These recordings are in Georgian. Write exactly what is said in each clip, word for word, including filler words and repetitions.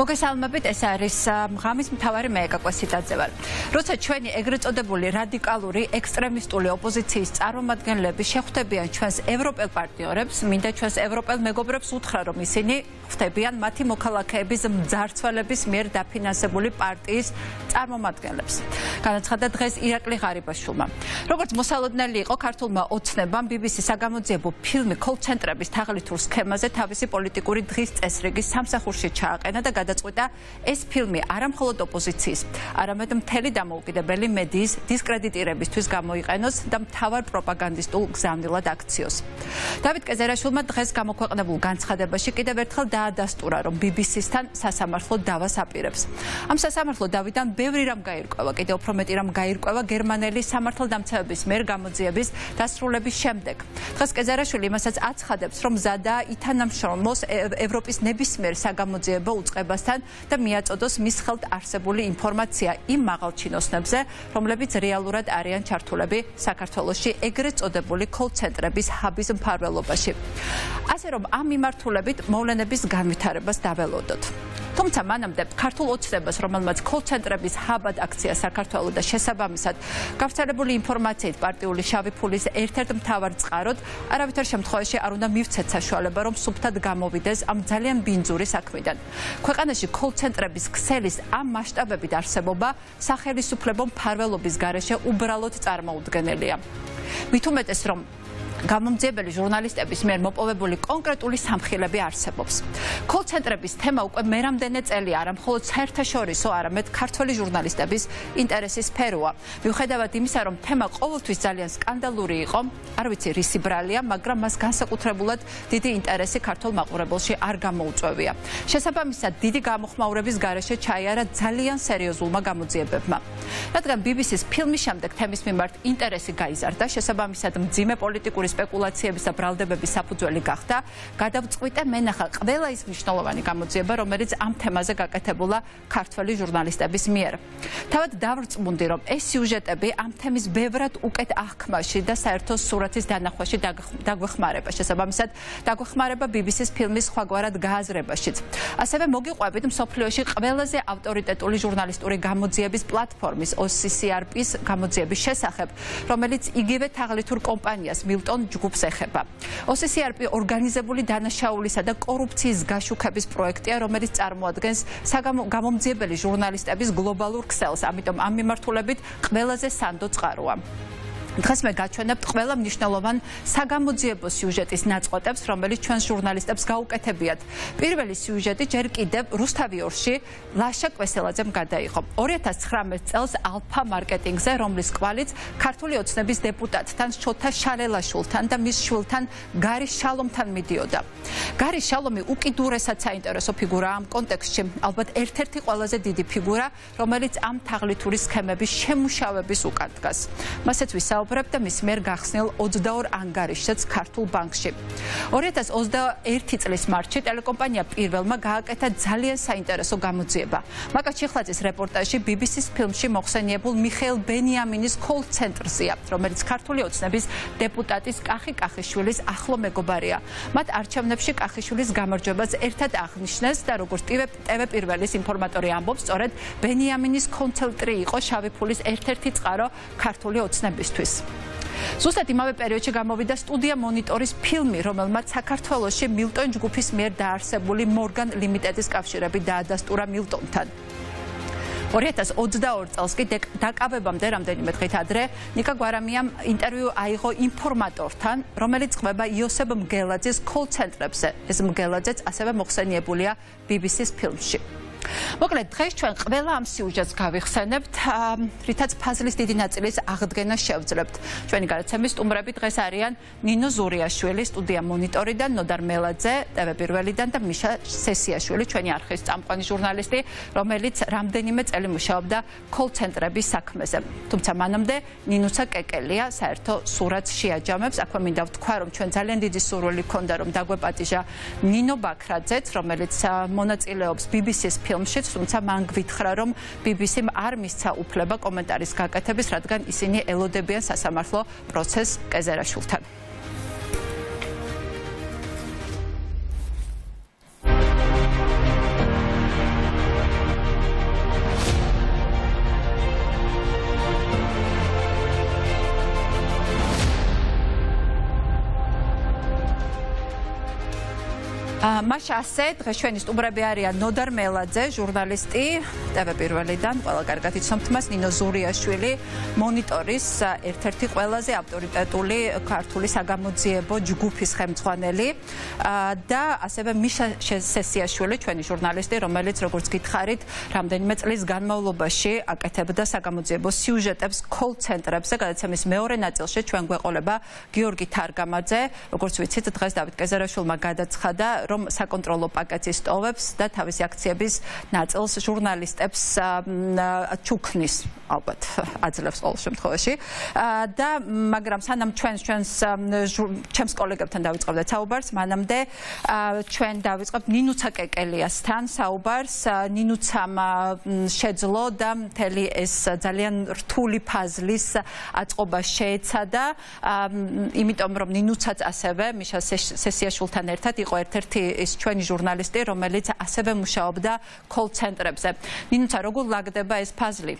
მოგესალმებით, ეს არის ღამის მთავარი მე კაკვა სიტაძე ვარ. როცა ჩვენი ეგრეთ წოდებული რადიკალური ექსტრემისტული ოპოზიციის წარმომადგენლები შეხვდებიან ჩვენს ევროპელ პარტნიორებს, მინდა ჩვენს ევროპელ მეგობრებს უთხრა, რომ ისინი ხდებიან მათი მოქალაქეების მძარცველების მიერ დაფინანსებული პარტიის წარმომადგენლებს. განაცხადა დღეს ირაკლი ღარიბაშვილმა. როგორც მოსალოდნელი იყო ქართულმა ოცნებამ B B C საგამოძიებო ფილმი კოლ-ცენტრების თაღლითურ სქემაზე თავისი პოლიტიკური დღის წესრიგი სამსახურში ჩააყენა და გადაწყვიტა ეს ფილმი არა მხოლოდ ოპოზიციის, არამედ მთელი დამოუკიდებელი მედიის დისკრედიტირებისთვის გამოიყენოს და მთავარ პროპაგანდისტულ გზავნილად აქციოს. დავით კეზერაშვილმა დღეს გამოქვეყნებულ განცხადებაში კიდევ ერთხელ დაადასტურა, რომ B B C-სთან სასამართლო დავას აპირებს. ამ სასამართლო დავიდან ბევრი რამ გაირკვევა, კიდევ უფრო მეტი რამ გაირკვევა გერმანელი სამართალდამცავების მიერ გამოძიების დასრულების შემდეგ. დღეს კეზერაშვილი იმასაც აცხადებს, რომ მზადაა ითანამშრომლოს ევროპის ნებისმიერ საგამოძიებო უწყებასთან და მიაწოდოს მის ხელთ არსებული ინფორმაცია იმ მაღალჩინოსნებზე, რომლებიც რეალურად არიან ჩართულები საქართველოში ეგრეთ წოდებული კოლ-ცენტრების ჰაბის მფარველობაში. ასე რომ ამ მიმართულებით მოვლენების განვითარებას დაველოდოთ. თუმცა მანამდე ქართულ ოცნებას, რომელმაც კოლ-ცენტრების ჰაბად აქცია საქართველო და შესაბამისად გავრცელებული ინფორმაციით პარტიული შავი ფულის ერთ-ერთ მთავარ წყაროდ, არავითარ შემთხვევაში არ უნდა მივცეთ საშუალება, რომ სუფთად გამოვიდეს ამ ძალიან ბინძური საქმიდან. ქვეყანაში კოლ-ცენტრების ქსელის ამ მასშტაბებით არსებობა სახელმწიფო მფარველობის გარეშე უბრალოდ წარმოუდგენელია. მით უმეტეს, რომ გამომძიებელი ჟურნალისტების მიერ მოპოვებული კონკრეტული სამხილები არსებობს. კოლ-ცენტრების თემა უკვე მერამდენე წელია, არა მხოლოდ საერთაშორისო, არამედ ქართველი ჟურნალისტების ინტერესის სფეროა. მიუხედავად იმისა, რომ თემა ყოველთვის ძალიან სკანდალური იყო, არ ვიცი რისი ბრალია, მაგრამ მას განსაკუთრებულად დიდი ინტერესი ქართულ მაყურებელში არ გამოუწვევია. შესაბამისად, დიდი გამოხმაურების გარეშე ჩაიარა ძალიან სერიოზულმა გამოძიებებმა. რადგან B B C-ის ფილმის შემდეგ თემის მიმართ ინტერესი გაიზარდა, შესაბამისად მძიმე პოლიტიკური სპეკულაციების და ბრალდებების საფუძველი გახდა, გადავწყვიტე მენახა ყველა ის მნიშვნელოვანი გამოძიება, რომელიც ამ თემაზე გაკეთებულა ქართველი ჟურნალისტების მიერ. თავად დავრწმუნდი, რომ ეს სიუჟეტები ამ თემის ბევრად უკეთ აღქმაში და საერთო სურათის დანახვაში დაგვეხმარება, შესაბამისად დაგვეხმარება B B C-ის ფილმის სხვაგვარად გააზრებაშიც. ასევე მოგიყვებით მსოფლიოში ყველაზე ავტორიტეტული ჟურნალისტური გამოძიების პლატფორმის O C C R P-ის გამოძიების შესახებ, რომელიც იგივე თაღლითურ კომპანიას Milton ჯგუფს ეხება. O C C R P ორგანიზებული დანაშაულისა და კორუფციის გაშუქების პროექტია, რომელიც წარმოადგენს გამომძიებელი ჟურნალისტების გლობალურ ქსელს, ამიტომ ამ მიმართულებით ყველაზე სანდო წყაროა. დღეს მე გაჩვენებთ ყველა მნიშვნელოვან საგამოძიებო სიუჟეტის ნაწყვეტებს, რომელიც ჩვენს ჟურნალისტებს გაუკეთებიათ. პირველი სიუჟეტი ჯერ კიდევ რუსთავიორში ლაშა ვესელაძემ გადაიღო. ორი ათას ცხრამეტ წელს ალფა მარკეტინგზე, რომლის კვალიც ქართული ოცნების დეპუტატთან შოთა შარელაშვილთან და მის შვილთან გარი შალომთან მიდიოდა. გარი შალომი უკიდურესად საინტერესო ფიგურაა ამ კონტექსტში, ალბათ ერთ-ერთი ყველაზე დიდი ფიგურა, რომელიც ამ თაღლითური სქემების შემუშავების უკან დგას. მასაც ვისაუბრებთ და მის მიერ გახსნილ ოცდაორ ანგარიშსაც ქართულ ბანკში. ორი ათას ოცდაერთი წლის მარტში ტელეკომპანია პირველმა გააკეთა ძალიან საინტერესო გამოძიება. მაკა ჩიხლაძის რეპორტაჟი B B C-ის ფილმში მოხსენიებულ მიხეილ ბენიამინის კოლ-ცენტრზეა, რომელიც ქართული ოცნების დეპუტატის კახი კახიშვილის ახლო მეგობარია. მათ არჩევნებში კახიშვილის გამარჯვებას ერთად აღნიშნეს და როგორც T V პირველის ინფორმატორი ამბობს, სწორედ ბენიამინის კოლ-ცენტრი იყო შავი ფულის ერთ-ერთი წყარო ქართული ოცნებისთვის. ზუსტად იმავე პერიოდში გამოვიდა სტუდია მონიტორის ფილმი, რომელმაც საქართველოში მილტონ ჯგუფის მიერ დაარსებული Morgan Limited-ის კავშირები დაადასტურა მილტონთან. ორი ათას ოცდაორ წელს კი დაკავებამდე რამდენიმე დღით ადრე ნიკა გვარამიამ ინტერვიუ აიღო ინფორმატორთან, რომელიც ყვება იოსებ მგელაძის კოლ-ცენტრებზე. ეს მგელაძეც ასევე მოხსენიებულია B B C-ის ფილმში. მოკლედ, დღეს ჩვენ ყველა ამ სიუჟეტს გავიხსენებთ, რითაც ფაზლის დიდი ნაწილის აღდგენა შევძლებთ. ჩვენი გადაცემის სტუმრები დღეს არიან ნინო ზურიაშვილი, სტუდია მონიტორიდან, ნოდარ მელაძე, T V პირველიდან და მიშა სესიაშვილი, ჩვენი არხის წამყვანი ჟურნალისტი, რომელიც რამდენიმე წელი მუშაობდა კოლ-ცენტრების საქმეზე. თუმცა მანამდე ნინოცა კეკელია საერთო სურათს შეაჯამებს. აქვე მინდა ვთქვა, რომ ჩვენ ძალიან დიდი სურვილი ჰქონდა, რომ დაგვეპატიჟა ნინო ბაქრაძეც, რომელიც მონაწილეობს B B C-ის ფილმშიც, თუმცა მან გვითხრა, რომ B B C-მ არ მისცა უფლება კომენტარის გაკეთების, რადგან ისინი ელოდებიან სასამართლო პროცესს კეზერაშვილთან. მას ასევე ჩვენი სტუმრები არიან ნოდარ მელაძე, ჟურნალისტი, ტევ პირველიდან, ყველა კარგად იცნობთ მას, ნინო ზურიაშვილი, მონიტორის ერთ-ერთი ყველაზე ავტორიტეტული ქართული საგამოძიებო ჯგუფის ხელმძღვანელი და ასევე მიშა სესიაშვილი, ჩვენი ჟურნალისტი, რომელიც როგორც გითხარით, რამდენიმე წლის განმავლობაში აკეთებდა საგამოძიებო სიუჟეტებს კოლ ცენტრებზე, გადაცემის მეორე ნაწილში ჩვენ გვეყოლება გიორგი თარგამაძე, როგორც ვიცით, დღეს დავით კეზერაშვილმა გადაცხადა რომ საკონტროლო პაკეტის სტოვებს და თავისი აქციების ნაწილს ჟურნალისტებს ჩუქნის ალბათ აძლევს ყოველ შემთხვევაში და მაგრამ სანამ ჩვენს ჩვენს ჩემს კოლეგებთან დავიწყებდით საუბარს მანამდე ჩვენ დავიწყებთ ნინუცა კეკელიასთან საუბარს ნინუცამ შეძლო და მთელი ეს ძალიან რთული ფაზლის აწყობა შეეცადა იმიტომ რომ ნინუცაც ასევე მიშა სესიაშვილთან ერთად იყო ერთ-ერთი ეს ჩვენი ჟურნალისტი, რომელიც ასევე მუშაობდა კოლ ცენტრებზე. ნინუცა, როგორ ლაგდება ეს ფაზლი?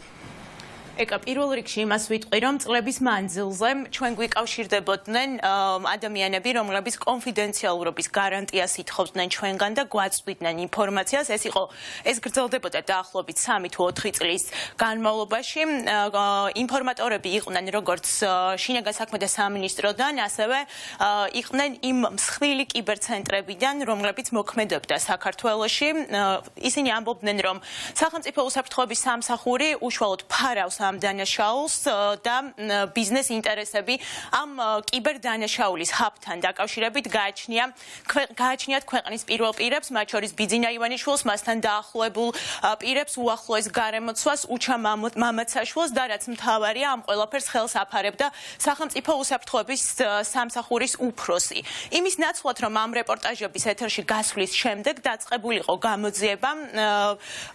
Ეკა პირველ რიგში იმას ვიტყვი რომ წლების მანძილზე ჩვენ გვიკავშირდებოდნენ ადამიანები რომლების კონფიდენციალურობის გარანტიას ითხოვდნენ ჩვენგან და გვაწვდიდნენ ინფორმაციას ეს იყო ეს გრძელდებოდა დაახლოებით სამი თუ ოთხი წლის განმავლობაში ინფორმატორები იყვნენ როგორც შინაგან საქმეთა სამინისტროდან ასევე იყვნენ იმ მსხვილი კიბერცენტრებიდან რომლებიც მოქმედებდა საქართველოში ისინი ამბობდნენ რომ სახელმწიფო უსაფრთხოების სამსახური უშუალოდ ფარავს ამ დანაშაულს და ბიზნეს ინტერესები ამ კიბერდანაშაულის ჰაბთან დაკავშირებით გააჩნია გააჩნიათ ქვეყნის პირველ პირებს მათ შორის ბიძინა ივანიშვილს მასთან დაახლოებულ პირებს უახლოეს გარემოცვას უჩა მამაცაშვილს და რაც მთავარია ამ ყველაფერს ხელს აფარებდა სახელმწიფო უსაფრთხოების სამსახურის უფროსი იმის ნაცვლად რომ ამ რეპორტაჟების ეთერში გასვლის შემდეგ დაწყებულიყო გამოძიება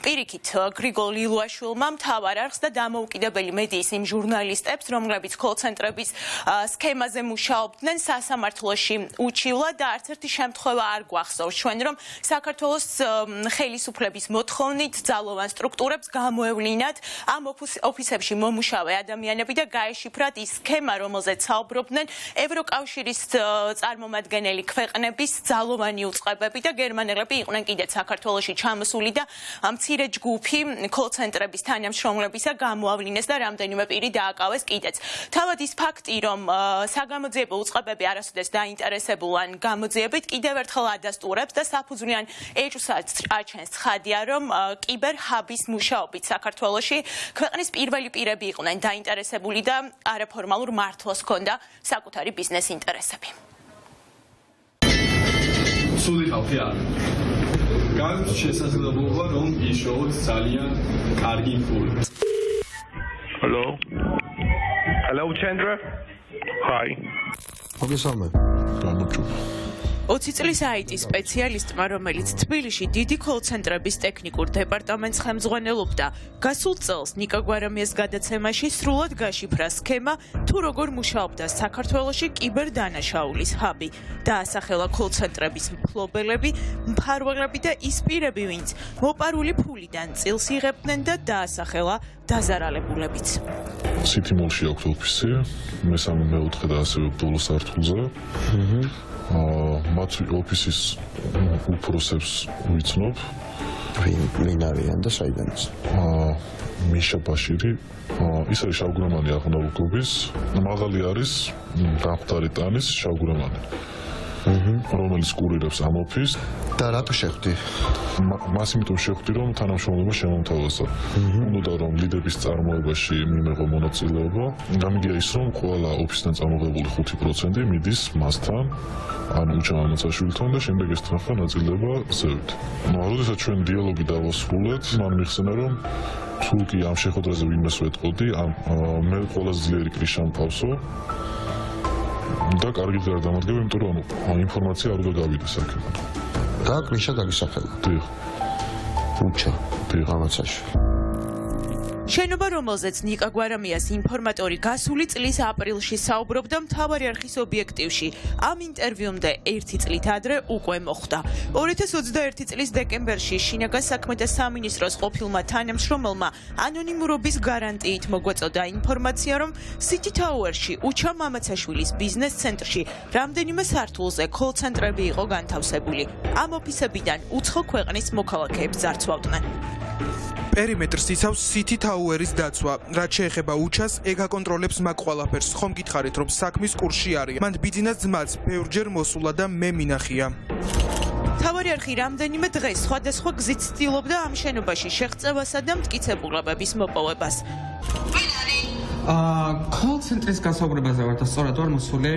პირიქით გრიგოლ ილუაშვილმა მთავარ არხს და დამოუკიდებელი მედიის იმ ჟურნალისტებს, რომლებიც კოლ ცენტრების სქემაზე მუშაობდნენ, სასამართლოში უჩივლა და არც ერთი შემთხვევა არ გვახსოვს ჩვენ, რომ საქართველოს ხელისუფლების მოთხოვნით ძალოვან სტრუქტურებს გამოევლინათ ამ ოფისებში მომუშავე ადამიანები და გაეშიფრათ ის სქემა, რომელზეც საუბრობდნენ ევროკავშირის წარმომადგენელი ქვეყნების ძალოვანი უწყებები და გერმანელები იყვნენ კიდეც საქართველოში ჩამოსული და მცირე ჯგუფი კოლ ცენტრების თანამშრომლებისა გამოავლინეს და რამდენიმე პირი დააკავეს კიდეც. თავად ის ფაქტი, რომ საგამოძიებო უწყებები არასოდეს დაინტერესებულან გამოძიებით, კიდევ ერთხელ ადასტურებს და საფუძვლიან ეჭვსაც აჩენს ხადია, რომ კიბერჰაბის მუშაობით საქართველოში ქვეყნის პირველი პირები იყვნენ დაინტერესებული და არაფორმალურ მართვას ჰქონდა საკუთარი ბიზნეს ინტერესები. ცუდი ხალხი არის. გაუჩნდა შესაძლებლობა, რომ იშოვოთ ძალიან კარგი ფული. Hello. Hello, Chandra. Hi. Okay, Sam. ოცი წლის აიტის სპეციალისტმა, რომელიც თბილისში დიდი კოლ ცენტრების ტექნიკურ დეპარტამენტს ხელმძღვანელობდა, გასულ წელს ნიკა გვარამიას გადაცემაში სრულად გაშიფრა სქემა, თუ როგორ მუშაობდა საქართველოში კიბერდანაშაულის ჰაბი, დაასახელა კოლ ცენტრების მფლობელები, მფარველები და ის პირები, ვინც მოპარული ფულიდან წილს იღებდნენ და დაასახელა დაზარალებულებიც. სიტიმოლში აქვს ოფისი, მესამე მეოთხე და ასევე ბოლო სართულზე. მათ ოფისის უფროსებს ვიცნობ ვინ არიან და საიდანაც მიშა ბაშირი ის არის შავგურამანი ახალგაზრდა კლუბის მაღალი არის გამხდარი ტანის შავგურამანი რომელიც კურირებს ამ ოფისს და რატო შეხვდი მას იმიტომ შეხვდი რომ თანამშრომლობა შემომთავაზა უნდა რომ ლიდების წარმოებაში მიმეღო მონაწილეობა გამიგია ის რომ ყველა ოფისთან წარმოებული ხუთი პროცენტი მიდის მასთან ან უჩამამაცაშვილთან და შემდეგ ეს თანხა ნაწილდება ზევით. როდესაც ჩვენ დიალოგი დავასრულეთ, მან მიხსენა რომ თუ კი ამ შეხვედრაზე ვინმეს ვეტყოდი, მე ყველაზე ძლიერი კრიში ამყავსო და კარგით გადამადგები, იმიტომ რომ ინფორმაცია არ უნდა გავიდეს აქედან. და კრიშა დაგისახელა. დიახ. უჩა, დიახ, მამაცაშვილი. შენობა, რომელზეც ნიკა გვარამიას ინფორმატორი გასული წლის აპრილში საუბრობდა მთავარი არხის ობიექტივში, ამ ინტერვიუმდე ერთი წლით ადრე უკვე მოხდა. ორი ათას ოცდაერთი წლის დეკემბერში შინაგან საქმეთა სამინისტროს ყოფილმა თანამშრომელმა ანონიმურობის გარანტიით მოგვაწოდა ინფორმაცია, რომ City Tower-ში უჩა მამაცაშვილის ბიზნეს ცენტრში რამდენიმე სართულზე კოლ-ცენტრები იყო განთავსებული. ამ ოფისებიდან უცხო ქვეყნის მოქალაქეებს ძარცვავდნენ. Perimeters იცავს City Tower-ის დაცვა, რაც შეეხება უჩას, ეგ აკონტროლებს მაგ ყველაფერს, ხომ გითხარით, რომ საქმის კურსში არის. მან ბიძინას ძმაც ბევრჯერ მოსულა და მე მინახია. Მთავარი არხი რამდენიმე დღეს სხვადასხვა გზით ცდილობდა ამ შენობაში შეღწევასა და მტკიცებულებების მოპოვებას. აა, კოლ-ცენტრის გასაუბრებაზე ვარ და სწორად ვარ მოსული.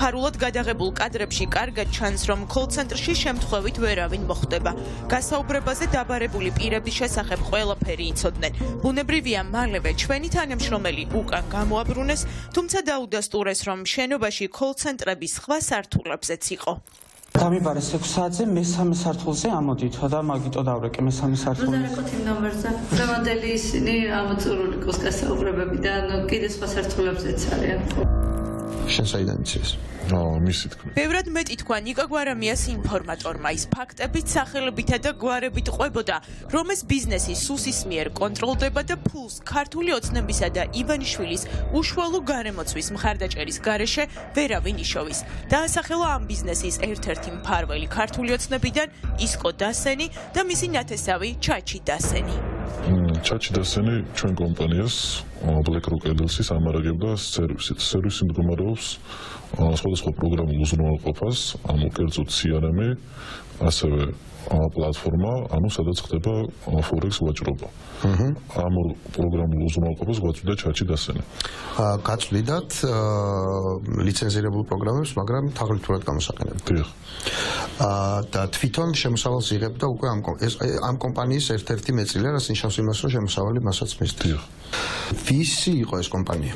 ფარულად გადაღებულ კადრებში კარგად ჩანს, რომ კოლ-ცენტრში შემთხვევით ვერავინ მოხდება. გასაუბრებაზე დაბარებული პირების შესახებ ყველაფერი იცოდნენ. ბუნებრივია, მალევე ჩვენი თანამშრომელი უკან გამოაბრუნეს, თუმცა დაუდასტურეს, რომ შენობაში კოლ-ცენტრების სხვა სართულებზეც იყო. გამიბარე ექვსი საათზე მესამე სართულზე ამოდით და მაგიტო დავრეკე მესამე სართულზე. ზარაკოთი ნომერზე. ზევანდელი ისინი ამოწურული კოსკასაუბრებებიდან კიდე სხვა სართულებზეც არიან. ბევრად მეტი თქვა ნიკა გვარამიას ინფორმატორმა ის ფაქტებით სახელებითა და გვარებით ყვებოდა, რომ ეს ბიზნესი სუსის მიერ კონტროლდება და ფულს ქართული ოცნებისა და ივანიშვილის უშუალო გარემოცვის მხარდაჭერის გარეშე ვერავინ იშოვის. დაასახელა ამ ბიზნესის ერთ-ერთი მფარველი ქართული ოცნებიდან ისკო დასენი და მისი ნათესავი ჩაჩი დასენი. Chachi Daseni, train companies, BlackRock L L C, Amaragabda, services, service in Romarovs, Swadasco program Luzunal Copas, Amukerzo C R M, Aseve platforma, Anusadas Tepa, Forex Watchroba. Amur program Luzunal Copas, what the Chachi Daseni. Catch Lidat, licensable programs, Magram, Target Gamsakan. That Fiton Shemsal Zirebda, Am companies, F thirty Metzilers in Shasimaso. Შემსავალი მასაც მისდიო. ვისი იყო ეს კომპანია?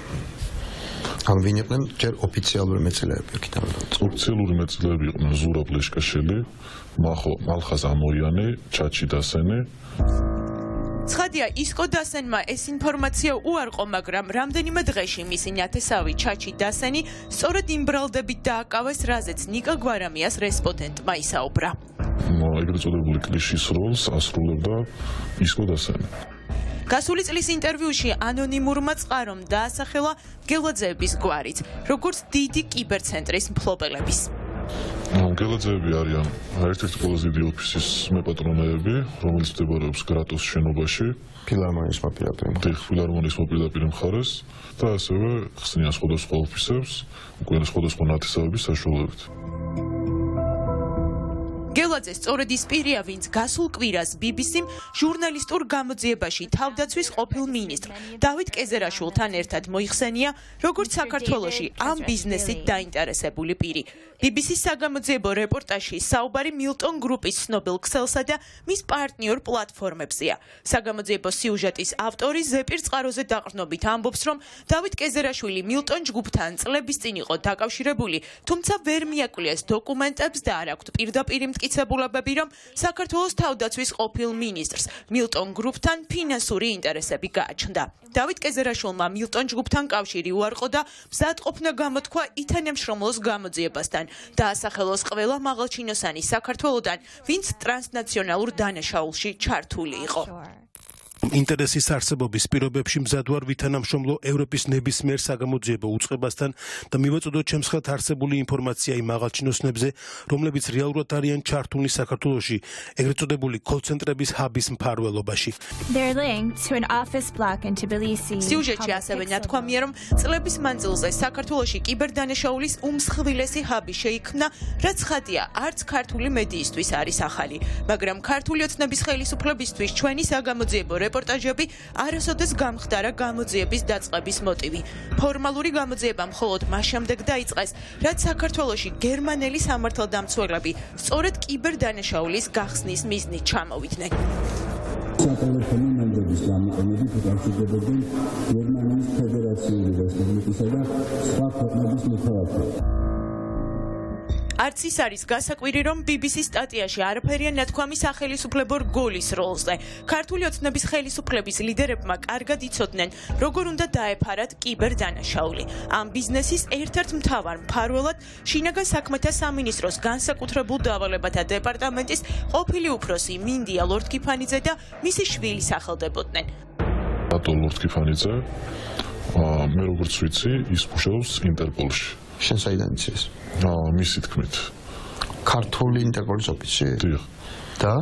განვინებდნენ ჯერ ოფიციალური მეცნიერები იქნებოდა. ოფიციალური მეცნიერები იყვნენ ზურაბ ლეშკაშელი, მახო მალხაზ ამოიანე, ჩაჩი დასენე. ცხადია, ისკო დასენმა ეს ინფორმაცია უარყო, მაგრამ რამდენიმე დღეში მისი ნათესავი ჩაჩი დასენი სწორედ იმ ბრალდებით დააკავეს, რაზეც ნიკა გვარამიას რესპონდენტმა ისაუბრა. ეგრეთ წოდებული კლიშის როლს ასრულებდა ისკო დასენი. გასული წლის ინტერვიუში ანონიმურმა წყარომ დაასახელა მგელაძეების გვარიც, როგორც დიდი კიბერცენტრის მფლობელების. მგელაძეები არიან ერთ-ერთი ყველაზე დიდი ოფისის მეპატრონეები, რომელიც მდებარეობს გრატოს შენობაში, ფილარმონიის მოპირდაპირე, ფილარმონიის მოპირდაპირე მხარეს და ასევე ხსნიან სხვადასხვა ოფისებს, უკვე სხვადასხვა ნათესავების საშუალებით. Ggeladze სწორედ ის პირია, ვინც გასულ კვირას B B C-მ ჟურნალისტურ გამოძიებაში თავდაცვის ყოფილ მინისტრ დავით კეზერაშვილთან ერთად მოიხსენია, როგორც საქართველოში ამ ბიზნესით დაინტერესებული პირი. B B C-ის საგამოძიებო რეპორტაჟში საუბარი Milton Group-ის ცნობილ ქსელსა და მის პარტნიორ პლატფორმებზეა. საგამოძიებო სიუჟეტის ავტორი ზეპირ წყაროზე დაყრდნობით ამბობს, რომ დავით კეზერაშვილი Milton ჯგუფთან წლების წინ იყო დაკავშირებული, თუმცა ვერ მიაკვლიეს დოკუმენტებს და არ აქვს პირდაპირ მტკიცებულებები, რომ საქართველოს თავდაცვის ყოფილ მინისტრს Milton Group-თან ფინანსური ინტერესები გააჩნდა. დავით კეზერაშვილმა Milton ჯგუფთან კავშირი უარყო და მზადყოფნა გამოთქვა ითანამშრომლოს გამოძიებასთან და ასახელოს ყველა მაღალჩინოსანი საქართველოსთან, ვინც ტრანსნაციონალურ დანაშაულში ჩართული იყო. ინტერესის არსებობის პირობებში მზადვარ ვითანამშრომლო ევროპის ნებისმიერ საგამოძიებო უწყებასთან და მივაწოდოთ ჩემსხლად არსებული ინფორმაცია იმ მაღალჩინოსნებზე, რომლებიც რეალურად არიან ჩართულნი საქართველოში, ეგრეთ წოდებული კოლ-ცენტრების ჰაბის მფარველობაში. სიუჟეტში ასევე ნათქვამია, რომ წლების მანძილზე საქართველოში კიბერდანაშაულის უმსხვილესი ჰაბი შეიქმნა, რაც ხადია, არც ქართული მედიისთვის არის ახალი, მაგრამ ქართული ოცნების ხელისუფლებისთვის ჩვენი საგამოძიებო რეპორტაჟები არასოდეს გამხდარა გამოძიების დაწყების მოტივი. ფორმალური გამოძიება მხოლოდ მას შემდეგ დაიწყეს, რაც საქართველოში გერმანელი სამართალდამცველები სწორედ კიბერდანაშაულის გახსნის მიზნით ჩამოვიდნენ. საქართველოს მანდატის გამოყენებით უკავშირდებოდნენ გერმანიის ფედერაციული რესპუბლიკისა და სხვა ქვეყნების მოქალაქეებს. არც ის არის გასაკვირი, რომ B B C სტატიაში არაფერია ნათქვამი სახელმწიფო რგოლის როლზე. Ქართული ოცნების ხელისუფლების ლიდერებმა კარგად იცოდნენ, როგორ უნდა დაეფარათ კიბერდანაშაული. Ამ ბიზნესის ერთ-ერთ მთავარ მფარველად შინაგან საქმეთა სამინისტროს განსაკუთრებულ დავალებათა დეპარტამენტის ყოფილი უფროსი მინდია ლორდ-კიფანიძე და მისი შვილი სახელდებოდნენ. რატო ლორდ-კიფანიძე? მე როგორც ვიცი, ის მუშაობს ინტერპოლში. She said that. No, miss it. Cartool intervals of it. Dear. Da?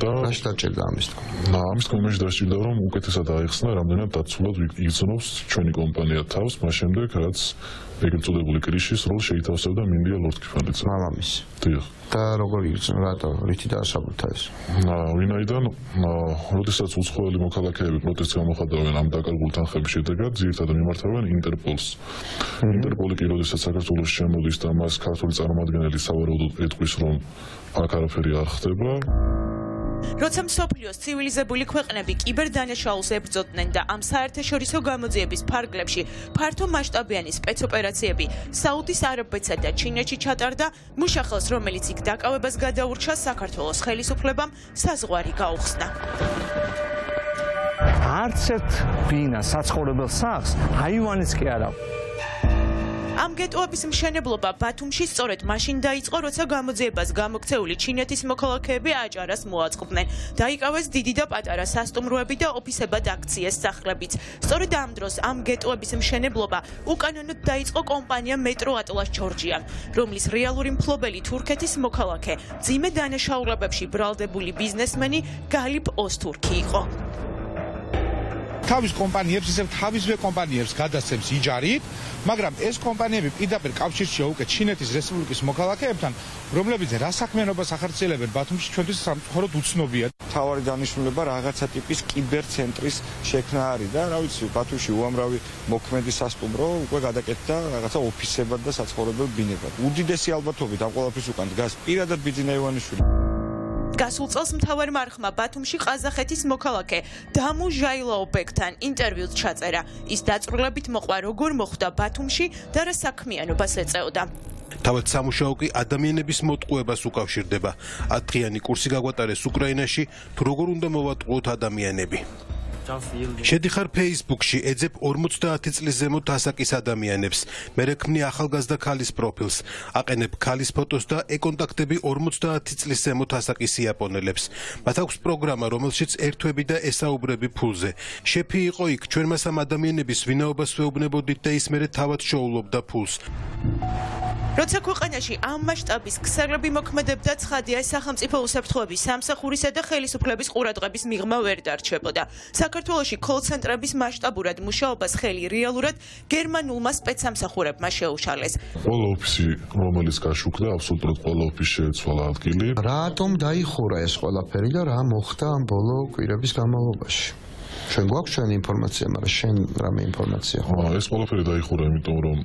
Da. I started the Amist. No, I'm still going to the room. Look at this at the Exner and then that's what we eat. So, Chony Company at house, Machine Decats, taken to the Bulikrishes, Roll Shade of Seldom, India, Lord Kifanitz. Mamma Miss. Dear. Da Rogoriz, Rato, Richida Sabotage. No, we know that. No, Rodisats was called Mokalaka, Protestant Mohadov and Amdaka Gultan Habshitagat, Zita the Martavan, Interpols. Interpolic Rodisat Sakatul Shemodista, Mas Catholics Armadgan, Elisavaro, Edwis Rom, Akaraferi Artebra. როცა მსოფლიოს ცივილიზებული ქვეყნები კიბერდანაშაულს ებრძოდნენ და ამ საერთაშორისო გამოძიების ფარგლებში ფართო მასშტაბიანი სპეცოპერაციები საუდის არაბეთსა და ჩინეთში ჩატარდა, მუშახელს, რომელიც იქ დაკავებას გადაურჩა, საქართველოს ხელისუფლებამ საზღვარი გაუხსნა. არც ერთ ბინას საცხოვრებელ სახლს აივანიც კი არა. Am გეტოების მშენებლობა ბათუმში სწორედ მაშინ დაიწყო, როცა გამოძიებას გამოქცეული ჩინეთის მოქალაქეები აჭარას მოაწყდნენ. Დაიკავეს დიდი და პატარა სასტუმროები და ოფისებად აქციეს სახლებიც. Სწორედ ამ დროს ამ გეტოების მშენებლობა უკანონოდ დაიწყო კომპანია მეტრო ატლას ჯორჯიან, რომლის რეალური მფლობელი თურქეთის მოქალაქე, ძიმე დანაშაულებებში ბრალდებული ბიზნესმენი გალიპ ოსტურკი იყო. Თავის კომპანიებს ისევ თავისვე კომპანიებს გადასცემს იჯარით, მაგრამ ეს კომპანიები პირდაპირ კავშირშია უკვე ჩინეთის რესპუბლიკის მოქალაქეებთან, რომლებიც რა საქმიანობას ახორციელებენ ბათუმში ჩვენთვის სამწუხაროდ უცნობია. Მთავარი დანიშნულება რაღაცა ტიპის კიბერცენტრის შექმნა არის და რა ვიცი, ბათუმში უამრავი მოქმედი სასტუმრო უკვე გადაკეთდა რაღაცა ოფისებად და საცხოვრებელ ბინებად. უდიდესი ალბათობით ამ ყველაფრის უკან დგას პირადად ბიძინა ივანიშვილი. გასულ წელს მთავარმა არხმა ბათუმში ყაზახეთის მოქალაქე დამუზაილო ბეკთან ინტერვიუს ჩაწერა. ის დაწვრილებით მოყვა, როგორ მოხდა ბათუმში და რა საქმიანობას ეწეოდა. თავად სამუშაო კი ადამიანების მოტყუებას უკავშირდება. ათწლიანი კურსი გაგვატარეს უკრაინაში, თუ როგორ უნდა მოვატყუოთ ადამიანები. Შედიხარ Facebook-ში, ეძებ ორმოცდაათი წლის ზემოთ ასაკის ადამიანებს. მე რეკმნი ახალგაზრდა ქალის პროფილს, აყენებ ქალის ფოტოს და ეკონტაქტები ორმოცდაათი წლის ზემოთ ასაკის იაპონელებს. Მათ აქვს პროგრამა, რომელშიც ერთვები და ესაუბრები ფულზე. Შეფი იყო იქ, ჩვენმა სამ ადამიანების ვინაობას ვეუბნებოდით და ის მერე თავად შოულობდა ფულს. Როცა ქვეყანაში ამ მასშტაბის ქსელები მოქმედებდა, ცხადია სახელმწიფო უსაფრთხოების სამსახურისა და ხელისუფლების ყურადღების მიღმა ვერ დარჩებოდა. საქართველოში კოლ-ცენტრების მასშტაბურად მუშაობას ხელი რეალურად გერმანულმა სპეცსამსახურებმა შეუშალეს. Ყველა ოფისი, რომელიც გაშუქდა, აბსოლუტურად ყველა ოფისი შეეცვალა ადგილი. Რატომ დაიხურა ეს ყველაფერი და რა მოხდა ამ ბოლო კვირების განმავლობაში? Ჩვენ გვაქვს ჩვენი ინფორმაცია, მაგრამ შენ რამე ინფორმაცია ხო? აა, ეს ყველაფერი დაიხურა, იმიტომ რომ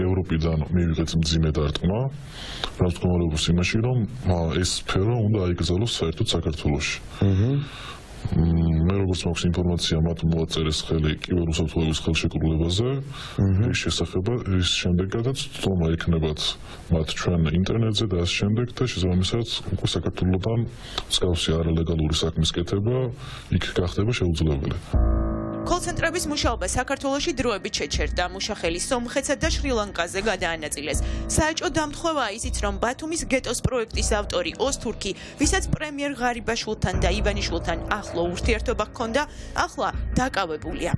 ევროპიდან მივიღეთ მძიმე დარტყმა, რაც გულისხმობს იმაში, რომ ეს სფერო უნდა აიგზავნოს საერთოდ საქართველოში. აჰა. მე როგორც მაქვს ინფორმაცია, მათ მოაწერეს ხელი კიბერუსაფრთხოების ხელშეკრულებაზე, რის შესახებ, რის შემდეგაც წვემა იქნებათ მათ ჩვენ ინტერნეტზე და ამ შემდეგ და შესაბამისად უკვე საქართველოსთან მსგავსი არალეგალური საქმის კეთება იქ გახდება შეუძლებელი. კოლ-ცენტრების მუშაობა საქართველოში დროებით შეჩერდა, მუშახელი სომხეთსა და შრი-ლანკაზე გადაანაწილეს. Საეჭო დამთხოვაა ისიც, რომ ბათუმის გეტოს პროექტის ავტორი ოსტურკი, ვისაც პრემიერ ღარიბაშვილთან და ივანიშვილთან ახლო ურთიერთობა ჰქონდა, ახლა დაკავებულია.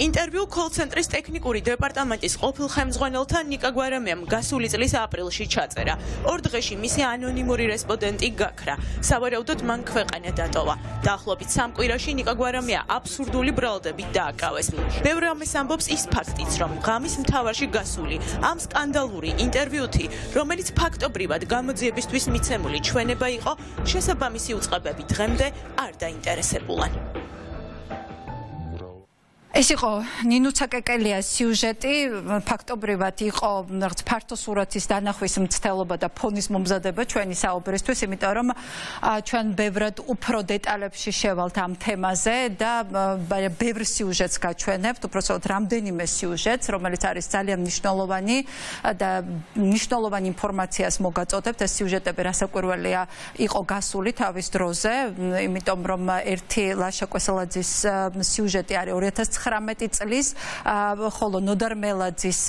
Interview კოლ-ცენტრის ტექნიკური დეპარტამენტის ყოფილ ხელმძღვანელთან ნიკა გვარამიამ გასული წლის აპრილში ჩაწერა. ორ დღეში მისი ანონიმური რესპონდენტი გაქრა. სავარაუდოდ მან ქვეყანა დატოვა. დაახლოებით სამ კვირაში ნიკა გვარამია აბსურდული ბრალდებით დააკავეს. ბევრ რამეს ამბობს ის ფაქტიც, რომ ღამის მთავარში გასული ამ სკანდალური ინტერვიუთი, რომელიც ფაქტობრივად გამოძიებისთვის მიცემული ჩვენება იყო, შესაბამისი უწყებები დღემდე არ დაინტერესებულან. ეს იყო ნინუცაკეკელია სიუჟეტი ფაქტობრივად იყო ფართო სურათის დანახვის მცდელობა და ფონის მომზადება ჩვენი საუბრისთვის იმიტომ რომ ჩვენ ბევრად უფრო დეტალებში შევალთ ამ თემაზე და ბევრ სიუჟეტს გაჩვენებთ უბრალოდ რამდენიმე სიუჟეტს რომელიც არის ძალიან მნიშვნელოვანი და მნიშვნელოვანი ინფორმაციას მოგაწოდებთ ეს სიუჟეტები რასაკვირველია იყო გასული თავის დროზე იმიტომ რომ ერთი ლაშა კვესელაძის სიუჟეტი არის two thousand nineteen წლის ხოლო ნოდარ მელაძის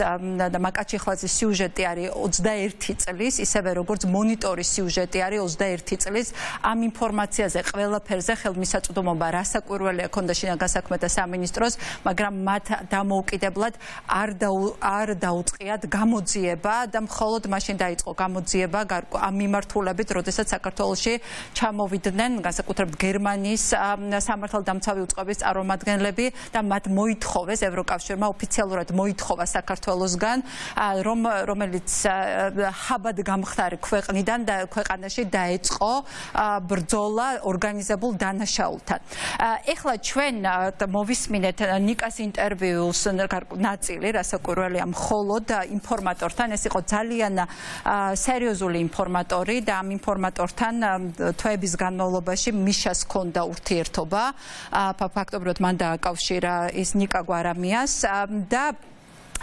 და მაკაჩიხლაძის სიუჟეტი არის twenty-one წლის ისევე როგორც მონიტორის სიუჟეტი არის twenty-one წლის ამ ინფორმაციაზე ყველაფერზე ხელმისაწვდომობა რასაკვირველია ქონდა შინაგან საქმეთა სამინისტროს მაგრამ მათ დამოუკიდებლად არ არ დაუწყიათ გამოძიება და მხოლოდ მაშინ დაიწყო გამოძიება ამ მიმართულებით როდესაც საქართველოში ჩამოვიდნენ განსაკუთრებით გერმანიის სამართალდამცავი უწყების წარმომადგენლები და მათ მოითხოვეს ევროკავშირმა ოფიციალურად მოითხოვა საქართველოსგან რომ რომელიც ჰაბად გამხდარი ქვეყნიდან და ქვეყანაში დაეწყო ბრძოლა ორგანიზებულ დანაშაულთან. Ეხლა ჩვენ მოვისმინეთ ნიკას ინტერვიუს ნაწილი, რასაკვირველია მხოლოდ ინფორმატორთან, ეს იყო ძალიან სერიოზული ინფორმატორი და ამ ინფორმატორთან თვეების განმავლობაში მიშას ჰქონდა ურთიერთობა. ფაქტობრივად მან დააკავშირა is Nika Gvaramia da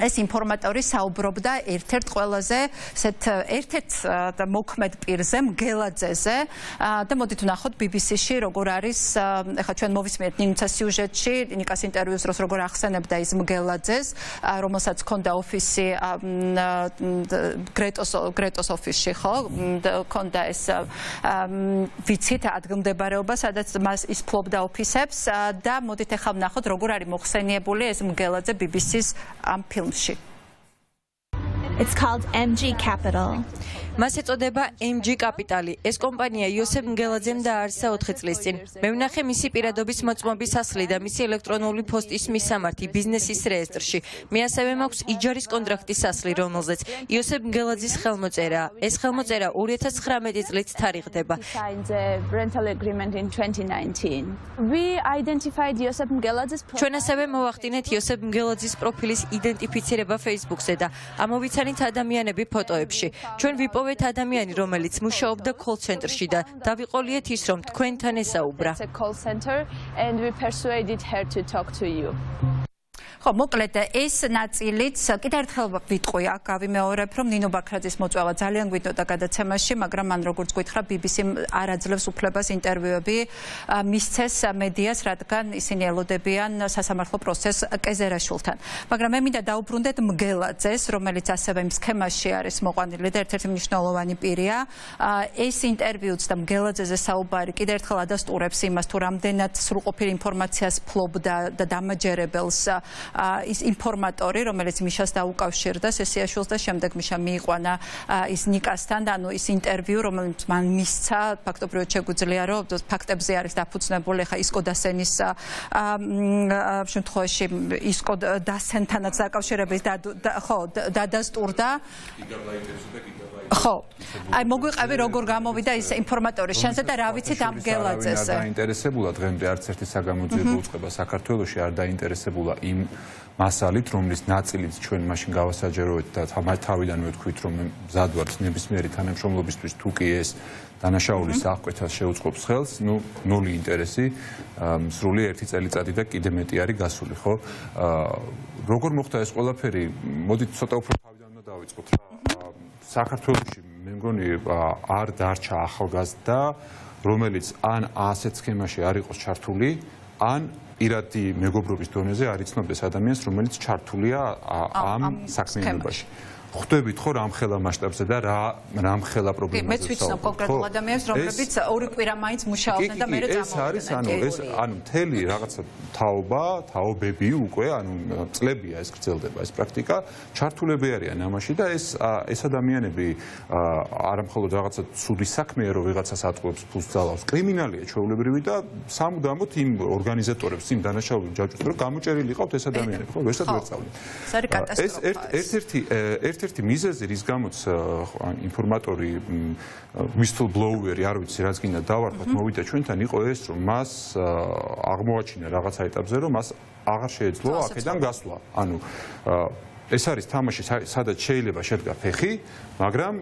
ეს ინფორმატორი საუბრობდა ერთ-ერთ ყველაზე ესეთ ერთ-ერთ მოქმედ პირზე მგელაძეზე და მოდით ვნახოთ B B C-ში როგორ არის ეხლა ჩვენ მოვისმინეთ ნინუცა სიუჟეტში ნიკას ინტერვიუს როს როგორ ახსენებდა ის მგელაძეს რომელსაც ჰქონდა ოფისი გრეტოს გრეტოს ოფისში ხო ჰქონდა ეს ვიცით ადგილმდებარეობა სადაც მას ის ფლობდა ოფისებს და მოდით ეხლა ვნახოთ როგორ არის მოხსენიებული ეს მგელაძე B B C-ის ამ ფილმში It's called M G Capital. მას ეწოდება M G Capital. ეს კომპანია იოსებ მგელაძემ დააარსა ოთხი წლის წინ. მე ვნახე მისი პირადობის მოწმობის ასლი და მისი ელექტრონული ფოსტის მისამართი ბიზნესის რეესტრში. მე ასევე მაქვს იჯარის კონტრაქტის ასლი, რომელზეც იოსებ მგელაძის ხელმოწერაა. ეს ხელმოწერა two thousand nineteen წლით თარიღდება. ჩვენ ასევე მოვახდინეთ იოსებ მგელაძის პროფილის იდენტიფიცირება Facebook-ზე და ამოვიცანით ადამიანები ფოტოებში. ჩვენ ვიპოვეთ ადამიანი რომელიც მუშაობდა call center-ში და დავიყოლიეთ ის რომ თქვენთან ესაუბრა. ხო, მოკლედ ეს ნაწილიც კიდევ ერთხელ ვიტყვი, აქ გავიმეორებ, რომ ნინო ბაქრაძის მოწვევა ძალიან გვინდოდა გადაცემაში, მაგრამ მან როგორც გითხრა B B C-მ არ აძლევს უფლებას ინტერვიუები მისცეს მედიას, რადგან ისინი ელოდებიან სასამართლო პროცესს კეზერაშვილთან. მაგრამ მე მინდა დაუბრუნდეთ მგელაძეს, რომელიც ასევე იმ სქემაში არის მოყვანილი და ერთ-ერთი მნიშვნელოვანი პირია. ეს ინტერვიუც და მგელაძეზე საუბარი კიდევ ერთხელ ადასტურებს იმას, თუ რამდენად სრულყოფილი ინფორმაციას ფლობდა და დამაჯერებელს ის ინფორმატორი, რომელიც მიშას დაუკავშირდა სესიაშვილს და შემდეგ მიშა მიიყვანა ის ნიკასთან და ანუ ის ინტერვიუ, რომელიც მან მისცა, ფაქტობრივად შეგვიძლია რომ ფაქტებზე არის დაფუძნებული, ხა ისკო დასენის შემთხვევაში ისკო დასენთანაც დაკავშირებით ხო დადასტურდა ხო აი მოგვიყევი როგორ გამოვიდა ის ინფორმატორი შენზე და რა ვიცით ამ გელაძეზე დაინტერესებულა დღემდე არც ერთი საგამოძიებო უწყება საქართველოში არ დაინტერესებულა იმ მასალით რომლის ნაწილიც ჩვენ მაშინ გავასაჯეროვეთ და თავიდანვე ვთქვით რომ მზად ვართ ნებისმიერი თანამშრომლობისთვის თუ კი ეს დანაშაულის აღკვეთას შეუწყობს ხელს, ნუ ნული ინტერესი, სრული ერთი წელიწადი და კიდე მეტი არის გასული, ხო? როგორ მოხდა ეს ყველაფერი? მოდით ცოტა უფრო თავიდანვე დავიწყოთ რა. საქართველოში მე მგონი არ დარჩა ახალგაზრდა, რომელიც ან ასეთ სქემაში არ იყოს ჩართული, ან ირადი მეგობრობის დონეზე არ იცნობდეს ადამიანს, რომელიც ჩართულია ამ საქმიანობაში. ხვდებით ხო რამხელა მასშტაბზე და რა რამხელა პრობლემაზე. მეც ვიცნობ კონკრეტულ ადამიანს, რომლებიც ორი კვირა მაინც მუშაობდნენ და მე რა წამოვიდნენ. ეს არის ანუ ეს ანუ მთელი რაღაცა თაობა, თაობები უკვე ანუ წლებია ეს გრძელდება ეს პრაქტიკა, ჩართულები არიან ამაში და ეს ეს ადამიანები არა მხოლოდ რაღაცა ცუდი საქმეა, რომ ვიღაცას ატყუებს, ფულს ძალავს, კრიმინალია ჩვეულებრივი და სამუდამოდ იმ ორგანიზატორებს, იმ დანაშაულებს ჯაჭვს, რომ გამოჭერილი იყავთ ეს ადამიანები, ხო, ვერცად ვერ წავიდნენ. ეს არის კატასტროფა. ეს ერთ-ერთი ერთ-ერთი მიზეზი, რის გამოც ინფორმატორი whistleblower-ი არ ვიცი რაც გინდა დავარქვათ, მოვიდა ჩვენთან, იყო ეს, რომ მას აღმოაჩინა რაღაცა ეტაპზე, რომ მას აღარ შეეძლო აქედან გასვლა. Ანუ ეს არის თამაში, სადაც შეიძლება შედგა ფეხი, მაგრამ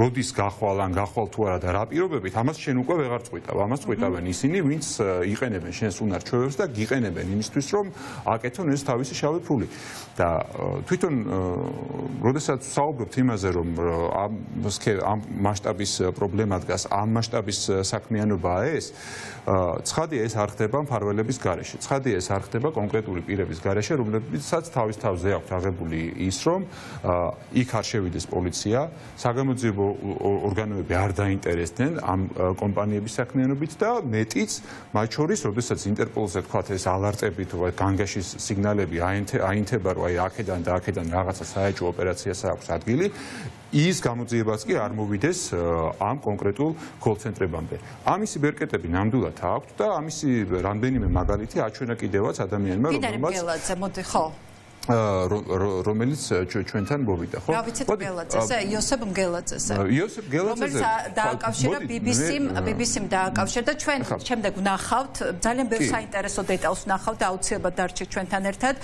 როდის გახვალ ან გახვალ თუ არა და რა პირობებით, ამას შენ უკვე ვეღარ წვითავ. ამას წვითავენ ისინი, ვინც იყენებენ შენს უნარჩვევებს და გიყენებენ იმისთვის, რომ აკეთონ ეს თავისი შავი ფული. და თვითონ როდესაც საუბრობთ იმაზე, რომ ამ მასშტაბის პრობლემა დგას, ამ მასშტაბის საქმიანობაა ეს, ცხადია ეს არ ხდება მფარველების გარეშე. ცხადია ეს არ ხდება კონკრეტული პირების გარეშე, რომლებსაც თავის თავზე აქვს აღებული ის რომ იქ არ შევიდეს პოლიცია, საგამოძიებო ორგანოები არ დაინტერესდნენ ამ კომპანიების საქმიანობით და მეტიც მათ შორის, როდესაც ინტერპოლზე თქვათ ეს ალარტები თუ განგაშის სიგნალები აინთება, რომ აი აქედან და აქედან რაღაცა საეჭვო ოპერაციას აქვს ადგილი, ის გამოძიებაც კი არ მოვიდეს ამ კონკრეტულ კოლცენტრებამდე. ამისი ბერკეტები ნამდვილად აქვს და ამისი რამდენიმე მაგალითი აჩვენა კიდევაც ადამიანმა, რომელმაც რომელიც ჩვენთან მოვიდა, ხო? რავიცეთ მგელაძესა, იოსებ მგელაძესა. იოსებ მგელაძესა დააკავშირა ბი ბი სიმ, ბი ბი სიმ დააკავშირა. ჩვენ შემდეგ ვნახავთ, ძალიან ბევრ საინტერესო დეტალს ვნახავთ და აუცილებლად დარჩეთ ჩვენთან ერთად.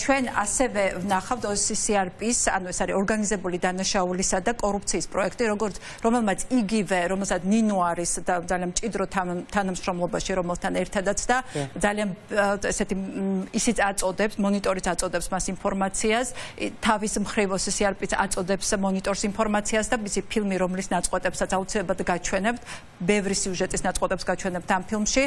ჩვენ ასევე ვნახავთ ო სი სი არ პი-ის, ანუ ეს არის ორგანიზებული დანაშაულისა და კორუფციის პროექტი, როგორც რომელმაც იგივე, რომელსაც ნინო არის ძალიან მჭიდრო თანამშრომლობაში, რომელთან ერთადაც და ძალიან ესეთი ისიც აწოდებს, მონიტორიც აწოდებს მას ინფორმაციას, თავის მხრივ ო სი სი არ პი-ს აწოდებს მონიტორს ინფორმაციას და მისი ფილმი, რომლის ნაწყვეტებსაც აუცილებლად გაჩვენებთ, ბევრი სიუჟეტის ნაწყვეტებს გაჩვენებთ ამ ფილმში.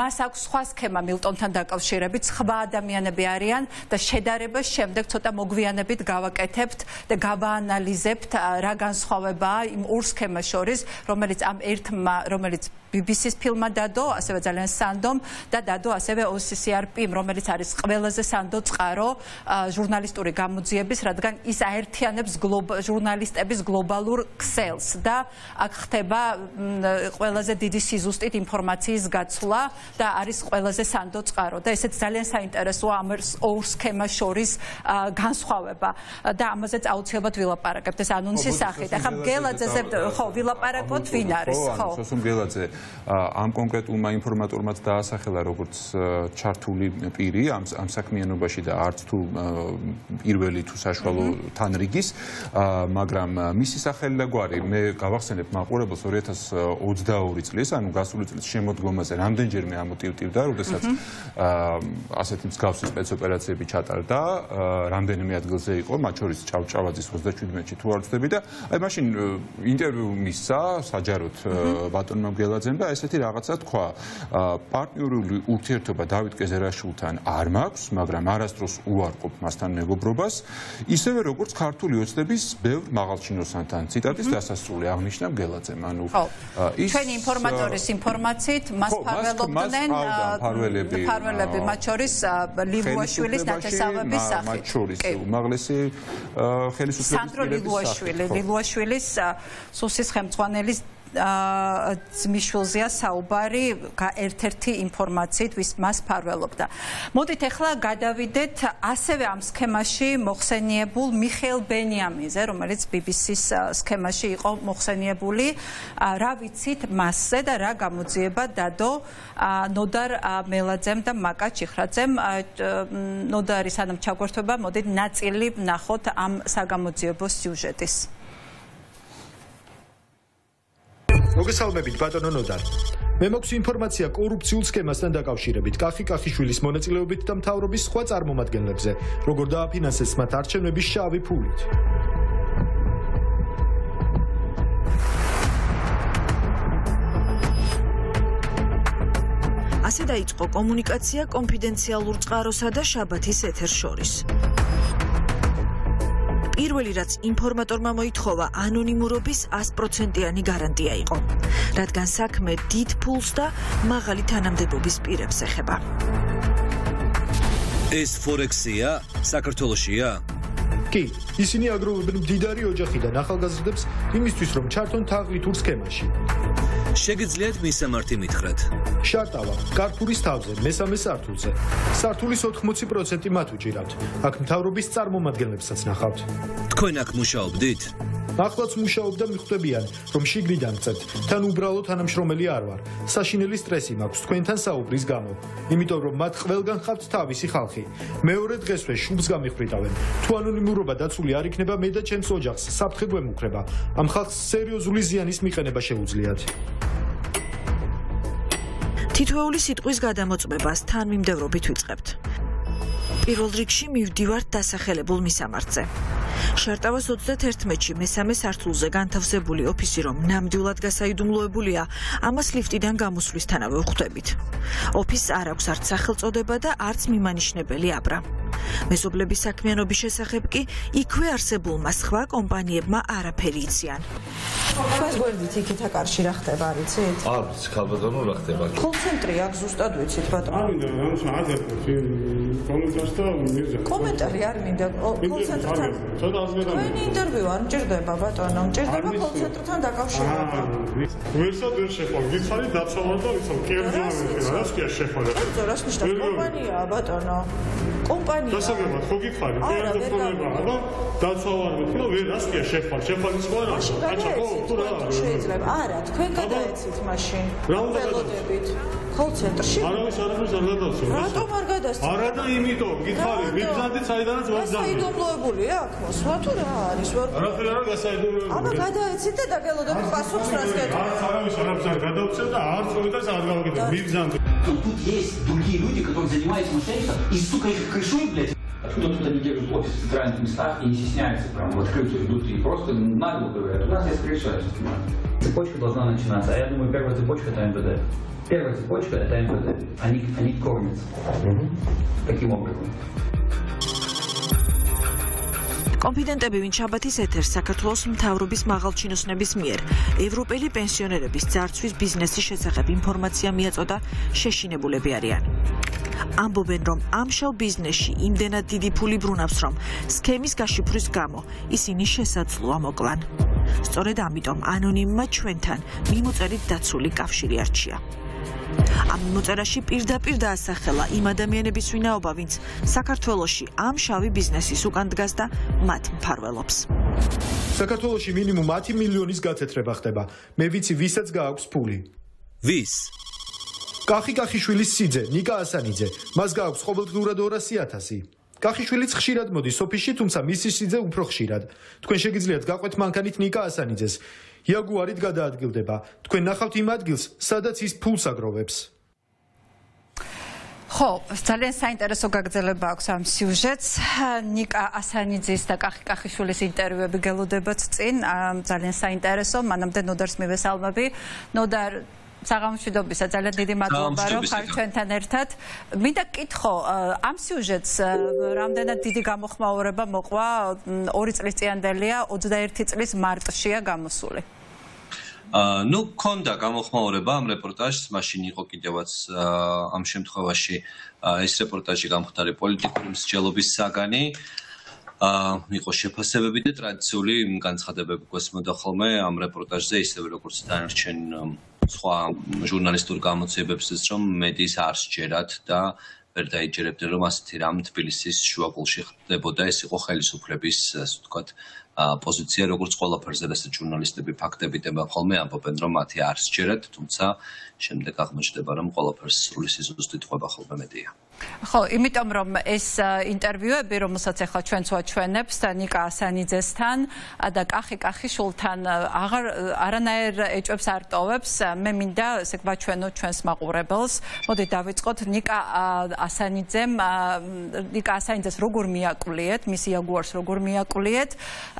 მას აქვს სხვა სქემა მილტონთან დაკავშირებით, სხვა ადამიანები არიან და შედარება შემდეგ ცოტა მოგვიანებით გავაკეთებთ და გავაანალიზებთ რა განსხვავებაა იმ ორ სქემას შორის, რომელიც ამ ერთმა, რომელიც ბი ბი სი-ის ფილმმა დადო, ასევე ძალიან სანდომ და დადო ასევე ო სი სი არ პი-მ, რომელიც არის ყველაზე სანდო წყარო ჟურნალისტური გამოძიების, რადგან ის აერთიანებს ჟურნალისტების გლობალურ ქსელს და აქ ხდება ყველაზე დიდი სიზუსტით ინფორმაციის გაცვლა და არის ყველაზე სანდო წყარო და ესეც ძალიან საინტერესოა ამ ორ სქემას შორის განსხვავება და ამაზეც აუცილებლად ვილაპარაკებთ ეს ანონსის სახით. ახლა მგელაძეზე ხო ვილაპარაკოთ, ვინ არის, ხო? მგელაძე ამ კონკრეტულმა ინფორმატორმაც დაასახელა როგორც ჩართული პირი ამ საქმიანობაში და არც თუ პირველი თუ საშუალო თანრიგის, მაგრამ მისი სახელი და გვარი მე გავახსენებ მაყურებელს ორი ათას ოცდაორი წლის, ანუ გასული წლის შემოდგომაზე რამდენჯერმე ამოტივტივდა, როდესაც ასეთი მსგავსი სპეცოპერაციები ჩატარდა, რამდენიმე ადგილზე იყო, მათ შორის ჭავჭავაძის ოცდაჩვიდმეტში თუ არ ვცდები და აი მაშინ ინტერვიუ მისცა საჯაროდ ბატონმა მგელაძემ და ესეთი რაღაცა თქვა. პარტნიორული ურთიერთობა დავით კეზერაშვილთან არ მაქვს, მაგრამ არასდროს უარყოფ მასთან მეგობრობას, ისევე როგორც ქართული ოცნების ბევრ მაღალჩინოსანთან. ციტატის დასასრული აღნიშნა მგელაძემ. ანუ ჩვენი ინფორმატორის ინფორმაციით მას ფარველობდნენ ფარველები, მათ შორის ლილუაშვილის ნათესავების სახით. მათ შორის უმაღლესი ხელისუფლების პირების ლილუაშვილის სუსის ხელმძღვანელის მიშულზეა საუბარი ერთ-ერთი ინფორმაციით, ვის მას ფარველობდა. მოდით ახლა გადავიდეთ ასევე ამ სქემაში მოხსენიებულ მიხეილ ბენიამინზე, რომელიც ბი ბი სი-ის სქემაში იყო მოხსენიებული. რა ვიცით მასზე და რა გამოძიება დადო ნოდარ მელაძემ და მაკა ჭიხრაძემ? ნოდარი სანამ ჩაგვერთვება, მოდით ნაწილი ვნახოთ ამ საგამოძიებო სიუჟეტის. მოგესალმებით ბატონო ნოდარ. მე მოგს ინფორმაცია კორუფციულ სქემასთან დაკავშირებით, კახი კახიშვილის მონაწილეობით და მთავრობის სხვა წარმომადგენლებზე, როგორ დააფინანსეს მათ არჩევნების შავი ფულით. ასე დაიწყო კომუნიკაცია კონფიდენციალურ წყაროსა და შაბათის ეთერს შორის. პირველი რაც ინფორმატორმა მოითხოვა, ანონიმურობის ასპროცენტიანი გარანტია იყო, რადგან საქმე დიდ ფულს და მაღალი თანამდებობის პირებს ეხება. ეს ფორექსია, საქართველოშია? კი, ისინი აგროვებენ მდიდარი ოჯახიდან ახალგაზრდებს იმისთვის, რომ ჩართონ თაღლითურ სქემაში. Შეგიძლიათ მისამართი მითხრათ. Შარტავა, კარტულის თავზე, მესამე სართულზე. Სართულის ოთხმოცი პროცენტი მათ უჭირავთ. Აქ მთავრობის წარმომადგენლებსაც ნახავთ. Თქვენ აქ მუშაობდით? Ახლაც მუშაობ და მიხვდებიან, რომ შიგნიდან წეთ. Თან უბრალოდ თანამშრომელი არ ვარ. Საშინელი სტრესი მაქვს თქვენთან საუბრის გამო. იმიტომ რომ მათ ყველგან ხართ თავისი ხალხი. მეორე დღესვე შუბს გამიხვიტავენ. Თუ ანონიმურობა დაცული არ იქნება, მე და ჩემს ოჯახს საფრთხე გვემუქრება. Ამ ხალხს სერიოზული ზიანის მიყენება შეუძლიათ. Თითოეული სიტყვის გადამოწმებას თანმიმდევრობით ვიწყებთ. Პირველ რიგში მივდივართ დასახელებულ მისამართზე. Შარტავას ოცდაათერთმეტში მესამე სართულზე განთავსებული ოფისი რომ ნამდვილად გასაიდუმლოებულია, ამას ლიფტიდან გამოსვლისთანავე ვხვდებით. ოფისს არ აქვს არც სახელწოდება და არც მიმანიშნებელი აბრა. Მეზობლების საქმიანობის შესახებ კი იქვე არსებულმა სხვა კომპანიებმა არაფერი იციან. Ეს გვერდით იქით აკარში რა ხდება, არიცით? არის, ქალბატონო რა ხდება. კონცენტრი აქ ზუსტად ვიცით, ბატონო. Commentary army, the concentrator. When interview on Jerda Babaton, on Jerda Concentrator. Call center. I don't know. Откуда кто-то не держит офис в крайних местах и не стесняются прям в открытую идут и просто нагло говорят, у нас есть решающая цепочка должна начинаться, а я думаю первая цепочка это МВД. Первая цепочка это МВД, они, они кормятся таким образом. Კონფიდენტები, ვინც შაბათის ეთერს საქართველოს მთავრობის მაღალჩინოსნების მიერ ევროპელი პენსიონერების ძარცვის ბიზნესის შესახებ ინფორმაცია მიაწოდა შეშინებულები არიან. Ამბობენ, რომ ამშალ ბიზნესში იმდენად დიდი ფული ბრუნავს, რომ სქემის გაშიფვრის გამო ისინი შესაძლოა მოკლან. Სწორედ ამიტომ ანონიმმა ჩვენთან მიმოწერით დაცული კავშირი არჩია. Ამ მოწერაში პირდაპირ დაასახელა იმ ადამიანების ვინაობა, ვინც საქართველოში ამ შავი ბიზნესის უკან დგას და მათ მფარველობს. Საქართველოში მინიმუმ ათი მილიონის გათეთრება ხდება. მე ვიცი ვისაც გააქვს ფული. ვის? Kakhi Kakhishvilis siძე, Nika Asanidze. მას გააქვს ყოველდღურად ორასი ათასი. Kakishvilits ხშირად მოდის ოფისში, თუმცა მისი სიძე უფრო ხშირად. თქვენ შეგიძლიათ გაყვეთ მანქანით Nika Asanidzes. Იაგუარით გადაადგილდება. Თქვენ ნახავთ იმ ადგილს, სადაც ის ფულს აგროვებს. ხო, ძალიან საინტერესო გაგრძელება აქვს ამ სიუჟეტს. ნიკა ასანიძის და კახი კახიშვილის ინტერვიუები გელოდებათ წინ. ძალიან საინტერესო. მანამდე ნოდარს მივესალმები. ნოდარ საღამშვიდობისა, ძალიან დიდი მადლობა რომ ხართ ჩვენთან ერთად. Მინდა გკითხო, ამ სიუჟეტს რამდენად დიდი გამოხმაურება მოყვა ორი წლის წინდელია, ოცდაერთი წლის მარტშია გამოსული. Ну, ჰქონდა გამოხმაურება ამ რეპორტაჟს, მაშინ იყო კიდევაც ამ შემთხვევაში ეს რეპორტაჟი გამხდარი პოლიტიკური მსჯელობის საგანი. იყო შეფასებები და ტრადიციული განცხადებები გვესმოდა ხოლმე ამ რეპორტაჟზე, ისევე როგორც დანარჩენ სხვა ჟურნალისტურ გამოცემებსაც, რომ მედიის არ შეერათ და ვერ დაიჯერებდნენ, რომ ასეთი რამ თბილისის შუაგულში ხდებოდა, ეს იყო ხელისუფლების, ასე ვთქვათ, პოზიცია, როგორც ყველაფერზე, რასაც ჟურნალისტები ფაქტებით ემბახოლმე ამბობენ, რომ მათი არ შეერათ, თუმცა შემდეგ აღმოჩნდება, რომ ყველაფერს სრული სიზუსტით ყვება ხოლმე მედია. ხო, იმიტომ რომ ეს ინტერვიუები, რომელსაც ახლა ჩვენც ვაჩვენებთ ნიკა ასანიძესთან და კახი კახიშვილთან, აღარ არანაირ ეჭვებს არ ტოვებს. მე მინდა ესე გვაჩვენოთ ჩვენს მაყურებელს. მოდით დავიწყოთ ნიკა ასანიძემ, ნიკა ასანიძეს როგორ მიაკულიეთ, მის იაგუარს როგორ მიაკულიეთ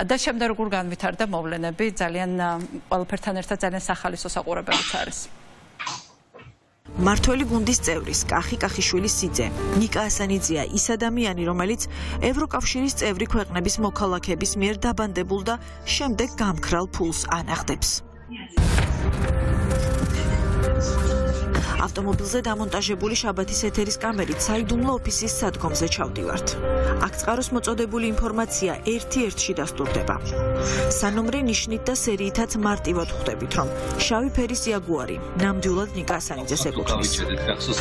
და შემდეგ როგორ განვითარდა მოვლენები, ძალიან ყველაფერთან ერთად ძალიან სახალისო საყურებელიც არის. მართველი გუნდის წევრის კახი კახიშვილის სიძე ნიკა ასანიძეა ის ადამიანი, რომელიც ევროკავშირის წევრი ქვეყნების მოქალაქეების მიერ დაბანდებულ და შემდეგ გამქრალ ფულს ანახდებს. Автомобилზე დამონტაჟებული შაბათის ეთერის კამერით საიდუმლო ოფისის სადგომზე ჩავდივართ. Აქ წყაროს მოწოდებული ინფორმაცია ერთ-ერთში დასტურდება. Სანომრე ნიშნით და სერიითაც მარტივად ხვდებით, რომ შავი ფერის იაგუარი ნამდვილად ნიკა ასანიძეს ეკუთვნის.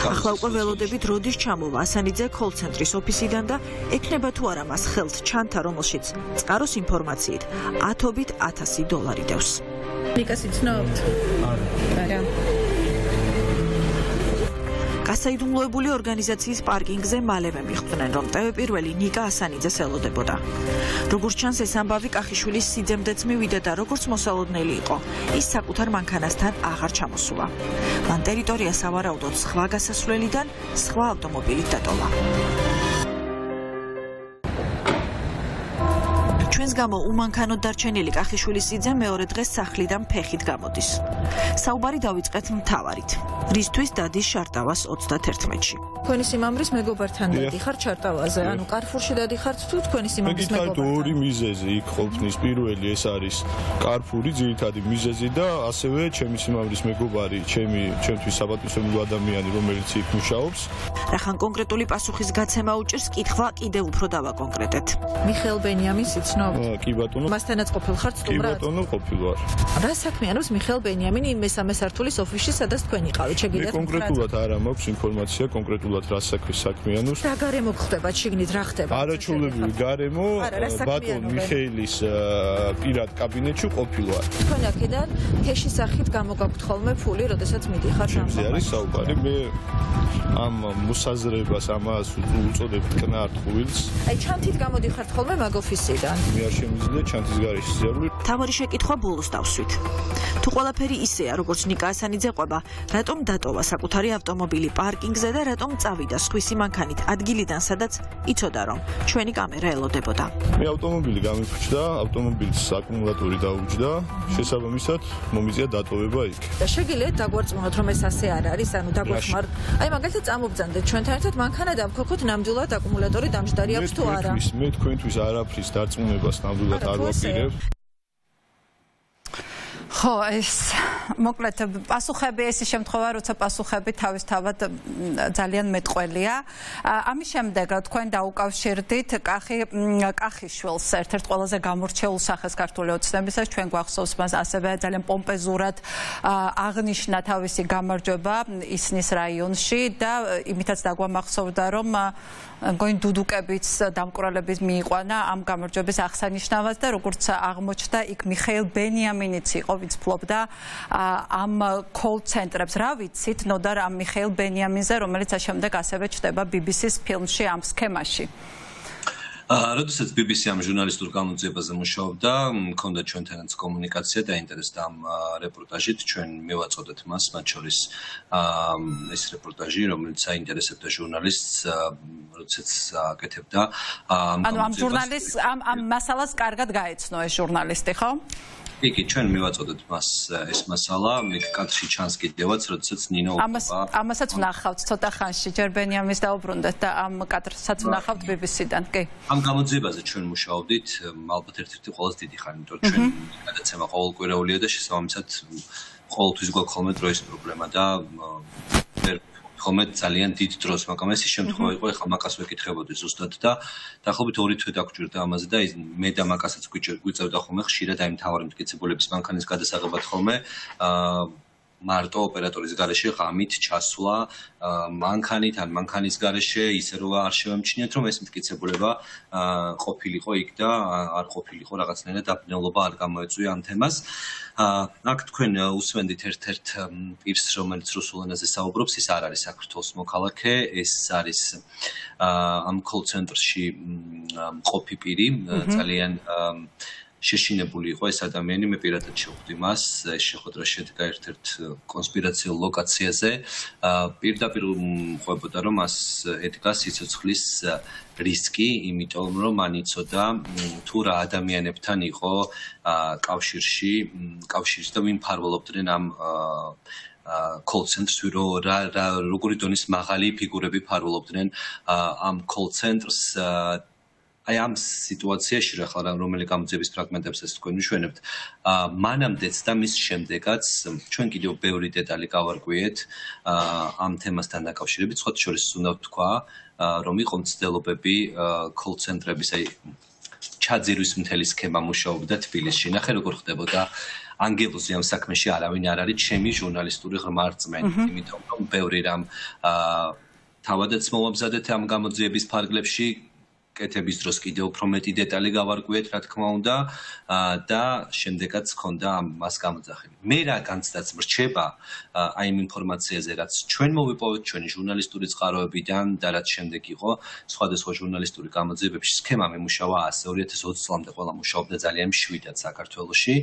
Ახლა უკვე ველოდებით როდის ჩამოვა ასანიძე კოლცენტრის ოფისიდან და ეკნება თუ არა მას ხელთ ჩანთა, რომელშიც წყაროს ინფორმაციით ათობით ათასი დოლარი დევს. Ნიკას იცნობთ? არა. გასაიდუმლოებული ორგანიზაციის პარკინგზე მალევე მიხვდნენ, რომ ტევებპირველი ნიკა ასანიძეს ელოდებოდა. Როგორც ჩანს, ეს ამბავი კახიშვილის სიძემდეც მივიდა და როგორც მოსალოდნელი იყო, ის საკუთარ მანქანასთან აღარ ჩამოსულა. მან ტერიტორია სავარაუდოდ სხვა გასასვლელიდან სხვა ავტომობილით დატოვა. ჩვენს გამო უმანქანოდ დარჩენილი კახიშვილის სიძე მეორე დღეს სახლიდან ფეხით გამოდის. საუბარი დავიწყეთ მთავარით. რისთვის დადის შარტავას ოცდაათერთმეტში. Თქვენი სიმამრის მეგობართან დიხარ ჩარტავაზე, ანუ კარფურში დიხართ თუ თქვენი სიმამრის მეგობართან? მეკითხავთ ორი მიზეზი იქ ყოფნის. პირველი ეს არის კარფური ძირითადი მიზეზი და ასევე ჩემი სიმამრის მეგობარი, ჩემი ჩემთვის საპატივცემულო ადამიანი, რომელიც იქ მუშაობს. Რახან კონკრეტული პასუხის გაცემა უჭირს, კითხვა კიდევ უფრო დავაკონკრეტეთ. მიხეილ ბენიამინს იცნობთ? კი ბატონო. მასთანაც ყოფილ ხართ სტუმრად? კი ბატონო, ყოფილ ვარ. რა საქმიანობს მიხეილ ბენიამინი იმ მესამე სართულის ოფისში, სადაც თქვენ იყავით? შეგიძლიათ კონკრეტულად არ მაქვს ინფორმაცია კონკრეტულად რა საქმიანობს. რა გარემო ხდება, შიგნით რა ხდება? არაჩვეულებრივი გარემო, ბატონ მიხეილის პირად კაბინეტში ყოფილა. თქვენ აქედან თეში სახით გამოგაქვთ ხოლმე ფული, როდესაც მიდიხარ ამ ზონაში. არის საუბარი, მე ამ მოსაზრებას ამას უწოდებ კნარტყვილს. აი, ჩანთით გამოდიხართ ხოლმე მაგ ოფისიდან. მე არ შემიძლია ჩანთის გარეშე ზიარული. თავარი შეკითხვა ბოლოს დავსვით. თუ ყველაფერი ისეა, როგორც ნიკა ასანიძე ყვება, რატომ დატოვა საკუთარი ავტომობილი პარკინგზე და რატომ წავიდა სხვისი მანქანით ადგილიდან, სადაც იცოდა, რომ ჩვენი კამერა ელოდებოდა. მე ავტომობილი გამიფუჭდა, ავტომობილის აკუმულატორი დაუჭდა, შესაბამისად მომიწია დატოვება იქ. და შეგიძლიათ დაგვარწმუნოთ, რომ ეს ასე არ არის, ანუ დაგვეხმართ. აი, მაგალითად, წამობძანდეთ ჩვენთან ერთად მანქანა დავქოქოთ, ნამდვილად აკუმულატორი დამჯდარი აქვს თუ არა. მე თქვენთვის არაფრის დარწმუნებას ნამდვილად არ ვაპირებ. ხო, ეს მოკლედ პასუხები ეს შემთხვევა, როცა პასუხები თავისთავად ძალიან მეტყველია. ამის შემდეგ თქვენ დაუკავშირდით კახი კახიშვილს, ერთ-ერთ ყველაზე გამორჩეულ სახეს ქართული ოცნებისას. ჩვენ გვახსოვს მას ასევე ძალიან პომპეზურად აღნიშნა თავისი გამარჯვება ისნის რაიონში და იმითაც დაგვამახსოვდა, რომ გოინ დუდუკებიც დამკურალების მიიყვანა ამ გამარჯვების აღსანიშნავად და როგორც აღმოჩნდა, იქ მიხეილ ბენიამინიც იყო, ვინც ფლობდა ამ კოლ ცენტრებს. რა ვიცით ნოდარ ამ მიხეილ ბენიამინზე, რომელიც შემდეგ ასევე ჩნდება ბი ბი სის ფილმში ამ სქემაში? როდესაც ბი ბი სი ამ ჟურნალისტურ გამოცემაზე მუშაობდა, მქონდა ჩვენთანაც კომუნიკაცია და ინტერესდა ამ რეპორტაჟით. ჩვენ მივაწოდეთ მას, მათ შორის ეს რეპორტაჟი, რომელიც აინტერესებდა ჟურნალისტს, როდესაც აკეთებდა ამ გამოცემას. ანუ ამ ჟურნალისტს ამ ამ მასალას კარგად გაეცნო ეს ჟურნალისტი, ხო? იგი ჩვენ მივაწოდეთ მას ეს მასალა, მე კადრში ჩანს კიდევაც, როდესაც ნინო ოკუპა. ამასაც ვნახავთ ცოტა ხანში, ჯერ ბენიამინს დაუბრუნდათ და ამ კადრსაც ვნახავთ ბი ბი სიდან, კი. ამ გამოძიებაზე ჩვენ მუშაობდით, ალბათ ერთ-ერთი ყველაზე დიდი ხანი, იმიტომ რომ ჩვენ გადაცემა ყოველკვირეულია და შესაბამისად ყოველთვის გვაქვს ხოლმე დროის პრობლემა და ვერ ხოლმე ძალიან დიდ დროს, მაგრამ ეს შემთხვევა იყო, ეხლა მაკას ვეკითხებოდი ზუსტად და დაახლოებით ორი თვე დაგვჭირდა ამაზე და მე და მაკასაც გვიწევდა ხოლმე ხშირად აი მთავარი მტკიცებულების მანქანის გადასაღებად ხოლმე მარტო ოპერატორის გარეშე ღამით ჩასვლა მანქანით ან მანქანის გარეშე, ისე რომ არ შევემჩნიათ, რომ ეს მტკიცებულება ყოფილიყო იქ და არ ყოფილიყო რაღაცნაირად დაბნელობა არ გამოეწვია ამ თემას. აქ თქვენ უსვენდით ერთ-ერთ პირს, რომელიც რუსულ ენაზე საუბრობს, ის არ არის საქართველოს მოქალაქე, ეს არის ამ კოლ ცენტრში მყოფი პირი, ძალიან შეშინებული იყო ეს ადამიანი, მე პირადად შევხვდი მას, შეხვედრა შედგა ერთ-ერთ კონსპირაციულ ლოკაციაზე, პირდაპირ ხვდებოდა, რომ მას ედგა სიცოცხლის რისკი, იმიტომ რომ მან იცოდა თუ რა ადამიანებთან იყო კავშირში, კავშირში და ვინ მფარველობდნენ ამ კოლ ცენტრს, როგორი დონის მაღალი ფიგურები მფარველობდნენ ამ კოლ ცენტრს. აი ამ სიტუაციაში რა ხარ რომელი გამოძიების ფრაგმენტებს ეს თქვენ მშვენებთ მანამდეც და მის შემდეგაც ჩვენ კიდევ ბევრი დეტალი გავარკვიეთ ამ თემასთან დაკავშირებით სხვა შორის უნდა ვთქვა რომ იყო მცდელობები call ცენტრების აი ჩაძირვის მთელი სქემა მუშაობდა თბილისში ნახე როგორ ხდებოდა Angelos am sakmeshi aravin ar არის ჩემი ჟურნალისტური ღმერთმენი იმიტომ რომ ბევრი რამ თავადაც მოვამზადეთ ამ გამოძიების ფარგლებში კეთების დროს კიდევ უფრო მეტი დეტალი გავარკვიეთ რა თქმა უნდა და შემდეგაც გქონდა მას გამოძახილი მე რა განცდაც მრჩება აი იმ ინფორმაციაზე რაც ჩვენ მოვიპოვეთ ჩვენი ჟურნალისტური წყაროებიდან და რაც შემდეგ იყო სხვადასხვა ჟურნალისტური გამოძიებებში სქემა მემუშავა ორი ათას ოცი წლამდე ყველა მუშაობდა ძალიან მშვიდად საქართველოში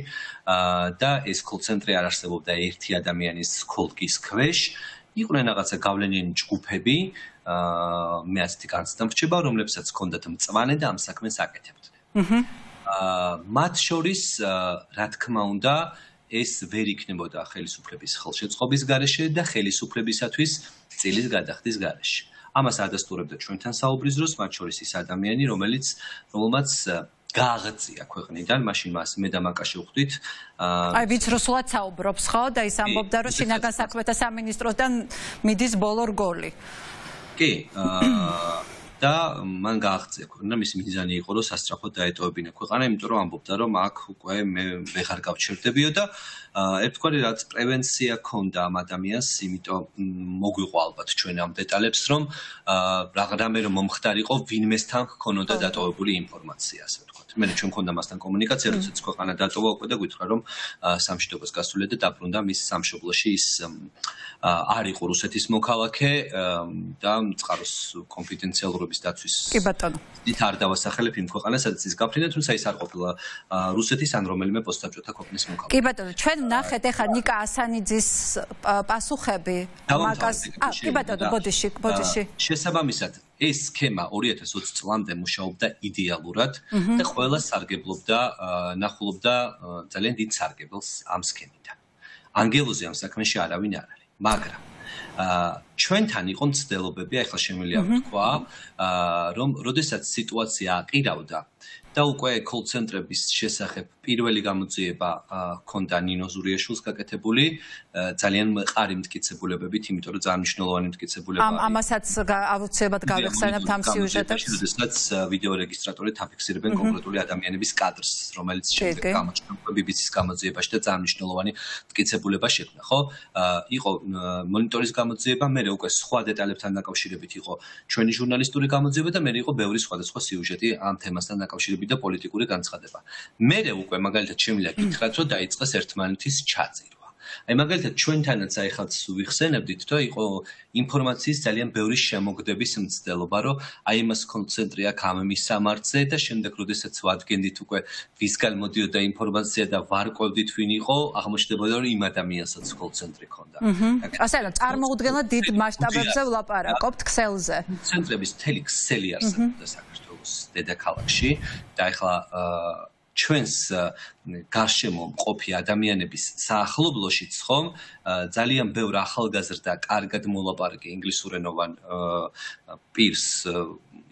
და ეს call ცენტრი არ არსებობდა ერთი ადამიანის კოლკის ქვეშ იყვნენ რაღაცა გავლენიანი ჯგუფები აა მე ასეთი განცდა მრჩება რომლებსაც ჰქონდათ მწვანე და ამ საქმეს აკეთებდნენ. აა მათ შორის რა თქმა უნდა ეს ვერ იქნებოდა ხელისუფლების ხელშეწყობის გარეშე და ხელისუფლებისათვის წილის გადახდის გარეშე. ამას ადასტურებდა ჩვენთან საუბრის დროს მათ შორის ის ადამიანი რომელიც რომელმაც გააღწია ქვეყნიდან, მაშინ მას მე და მაკაში ვხვდით. აი ვიც რუსულად საუბრობს ხო და ის ამბობდა რომ შინაგან საქმეთა სამინისტროსთან მიდის ბოლო რგოლი. კი, აა და მან გააღწია ქვეყნა, მისი მიზანი იყო რომ სასწრაფოდ დაეტოვებინა ქვეყანა, იმიტომ რომ ამბობდა რომ აქ უკვე მე ვეღარ გავჩერდებიო და ერთგვარი რაც პრევენცია ქონდა ამ ადამიანს, იმიტომ მოგვიყვა ალბათ ჩვენ ამ დეტალებს რომ რაღაცნაირად რომ მომხდარიყო ვინმესთან ქონოდა დატოვებული ინფორმაცია, ასე ვთქვათ. მე ჩვენ ქონდა მასთან კომუნიკაცია, როდესაც ქვეყანა დატოვა უკვე და გითხრა რომ სამშვიდობოს გასულე და დაბრუნდა მის სამშობლოში ის არ იყო რუსეთის მოქალაქე და წყაროს კონფიდენციალურობის დაცვის კი ბატონო. ის არ დავასახელებ იმ ქვეყანას, სადაც ის გაფრინდა, თუმცა ის არ ყოფილა რუსეთის ან რომელიმე პოსტსაბჭოთა ქვეყნის მოქალაქე. კი ბატონო, ჩვენ ნახეთ ახლა ნიკა ასანიძის პასუხები მაკას ა კი ბატონო ბოდიში ბოდიში შესაბამისად ეს სქემა ორი ათას ოცი წლამდე მუშაობდა იდეალურად და ყველა სარგებლობდა ნახულობდა ძალიან დიდ სარგებელს ამ სქემიდან ანგელოზი ამ საქმეში არავინ არ არის მაგრამ ჩვენთან იყო მცდელობები ახლა შემიძლია ვთქვა რომ როდესაც სიტუაცია აყირავდა და უკვე call ცენტრების შესახებ პირველი გამოძიება ჰქონდა ნინო ზურიაშვილს გაკეთებული ძალიან მყარი მტკიცებულებებით, იმიტომ რომ ძალიან მნიშვნელოვანი მტკიცებულება არის. ამასაც აუცილებლად გავიხსენებთ ამ სიუჟეტებს. შესაძაც ვიდეო რეგისტრატორით აფიქსირებენ კონკრეტული ადამიანების კადრს, რომელიც შემდეგ გამოჩნდა ბი ბი სი-ის გამოძიებაში და ძალიან მნიშვნელოვანი მტკიცებულება შექმნა, ხო? იყო მონიტორის გამოძიება, მე უკვე სხვა დეტალებთან დაკავშირებით იყო ჩვენი ჟურნალისტური გამოძიება და მე იყო ბევრი სხვადასხვა სიუჟეტი ამ თემასთან დაკავშირებით. და პოლიტიკური განცხადება. მერე უკვე მაგალითად შემიძლია გითხრათ, რომ დაიწყეს ერთმანეთის ჩაძირვა. აი მაგალითად ჩვენთანაც აი ხალხს ვიხსენებდით, რომ იყო ინფორმაციის ძალიან ბევრი შემოგდების მცდელობა, რომ აი მას კონცენტრია გამემის სამართზე და შემდეგ როდესაც ვადგენდით უკვე ვისგან მოდიოდა ინფორმაცია და ვარკვევდით ვინ იყო, აღმოჩნდებოდა რომ იმ ადამიანსაც კონცენტრი ჰქონდა. ასე რომ წარმოუდგენლად დიდ მასშტაბებზე ვლაპარაკობთ ქსელზე. ცენტრების მთელი ქსელი არსებობდა საქართველოში. დედაქალაქში და ახლა ჩვენს გარშემო მყოფი ადამიანების საახლობლოშიც ხომ ძალიან ბევრ ახალგაზრდა კარგად მოლაპარაკე ინგლისურენოვან პირს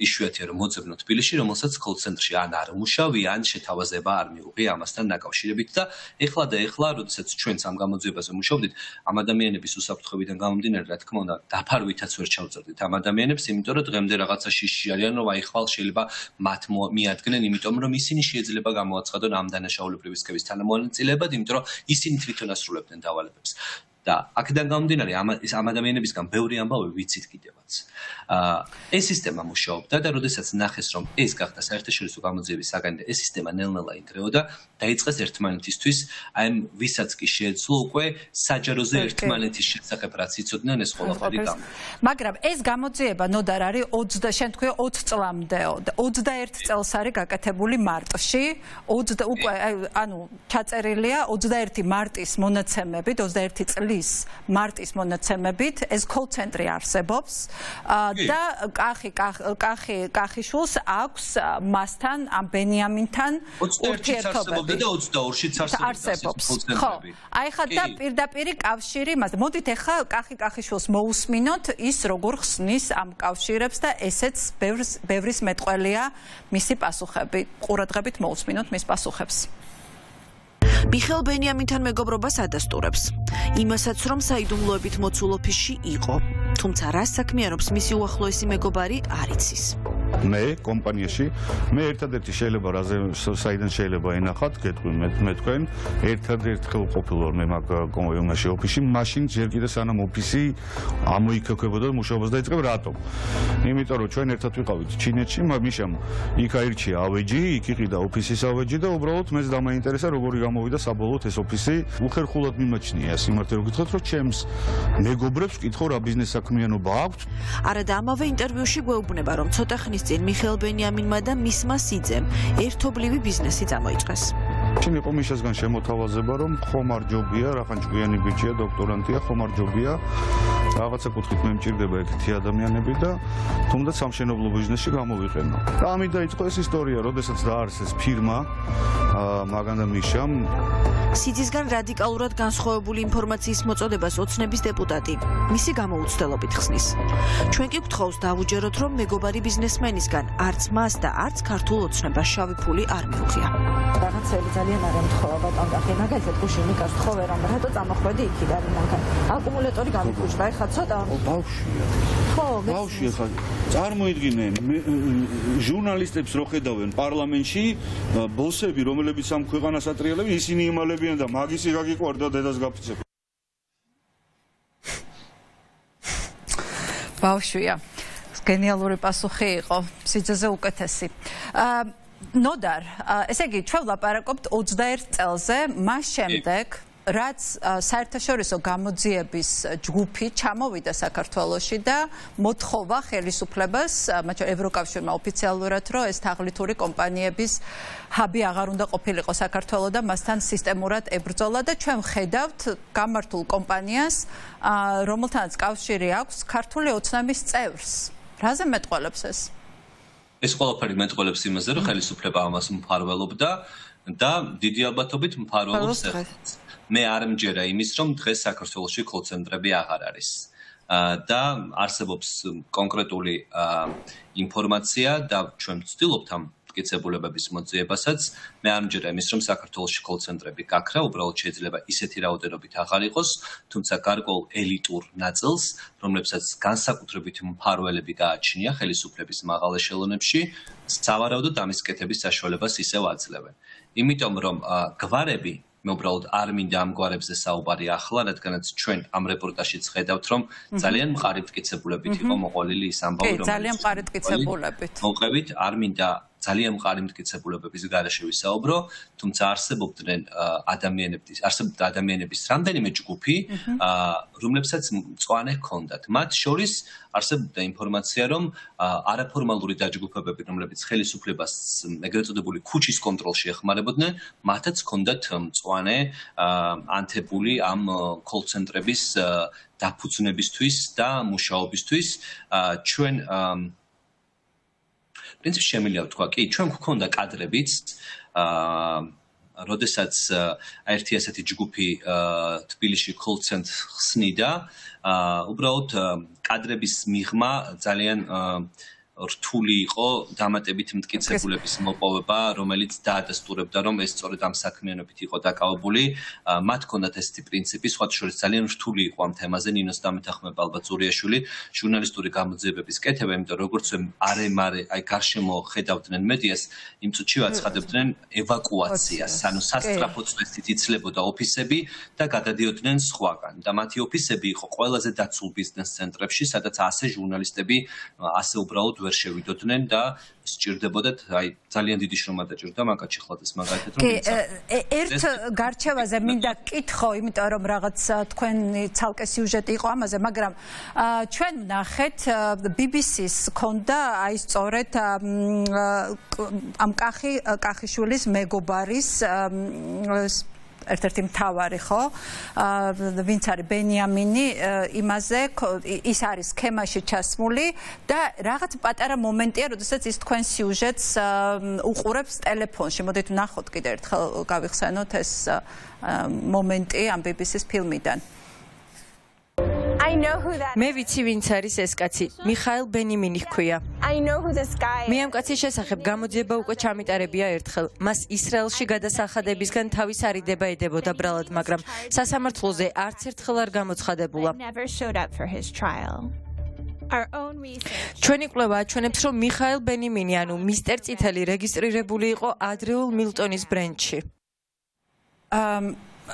იშვიათია რომ მოძებნო თბილისში, რომელსაც call ცენტრში ან არ მუშავი, ან შეთავაზება არ მიუღია ამასთან დაკავშირებით და ეხლა და ეხლა, როდესაც ჩვენც ამ გამოძიებაზე მუშავდით, ამ ადამიანების უსაფრთხოებიდან გამომდინარე, რა თქმა უნდა, დაფარვითაც ვერ ჩავწერდით ამ ადამიანებს, იმიტომ რომ დღემდე რაღაცა შიში არიან, რომ აი ხვალ შეიძლება მათ მიადგნენ, იმიტომ რომ ისინი შეიძლება გამოაცხადონ ამ დანაშაულებრივი სქემის თანამონაწილეებად, იმიტომ რომ ისინი თვითონ ასრულებდნენ დავალებებს. და აქედან გამომდინარე ამ ადამიანებისგან ბევრი ამბავი ვიცით კიდევაც. აა ეს სისტემა მუშაობდა და როდესაც ნახეს რომ ეს გახდა საერთაშორისო გამოძიების საგანი და ეს სისტემა ნელ-ნელა იგრეოდა, დაიწყეს ერთმანეთისთვის აი ამ ვისაც კი შეეძლო უკვე საჯაროზე ერთმანეთის შესახებ რაც იცოდნენ ეს ყველაფერი გამო. მაგრამ ეს გამოძიება ნოდარ არის ოცი შენ თქვი ოცი წლამდეო და ოცდაერთი წელს არის გაკეთებული მარტში, ოცი უკვე ანუ ჩაწერილია ოცდაერთი მარტის მონაცემებით ოცდაერთი წლის წლის მარტის მონაცემებით ეს call ცენტრი არსებობს და კახი კახი კახიშვილს აქვს მასთან ამ ბენიამინთან ურთიერთობები და ოცდაორშიც არსებობს ხო აი ხა და პირდაპირი კავშირი მას მოდით ეხა კახი კახიშვილს მოусმინოთ ის როგორ ხსნის ამ კავშირებს და ესეც ბევრის ბევრის მეტყველია მისი პასუხები ყურადღებით მოусმინოთ მის პასუხებს Mikheil Beniamintan მეგობრობას ადასტურებს. Იმასაც რომ საიდუმლოებით მოცულ ოფისში იყო, თუმცა რა საქმიანობს მისი უახლოესი მეგობარი არ იცის. მე კომპანიაში მე ერთადერთი შეიძლება რაზე საიდან შეიძლება ენახოთ, გეტყვი მე თქვენ, ერთადერთი ყოფილვარ მე მაგ კომპანიაში ოფისში, მაშინ ჯერ კიდე სანამ ოფისი ამოიქეკებოდა მუშაობას და იწყებ რატომ. იმიტომ რომ ჩვენ ერთად ვიყავით ჩინეთში, მიშამ იქ აირჩია ავეჯი, იქ იყიდა ოფისის ავეჯი და უბრალოდ მეც დამაინტერესა როგორი გამოვიდა საბოლოოდ ეს ოფისი. უხერხულად მიმაჩნია სიმართლე რომ გითხრათ, რომ ჩემს მეგობრებს ვკითხო რა ბიზნეს საქმიანობა აქვს. არა და ამავე ინტერვიუში გვეუბნება, რომ ცოტა ხნის წინ მიხეილ ბენიამინმა და მისმა სიძემ ერთობლივი ბიზნესი წამოიწყეს. შენ იყო მიშასგან შემოთავაზება, რომ ხომ არ ჯობია, რახან ჭკვიანი ბიჭია, დოქტორანტია, ხომ არ ჯობია. Რაღაცა კუთხით მე მჭირდება ეგეთი ადამიანები და თუნდაც სამშენებლო ბიზნესში გამოვიყენო. და ამით დაიწყო ეს ისტორია, როდესაც დაარსეს ფირმა მაგან და მიშამ. სიძისგან რადიკალურად განსხვავებული ინფორმაციის მოწოდებას ოცნების დეპუტატი მისი გამოუცდელობით ხსნის. ჩვენ კი გთხოვს დავუჯეროთ, რომ მეგობარი ბიზნესმენისგან არც მას და არც ქართულ ოცნებას შავი ფული არ მიუღია. რაღაცები ძალიან არ ემთხოვა ბატონ კახი, მაგალითად გუშინ ნიკას თხოვე რომ რატო წამოხვედი იქიდან მანქან. აკუმულატორი გამიკუჭდა, ეხლა ცოტა ბავშვია. ხო, ბავშვია ხა. წარმოიდგინე, ჟურნალისტებს რო ხედავენ პარლამენტში, ბოსები რომლებიც ამ ქვეყანას ატრიალებენ, ისინი იმალებიან და მაგისი გაგიყვარდა დედას გაფიცებ. ბავშვია. გენიალური პასუხი იყო, სიძეზე უკეთესი. აა ნოდარ, ესე იგი, ჩვენ ვლაპარაკობთ ოცდაერთ წელზე, მას შემდეგ რაც საერთაშორისო გამოძიების ჯგუფი ჩამოვიდა საქართველოში და მოთხოვა ხელისუფლებას, მათ შორის ევროკავშირმა ოფიციალურად, რომ ეს თაღლითური კომპანიების ჰაბი აღარ უნდა ყოფილიყო საქართველო და მასთან სისტემურად ებრძოლა და ჩვენ ხედავთ გამართულ კომპანიას, რომელთანაც კავშირი აქვს ქართული ოცნების წევრს. რაზე მეტყოლებს ეს? ეს ყველაფერი მეტყოლებს იმაზე, რომ ხელისუფლება ამას მფარველობდა და დიდი ალბათობით მფარველობს ეხლაც. მე არ მჯერა იმის, რომ დღეს საქართველოში call ცენტრები აღარ არის. და არსებობს კონკრეტული ინფორმაცია და ჩვენ ვცდილობთ ამ მტკიცებულებების მოძიებასაც. მე არ მჯერა იმის, რომ საქართველოში call ცენტრები გაქრა, უბრალოდ შეიძლება ისეთი რაოდენობით აღარ იყოს, თუმცა გარკვეულ ელიტურ ნაწილს, რომლებსაც განსაკუთრებით მფარველები გააჩნია ხელისუფლების მაღალ ეშელონებში, სავარაუდოდ ამის კეთების საშუალებას ისევ აძლევენ. იმიტომ რომ გვარები მე უბრალოდ არ მინდა ამ გვარებზე საუბარი ახლა, რადგანაც ჩვენ ამ რეპორტაჟშიც ხედავთ, რომ ძალიან მყარი მტკიცებულებით იყო მოყოლილი ის ამბავი, რომ ძალიან მყარი მტკიცებულებით. მოვყევით, არ მინდა ძალიან მყარი მტკიცებულებების გარეშე ვისაუბრო, თუმცა არსებობდნენ ადამიანების, არსებობდა ადამიანების რამდენიმე ჯგუფი, რომლებსაც მწვანე ჰქონდათ. მათ შორის არსებობდა ინფორმაცია, რომ არაფორმალური დაჯგუფებები, რომლებიც ხელისუფლებას ეგრეთ წოდებული ქუჩის კონტროლში ეხმარებოდნენ, მათაც ჰქონდათ მწვანე ანთებული ამ call ცენტრების დაფუძნებისთვის და მუშაობისთვის. ჩვენ პრინციპში შემიძლია ვთქვა, კი, ჩვენ გვქონდა კადრებიც, როდესაც ერთი ასეთი ჯგუფი თბილისში call ცენტრს ხსნიდა, უბრალოდ კადრების მიღმა ძალიან რთული იყო, დამატებით მტკიცებულების მოპოვება, რომელიც დაადასტურებდა, რომ ეს სწორედ ამ საქმიანობით იყო დაკავებული. მათ ჰქონდათ ესეთი პრინციპი, სხვათა შორის ძალიან რთული იყო ამ თემაზე, ნინოს დამეთანხმება ალბათ ზურიაშვილი, ჟურნალისტური გამოძიებების კეთება, იმიტომ რომ როგორც არემარე, აი გარშემო ხედავდნენ მედიას, იმ წუთში აცხადებდნენ ევაკუაციას, ანუ სასწრაფო წესით იცლებოდა ოფისები და გადადიოდნენ სხვაგან. და მათი ოფისები იყო ყველაზე დაცულ ბიზნეს ცენტრებში, სადაც ასე ჟურნალისტები ასე უბრალოდ ვერ შევიდოდნენ და სჭირდებოდათ, აი ძალიან დიდი შრომა დაჭირდა, მაგათ შეხლადეს მაგათეთ რომ ერთ გარჩევაზე მინდა გკითხო, იმიტომ რომ რაღაც თქვენი ცალკე სიუჟეტი იყო ამაზე, მაგრამ ჩვენ ნახეთ ბი ბი სი-ს ჰქონდა აი სწორედ ამ კახი კახიშვილის მეგობარის ertertim tavari ho Vintsari Beniamini imaze is aris kemashi chasmuli da ragats patara momentiya rodesats is tkven syujets uqurabs telefonshi modet nakhot gida ertkhl gavikhsanot es momenti am B B C-s filmidan I know who that Me vitsi vins aris es katsi Mikheil Beniamini hkvia I know who this guy Me am katsis shesakeb gamodzieba ukve chamitarebia ertkhl mas Israelshi gadasakhadebisgan tavis arideba edeboda bralad magram sasamartloze arts ertkhl ar gamotskhadebula Never showed up for his trial Our own research. Ჩვენი კვლევა აჩვენებს, რომ მიხაილ ბენიამინი ანუ მისტერ წითელი რეგისტრირებული იყო ადრეულ მილტონის ბრენდში.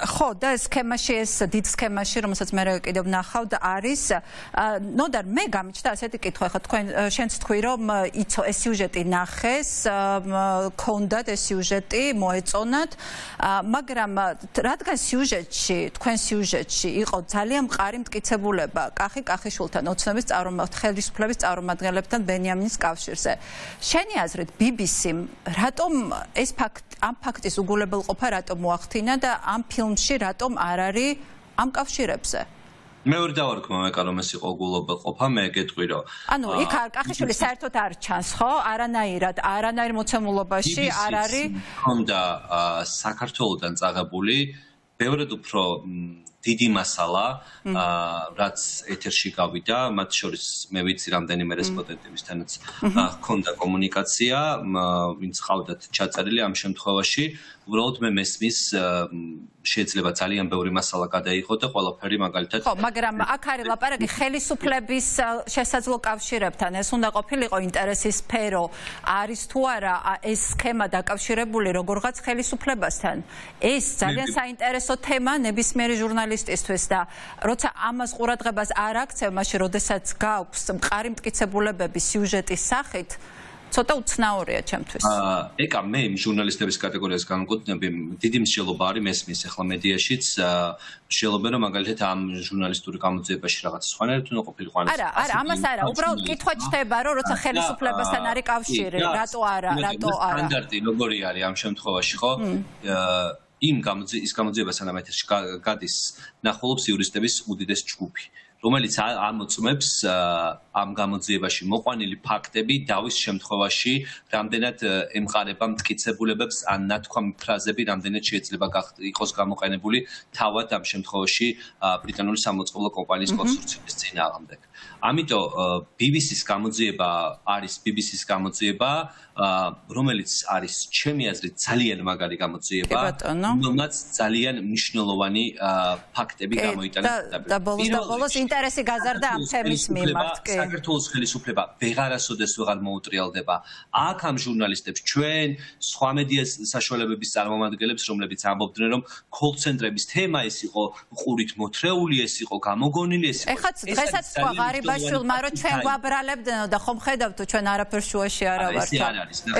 ხო, და სქემაში ეს დიდ სქემაში, რომელსაც მე კიდევ ნახავ არის, ნოდარ მე გამიჩნდა ასეთი კითხვა, ხო თქვენ შენც თქვი, რომ იცო ეს სიუჟეტი ნახეს, გქონდათ ეს სიუჟეტი, მოეწონათ, მაგრამ რადგან სიუჟეტში, თქვენ სიუჟეტში იყო ძალიან მყარი მტკიცებულება კახი კახიშვილთან, ოცნების წარმომადგენლებთან, ხელისუფლების წარმომადგენლებთან ბენიამინის კავშირზე. შენი აზრით B B C-მ რატომ ეს ფაქტი, ამ ფაქტის უგულებელყოფა რატომ მოახდინა და ამ Ratom Arari, am kavshirepse. Me urdavar kuma me kalomesi ogulobel qopa me getqviro. Ano ik ar Kakhishvili sertot ar chans kho aranairad aranair motsemulobashi arari onda sakartvelodan tsagabuli bevrad upro didi masala rats etershi gavida mat shoris me vitsi ramdenime respondentebistanots khonda komunikatsia vins qavdat chatsarili am shemtkhvevashi უბრალოდ მე მესმის შეიძლება ძალიან ბევრი მასალა გადაიღო და ყველაფერი მაგალითად ხო მაგრამ აქ არის ლაპარაკი ხელისუფლების შესაძლო კავშირებთან ეს უნდა ყოფილიყო ინტერესის სფერო არის თუ არა ეს სქემა დაკავშირებული როგორღაც ხელისუფლებასთან ეს ძალიან საინტერესო თემა ნებისმიერი ჟურნალისტისთვის და როცა ამას ყურადღებას არ აქცევ მაშინ როდესაც გაქვს მყარი მტკიცებულებები სიუჟეტის სახით ცოტა უცნაურია ჩემთვის. აა, ეკა მე ჟურნალისტების კატეგორიას განკუთვნები, დიდი მსჯელობა არის მესმის ახლა მედიაშიც, მსჯელობა რომ მაგალითად ამ ჟურნალისტური გამოძიებაში რაღაც სხვანაირად უნდა ყოფილიყო. არა, არა, ამას არა, უბრალოდ კითხვა ჩდება, რომ როცა ხელისუფლებასთან არის კავშირი, რატო არა, რატო არა. სტანდარტი როგორი არის ამ შემთხვევაში, ხო? აა, იმ გამოძიების გამოძიებასთან ამეთერში გადის ნახულობს იურისტების უდიდეს ჯგუფი. რომელიც ამოწმებს ამ გამოძიებაში მოყვანილი ფაქტები დავის შემთხვევაში რამდენად ემყარება მტკიცებულებებს ან ნათქვამი ფრაზები რამდენად შეიძლება იყოს გამოყენებული თავად ამ შემთხვევაში ბრიტანული სამოწყალო კომპანიის კონსორციუმის წინააღმდეგ. Ამიტომ B B C-ს გამოძიება არის B B C-ს გამოძიება, რომელიც არის ჩემი აზრით ძალიან მაგარი გამოძიება, რომელმაც ძალიან მნიშვნელოვანი ფაქტები გამოიტანა დაბოლოს ინტერესი გაზარდა ამ თემის მიმართ კი. საქართველოს ხელისუფლება ვეღარასოდეს ვეღარ მოუტრიალდება. აქ ამ ჟურნალისტებს ჩვენ სხვა მედია საშუალებების წარმომადგენლებს, რომლებიც ამბობდნენ, რომ კოლცენტრების თემა ეს იყო ყურით მოთრეული, ეს იყო გამოგონილი, ეს იყო. ეხაც დღესაც სხვა ღარი ბაშვილმა რომ ჩვენ გვაბრალებდნო და ხომ ხედავთო ჩვენ არაფერს შუაში არ ავართ.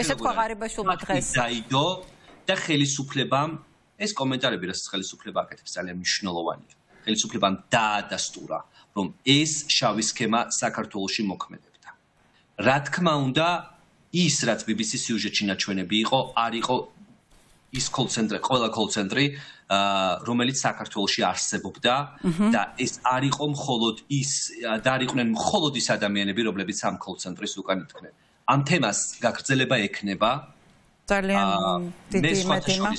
ესე თქვა ღარი ბაშვილმა დღეს. დაიდო და ხელისუფლებამ ეს კომენტარები რასაც ხელისუფლება აკეთებს ძალიან მნიშვნელოვანია. Ხელისუფლებამ დაადასტურა რომ ეს შავი სქემა საქართველოში მოქმედებდა. Რა თქმა უნდა, ის რაც B B C-ს სიუჟეტში ნაჩვენები იყო, არ იყო ის კოლცენტრი, ყველა კოლცენტრი, რომელიც საქართველოში არსებობდა და ეს არ იყო მხოლოდ ის, და არ იყვნენ მხოლოდ ის ადამიანები, რომლებიც ამ კოლცენტრის უკან იდგნენ. ამ თემას გაგრძელება ექნება ძალიან დიდი მეთემა.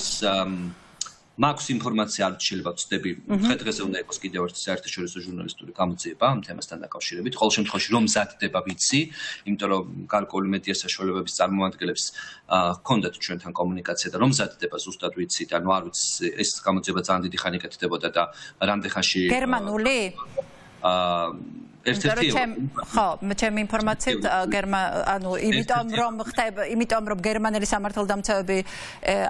მაქვს ინფორმაცია არ შეიძლება ვწდები დღესდღეზე უნდა იყოს კიდევ ერთი საერთაშორისო ჟურნალისტური გამოძიება ამ თემასთან დაკავშირებით ყოველ შემთხვევაში რომ მზადდება ვიცი იმიტომ რომ გარკვეული მედია საშუალებების წარმომადგენლებს ჰქონდათ ჩვენთან კომუნიკაცია და რომ მზადდება ზუსტად ვიცით ანუ არ ვიცი ეს გამოძიება ძალიან დიდი ხანი გაგრძელებოდა და რამდენ ხანში გერმანული ხო, ჩემი ინფორმაციით ანუ იმიტომ რომ ხდება, იმიტომ რომ გერმანელი სამართალდამცავები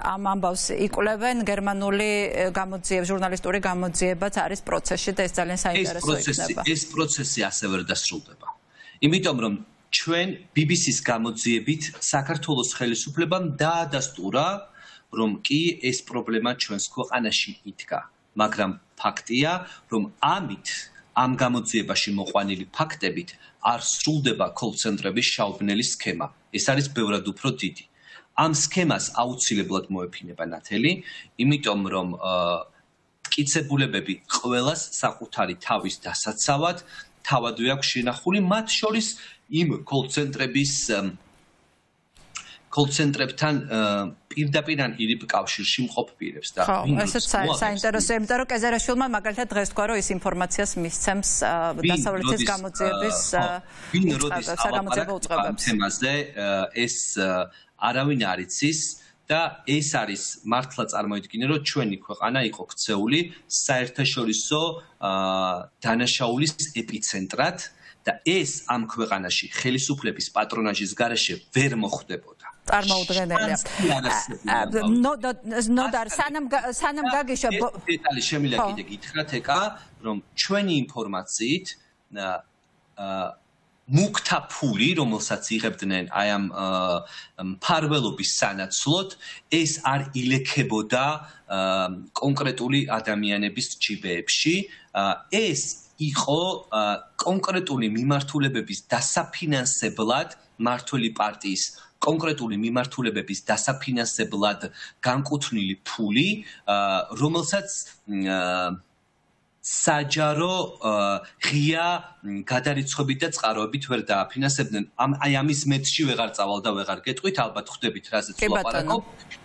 ამ ამბავს იკვლევენ, გერმანული გამოძიება, ჟურნალისტური გამოძიებაც არის პროცესში და ეს ძალიან საინტერესო იქნება. ეს პროცესი ასევე დასრულდება. იმიტომ რომ ჩვენ B B C-ს გამოძიებით საქართველოს ხელისუფლებამ დაადასტურა, რომ კი ეს პრობლემა ჩვენს ქვეყანაში იდგა, მაგრამ ფაქტია, რომ ამით ამ გამოძიებაში მოყვანილი ფაქტებით არ სრულდება კოლცენტრების შავბნელი სქემა. ეს არის ბევრად უფრო დიდი. ამ სქემას აუცილებლად მოეფინება ნათელი, იმიტომ რომ მტკიცებულებები ყველას საკუთარი თავის დასაცავად თავადვე აქვს შენახული, მათ შორის იმ კოლ-ცენტრების კოლ-ცენტრებთან პირდაპირ ან ირიბ კავშირში მყოფ პირებს და ესეც საინტერესოა, იმიტომ რომ კეზერაშვილმა მაგალითად დღეს თქვა, რომ ის ინფორმაციას მისცემს დასავლეთის გამოძიების საგამოძიებო უწყებებს. ეს არავინ არ იცის და ეს არის მართლა წარმოიდგინე, რომ ჩვენი ქვეყანა იყო ქცეული საერთაშორისო დანაშაულის ეპიცენტრად და ეს ამ ქვეყანაში ხელისუფლების პატრონაჟის გარეშე ვერ მოხდებოდა. წარმოუდგენელია. ნო ნო და სანამ სანამ გაგიშა დეტალი შემიძლია კიდე გითხრათ ეკა, რომ ჩვენი ინფორმაციით მუქთა ფული, რომელსაც იღებდნენ აი ამ მფარველობის სანაცვლოდ, ეს არ ილექებოდა კონკრეტული ადამიანების ჯიბეებში. ეს იყო კონკრეტული მიმართულებების დასაფინანსებლად მმართველი პარტიის კონკრეტული მიმართულებების დასაფინანსებლად განკუთვნილი ფული, რომელსაც საჯარო ღია გადარიცხვებით და წყაროებით ვერ დააფინანსებდნენ. აი ამის მეტში ვეღარ წავალ და ვეღარ გეტყვით, ალბათ ხვდებით რაზეც ვლაპარაკობ.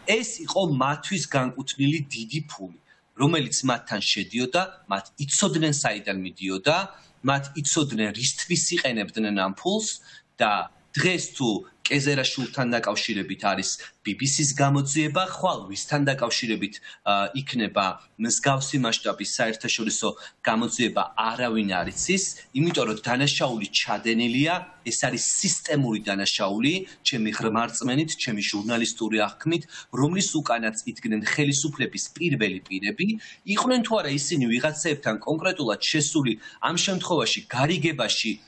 ეს იყო მათთვის განკუთვნილი დიდი ფული, რომელიც მათთან შედიოდა, მათ იცოდნენ საიდან მიდიოდა, მათ იცოდნენ რისთვის იყენებდნენ ამ ფულს და დღეს თუ კეზერაშვილთან დაკავშირებით არის ბი ბი სის გამოძიება, ხვალ ვისთან დაკავშირებით იქნება მსგავსი მასშტაბის საერთაშორისო გამოძიება არავინ არ იცის, იმიტომ რომ დანაშაული ჩადენილია, ეს არის სისტემური დანაშაული, ჩემი ღრმარწმენით, ჩემი ჟურნალისტური აღქმით, რომლის უკანაც იდგნენ ხელისუფლების პირველი პირები, იყვნენ თუ არა ისინი ვიღაცებთან კონკრეტულად შესული ამ შემთხვევაში გარიგებაში,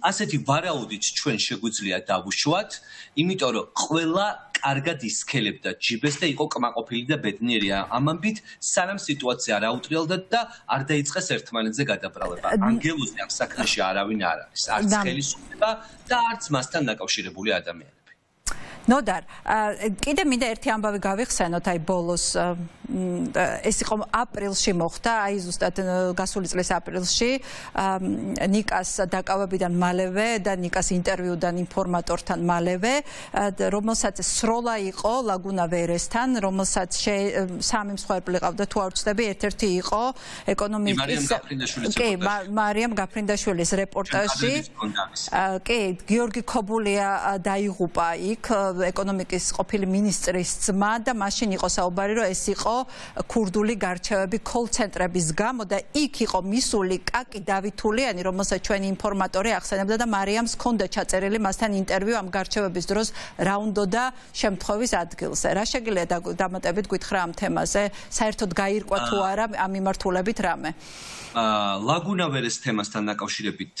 ასეთი ვარაუდით ჩვენ შეგვიძლია დავუშვათ, იმიტომ რომ ყველა კარგად ისქელებდა ჯიბეს და იყო კმაყოფილი და ბედნიერი ამამბით, სანამ სიტუაცია არ აუტრიალდა და არ დაიწყეს ერთმანეთზე გადაბრალება. ანგელოზი ამ საქმეში არავინ არ არის, არც ხელისუფლება და არც მასთან დაკავშირებული ადამიანები. ნოდარ, კიდე მინდა ერთი ამბავი გავიხსენოთ, აი ბოლოს ეს იყო აპრილში მოხდა, აი ზუსტად გასული წლის აპრილში, ნიკას დაკავებიდან მალევე და ნიკას ინტერვიუდან ინფორმატორთან მალევე, რომელსაც სროლა იყო ლაგუნა ვერესთან, რომელსაც სამი მსხვერპლი ყავდა თუ არ ვცდები, ერთ-ერთი იყო ეკონომიკის კი, მარიამ გაფრინდაშვილის რეპორტაჟში. კი, გიორგი ქობულია დაიღუპა იქ ეკონომიკის ყოფილი მინისტრის ძმა და მაშინ იყო საუბარი, რომ ეს იყო ქურდული გარჩევები კოლ-ცენტრების გამო და იქ იყო მისული კაკი დავითულიანი, რომელსაც ჩვენი ინფორმატორი ახსენებდა და მარიამს ჰქონდა ჩაწერილი მასთან ინტერვიუ ამ გარჩევების დროს რა უნდოდა შემთხვევის ადგილზე. რა შეგიძლია დამატებით გითხრა ამ თემაზე, საერთოდ გაირკვა თუ არა ამ მიმართულებით რამე? ლაგუნა ვერეს თემასთან დაკავშირებით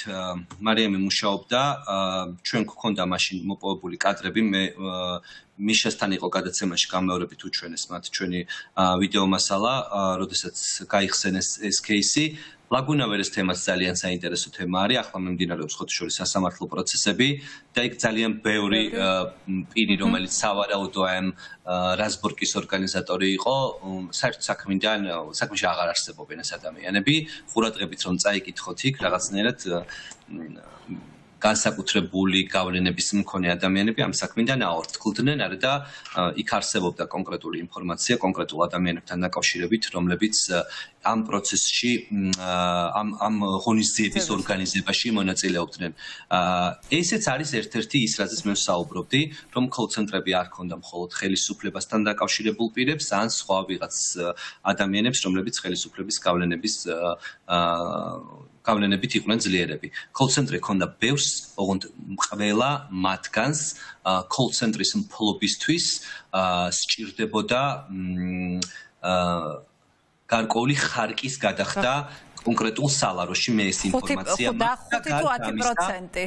მარიამი მუშაობდა, ჩვენ გქონდა მაშინ მოპოვებული კადრები, მე მიშასთან იყო გადაცემაში გამეორებით უჩვენეს მათ ჩვენი ვიდეომასალა, როდესაც გაიხსენეს ეს кейსი. ლაგუნა ვერეს თემაც ძალიან საინტერესო თემა არის, ახლა მიმდინარეობს ხუთშორის სასამართლო პროცესები და იქ ძალიან ბევრი პირი, რომელიც სავარაუდოა ამ რაზბორკის ორგანიზატორი იყო, საერთოდ საქმიდან საქმეში აღარ არსებობენ ეს ადამიანები, ყურადღებით რომ წაიკითხოთ იქ რაღაცნაირად განსაკუთრებული გავლენების მქონე ადამიანები ამ საქმიდან აორთქლდნენ, არა და იქ არსებობდა კონკრეტული ინფორმაცია კონკრეტულ ადამიანებთან დაკავშირებით, რომლებიც ამ პროცესში, ამ ამ ღონისძიების ორგანიზებაში მონაწილეობდნენ. ესეც არის ერთ-ერთი ის, რაზეც მე ვსაუბრობდი, რომ კოლ-ცენტრები არ ქონდა მხოლოდ ხელისუფლებასთან დაკავშირებულ პირებს, ან სხვა ვიღაც ადამიანებს, რომლებიც ხელისუფლების გავლენების გავლენებით იყვნენ ძლიერები. კოლ-ცენტრი ჰქონდა ბევრს, ოღონდ ყველა მათგანს კოლ-ცენტრის მფლობისთვის სჭირდებოდა გარკვეული ხარკის გადახდა კონკრეტულ სალაროში, მე ეს ინფორმაცია ხუთი თუ ათი პროცენტი.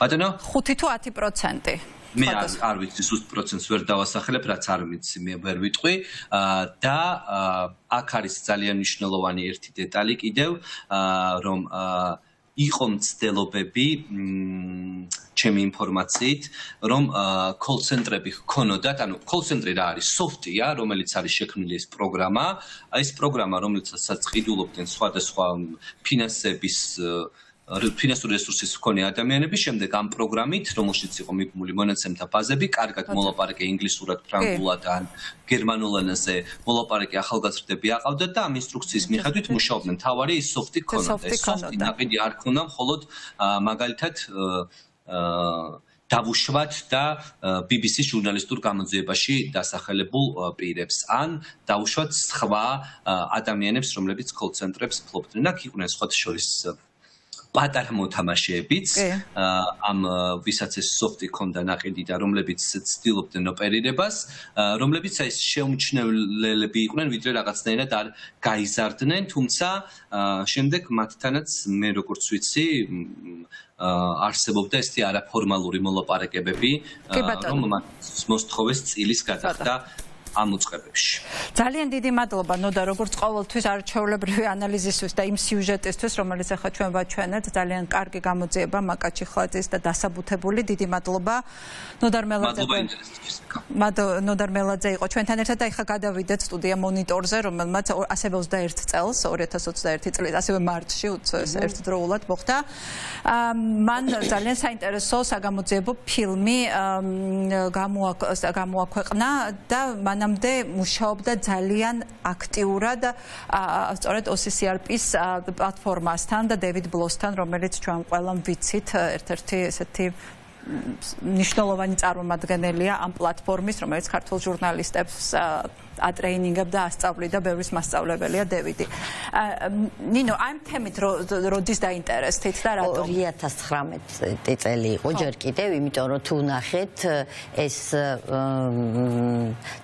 ბატონო? ხუთი თუ ათი პროცენტი. მე არ ვიცი, ზუსტ პროცენტს ვერ დავასახელებ, რაც არ ვიცი, მე ვერ ვიტყვი და აქ არის ძალიან მნიშვნელოვანი ერთი დეტალი კიდევ, რომ იყო მცდელობები ჩემი ინფორმაციით, რომ call center-ები ქონოდათ, ანუ call center-ი რა არის? Soft-ია, რომელიც არის შექმნილი ეს პროგრამა. Ეს პროგრამა, რომელსაც ყიდულობდნენ სხვადასხვა ფინანსების ფინანსური რესურსის მქონე ადამიანები, შემდეგ ამ პროგრამით, რომელშიც იყო მიბმული მონაცემთა ბაზები, კარგად მოლაპარაკე ინგლისურად, ფრანგულად ან გერმანულ ენაზე მოლაპარაკე ახალგაზრდები აყავდათ და ამ ინსტრუქციის მიხედვით მუშაობდნენ. თავარი ის სოფტი ქონოდა. ეს სოფტი ნაყიდი არ ქონდა, მხოლოდ მაგალითად დავუშვათ და BBC ჟურნალისტურ გამოძიებაში დასახელებულ პირებს ან დავუშვათ სხვა ადამიანებს, რომლებიც call center-ებს ფლობდნენ. აქ იყვნენ სხვათა შორის პატარა მოთამაშეებიც, ამ ვისაც ეს სოფტი ქონდა ნაყიდი და რომლებიც ცდილობდნენ ოპერირებას, რომლებიც აი შეუმჩნევლელები იყვნენ, ვიდრე რაღაცნაირად არ გაიზარდნენ, თუმცა შემდეგ მათთანაც მე როგორც ვიცი არსებობდა ესეთი არაფორმალური მოლაპარაკებები, რომ მათ მოსთხოვეს წილის გადახდა ამ უწყებებში. Ძალიან დიდი მადლობა ნოდა როგორც ყოველთვის არჩეულებრივი ანალიზისთვის და იმ სიუჟეტისთვის, რომელიც ახლა ჩვენ ვაჩვენებთ, ძალიან კარგი გამოძიება მაკაჩი ხლაძის და დასაბუთებული. დიდი მადლობა ნოდა მელაძე. ნოდა მელაძე იყო ჩვენთან ერთად და ახლა გადავიდეთ სტუდია მონიტორზე, რომელმაც ოცდაერთ წელს, ორი ათას ოცდაერთი წლის ასევე მარტში ერთდროულად მოხდა. მან ძალიან საინტერესო საგამოძიებო ფილმი გამოაქვეყნა და მან მანამდე მუშაობდა ძალიან აქტიურად სწორედ OCCRP-ის პლატფორმასთან და დევიდ ბლოსთან, რომელიც ჩვენ ყველამ ვიცით, ერთ-ერთი ესეთი მნიშვნელოვანი წარმომადგენელია ამ პლატფორმის, რომელიც ქართულ ჟურნალისტებს ატრეინინგებდა, ასწავლიდა, ბევრის მასწავლებელია დევიდი. ნინო, ამ თემით როდის დაინტერესდით და რატომ? ორი ათას ცხრამეტი წელი იყო ჯერ კიდევ, იმიტომ რომ თუ ნახეთ ეს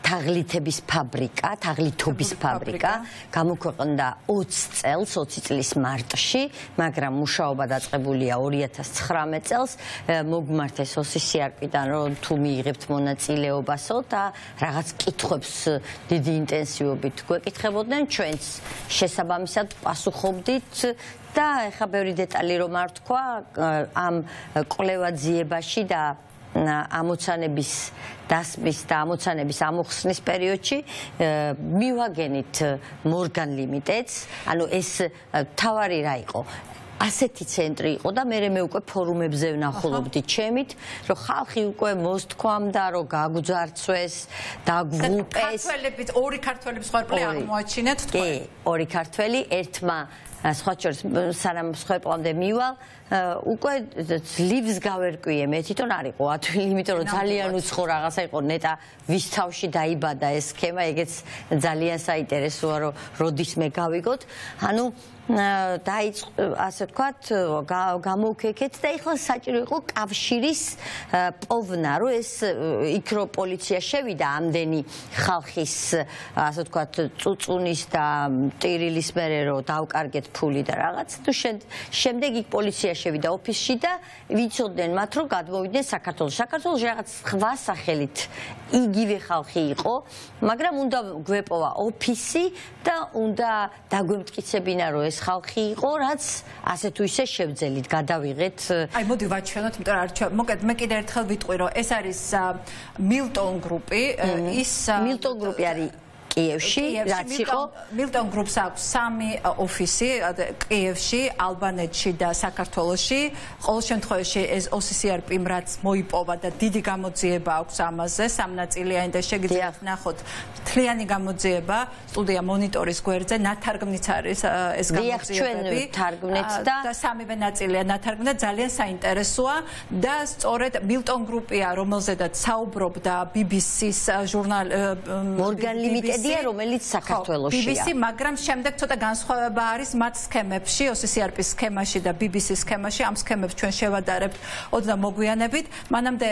თაღლითების ფაბრიკა, თაღლითობის ფაბრიკა გამოქვეყნდა ოცს წელს, ოცი წლის მარტში, მაგრამ მუშაობა დაწყებულია ორი ათას ცხრამეტი წელს. მოგმართეს OCCRP-დან რომ თუ მიიღებთ მონაწილეობასო და რაღაც კითხვებს დიდი ინტენსივობით გვეკითხებოდნენ, ჩვენც შესაბამისად პასუხობდით და ეხა ბევრი დეტალი რომ არ თქვა ამ კვლევაძიებაში და ამოცანების დასმის და ამოცანების ამოხსნის პერიოდში მივაგენით Morgan Limited-ს, ანუ ეს თავარი რა იყო? ასეთი ცენტრი იყო და მე მე უკვე ფორუმებზე ვნახულობდი ჩემით, რომ ხალხი უკვე მოსთქვამდა, რომ გაგვძარცვეს, დაგვუპეს. ქართველებიც, ორი ქართველი მსხვერპლი აღმოაჩინეთ თქვენ. კი, ორი ქართველი, ერთმა სხვაშორის სანამ მსხვერპლამდე მივალ, უკვე ძლივს გავერკვიე, მე თვითონ არ იყო ათვილი, იმიტომ რომ ძალიან უცხო რაღაცა იყო, ნეტა ვის თავში დაიბადა ეს სქემა, ეგეც ძალიან საინტერესოა, რომ როდის მე გავიგოთ. ანუ დაიც ასე ვთქვათ, გამოვქეკეთ და ეხლა საჭირო იყო კავშირის პოვნა, რომ ეს იქ რო პოლიცია შევიდა ამდენი ხალხის ასე ვთქვათ წუწუნის და ტირილის მერე რო დავკარგეთ ფული და რაღაც, თუ შემდეგ იქ პოლიცია შევიდა ოფისში და ვიცოდნენ მათ რომ გადმოვიდნენ საქართველოში. საქართველოში რაღაც ხვა სახელით იგივე ხალხი იყო, მაგრამ უნდა გვეპოვა ოფისი და უნდა დაგვემტკიცებინა რომ ეს ხალხი იყო, რაც ასე თუ ისე შევძელით გადავიღეთ. აი, მოდი ვაჩვენოთ, იმიტომ რომ არჩევ. მოკეთ, მე კიდე ერთხელ ვიტყვი, რომ ეს არის Milton Group-ი, ის Milton Group-ი არის კიევში, რაც იყო Milton Group-ს აქვს სამი ოფისი კიევში, ალბანეთში და საქართველოში. ყოველ შემთხვევაში ეს OCCRP-მ რაც მოიპოვა და დიდი გამოძიება აქვს ამაზე, სამნაწილიანი და შეგიძლიათ ნახოთ მთლიანი გამოძიება სტუდია მონიტორის გვერდზე, ნათარგმნიც არის ეს გამოძიებები და სამივე ნაწილია ნათარგმნად, ძალიან საინტერესოა და სწორედ Milton Group-ია, რომელზედაც საუბრობდა BBC-ის ჟურნალისტი Morgan Limited რომელიც საქართველოშია. BBC, მაგრამ შემდეგ ცოტა განსხვავება არის მათ სქემებში, OCCRP-ის სქემაში და BBC-ის სქემაში. ამ სქემებს ჩვენ შევადარებთ ოდნავ მოგვიანებით. მანამდე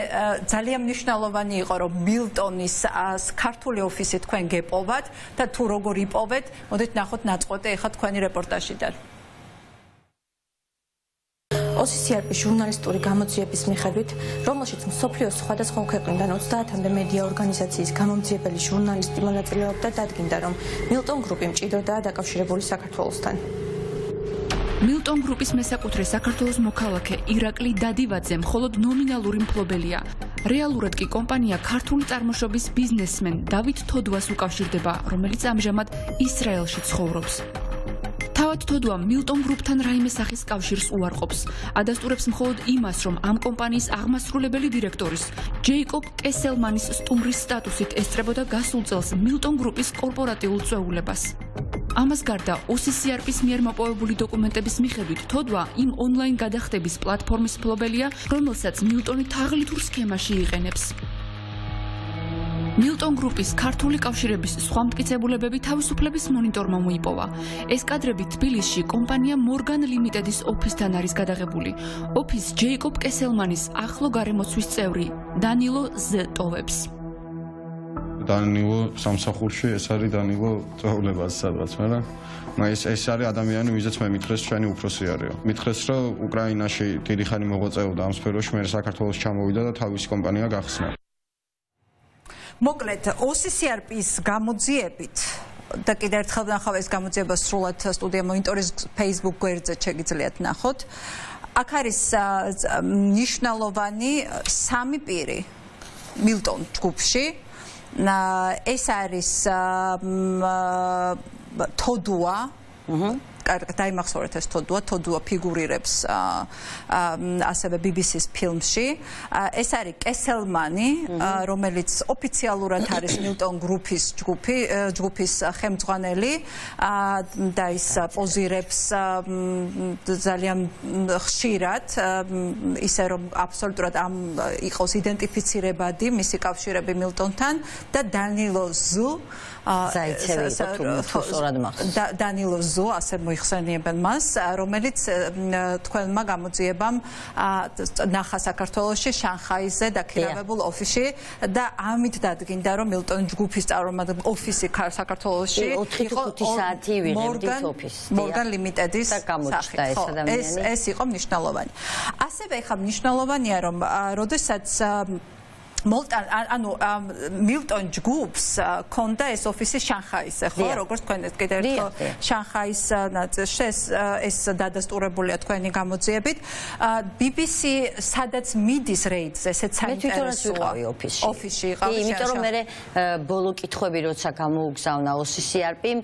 ძალიან მნიშვნელოვანი იყო, რომ Milton-ის ქართული ოფისი თქვენ გეპოვათ და თუ როგორ იპოვეთ, მოდით ნახოთ ნაწყვეტი ეხლა თქვენი რეპორტაჟიდან. OCCRP-ის ჟურნალისტური გამოძიების მიხედვით, რომელშიც მსოფლიოს სხვადასხვა ქვეყნიდან ოცდაათამდე მედია ორგანიზაციის გამომძიებელი ჟურნალისტი მონაწილეობდა, დადგინდა, რომ Milton Group-ი მჭიდროდაა დაკავშირებული საქართველოსთან. Milton Group is მესაკუთრე საქართველოს მოქალაქე ირაკლი დადივაძე მხოლოდ ნომინალური მფლობელია. Რეალურად კი კომპანია ქართული წარმოშობის ბიზნესმენ დავით თოდუას უკავშირდება, რომელიც ამჟამად ისრაელში ცხოვრობს. თავად თოდუა Milton Group-თან რაიმე სახის კავშირს უარყოფს. ადასტურებს მხოლოდ იმას, რომ ამ კომპანიის აღმასრულებელი დირექტორის ჯეიკობ კესელმანის სტუმრის სტატუსით ესწრებოდა გასულ წელს Milton Group-ის კორპორატიულ წეულებას. ამას გარდა O C C R P-ის მიერ მოპოვებული დოკუმენტების მიხედვით თოდვა იმ ონლაინ გადახდების პლატფორმის მფლობელია, რომელსაც მილტონი თაღლითურ სქემაში იყენებს. Milton Group-ის ქართული კავშირების სხვა მტკიცებულებები თავისუფლების მონიტორმა მოიპოვა. ეს კადრები თბილისში კომპანია Morgan Limited-ის ოფისთან არის გადაღებული. ოფის ჯეიკობ კესელმანის ახლო გარემოცვის წევრი დანილო ზეტოვებს. Danilo, სამსახურში ეს არის Danilo წეულებას სადაც მე რა. მაის ეს არის ადამიანი, ვისაც მე მითხრეს შენი უფროსი არისო. მითხრეს რომ უკრაინაში დიდი ხანი მოღვაწეობდა ამ სფეროში, მე საქართველოს ჩამოვიდა და თავისი კომპანია გახსნა. მოკლედ O C C R P-ის გამოძიებით და კიდევ ერთხელ ნახავ ეს გამოძიება სრულად სტუდია მონიტორის Facebook გვერდზე შეგიძლიათ ნახოთ. აქ არის ნიშნალოვანი სამი პირი Milton ჯგუფში. ეს არის თოდუა დაიმახსოვრეთ ეს თოდუა თოდუა ფიგურირებს ასევე B B C-ის ფილმში ეს არის კესელმანი რომელიც ოფიციალურად არის Milton Group-ის ჯგუფი ჯგუფის ხელმძღვანელი და ის პოზირებს ძალიან ხშირად ისე რომ აბსოლუტურად ამ იყოს იდენტიფიცირებადი მისი კავშირები Milton-თან და დანილო ზუ დანილო ზუ ასე მოიხსენიებენ მას, რომელიც თქვენმა გამოძიებამ ნახა საქართველოში, შანხაიზე დაქირავებულ ოფისში და ამით დადგინდა, რომ Milton ჯგუფის წარმომადგენლ ოფისი საქართველოში იყო ოთხი საათი ვიღებდით ოფისს. Morgan Limited-ის გამოჩნდა ეს ადამიანი. ეს იყო მნიშვნელოვანი. ასევე ხა მნიშვნელოვანია, რომ როდესაც Milton, ano, Milton Groups, konda es office Shanghai, ხო, როგორც თქვენ კიდევ Shanghai-ის ნაცშეს ეს დადასტურებულია თქვენი გამოძიებით. B B C სადაც მიდის რეიდზე, ესეც საინტერესოა ოფისში. ოფისში იყავი. იმიტომ რომ მე ბოლო კითხვები როცა გამოუგზავნა O C C R P-მ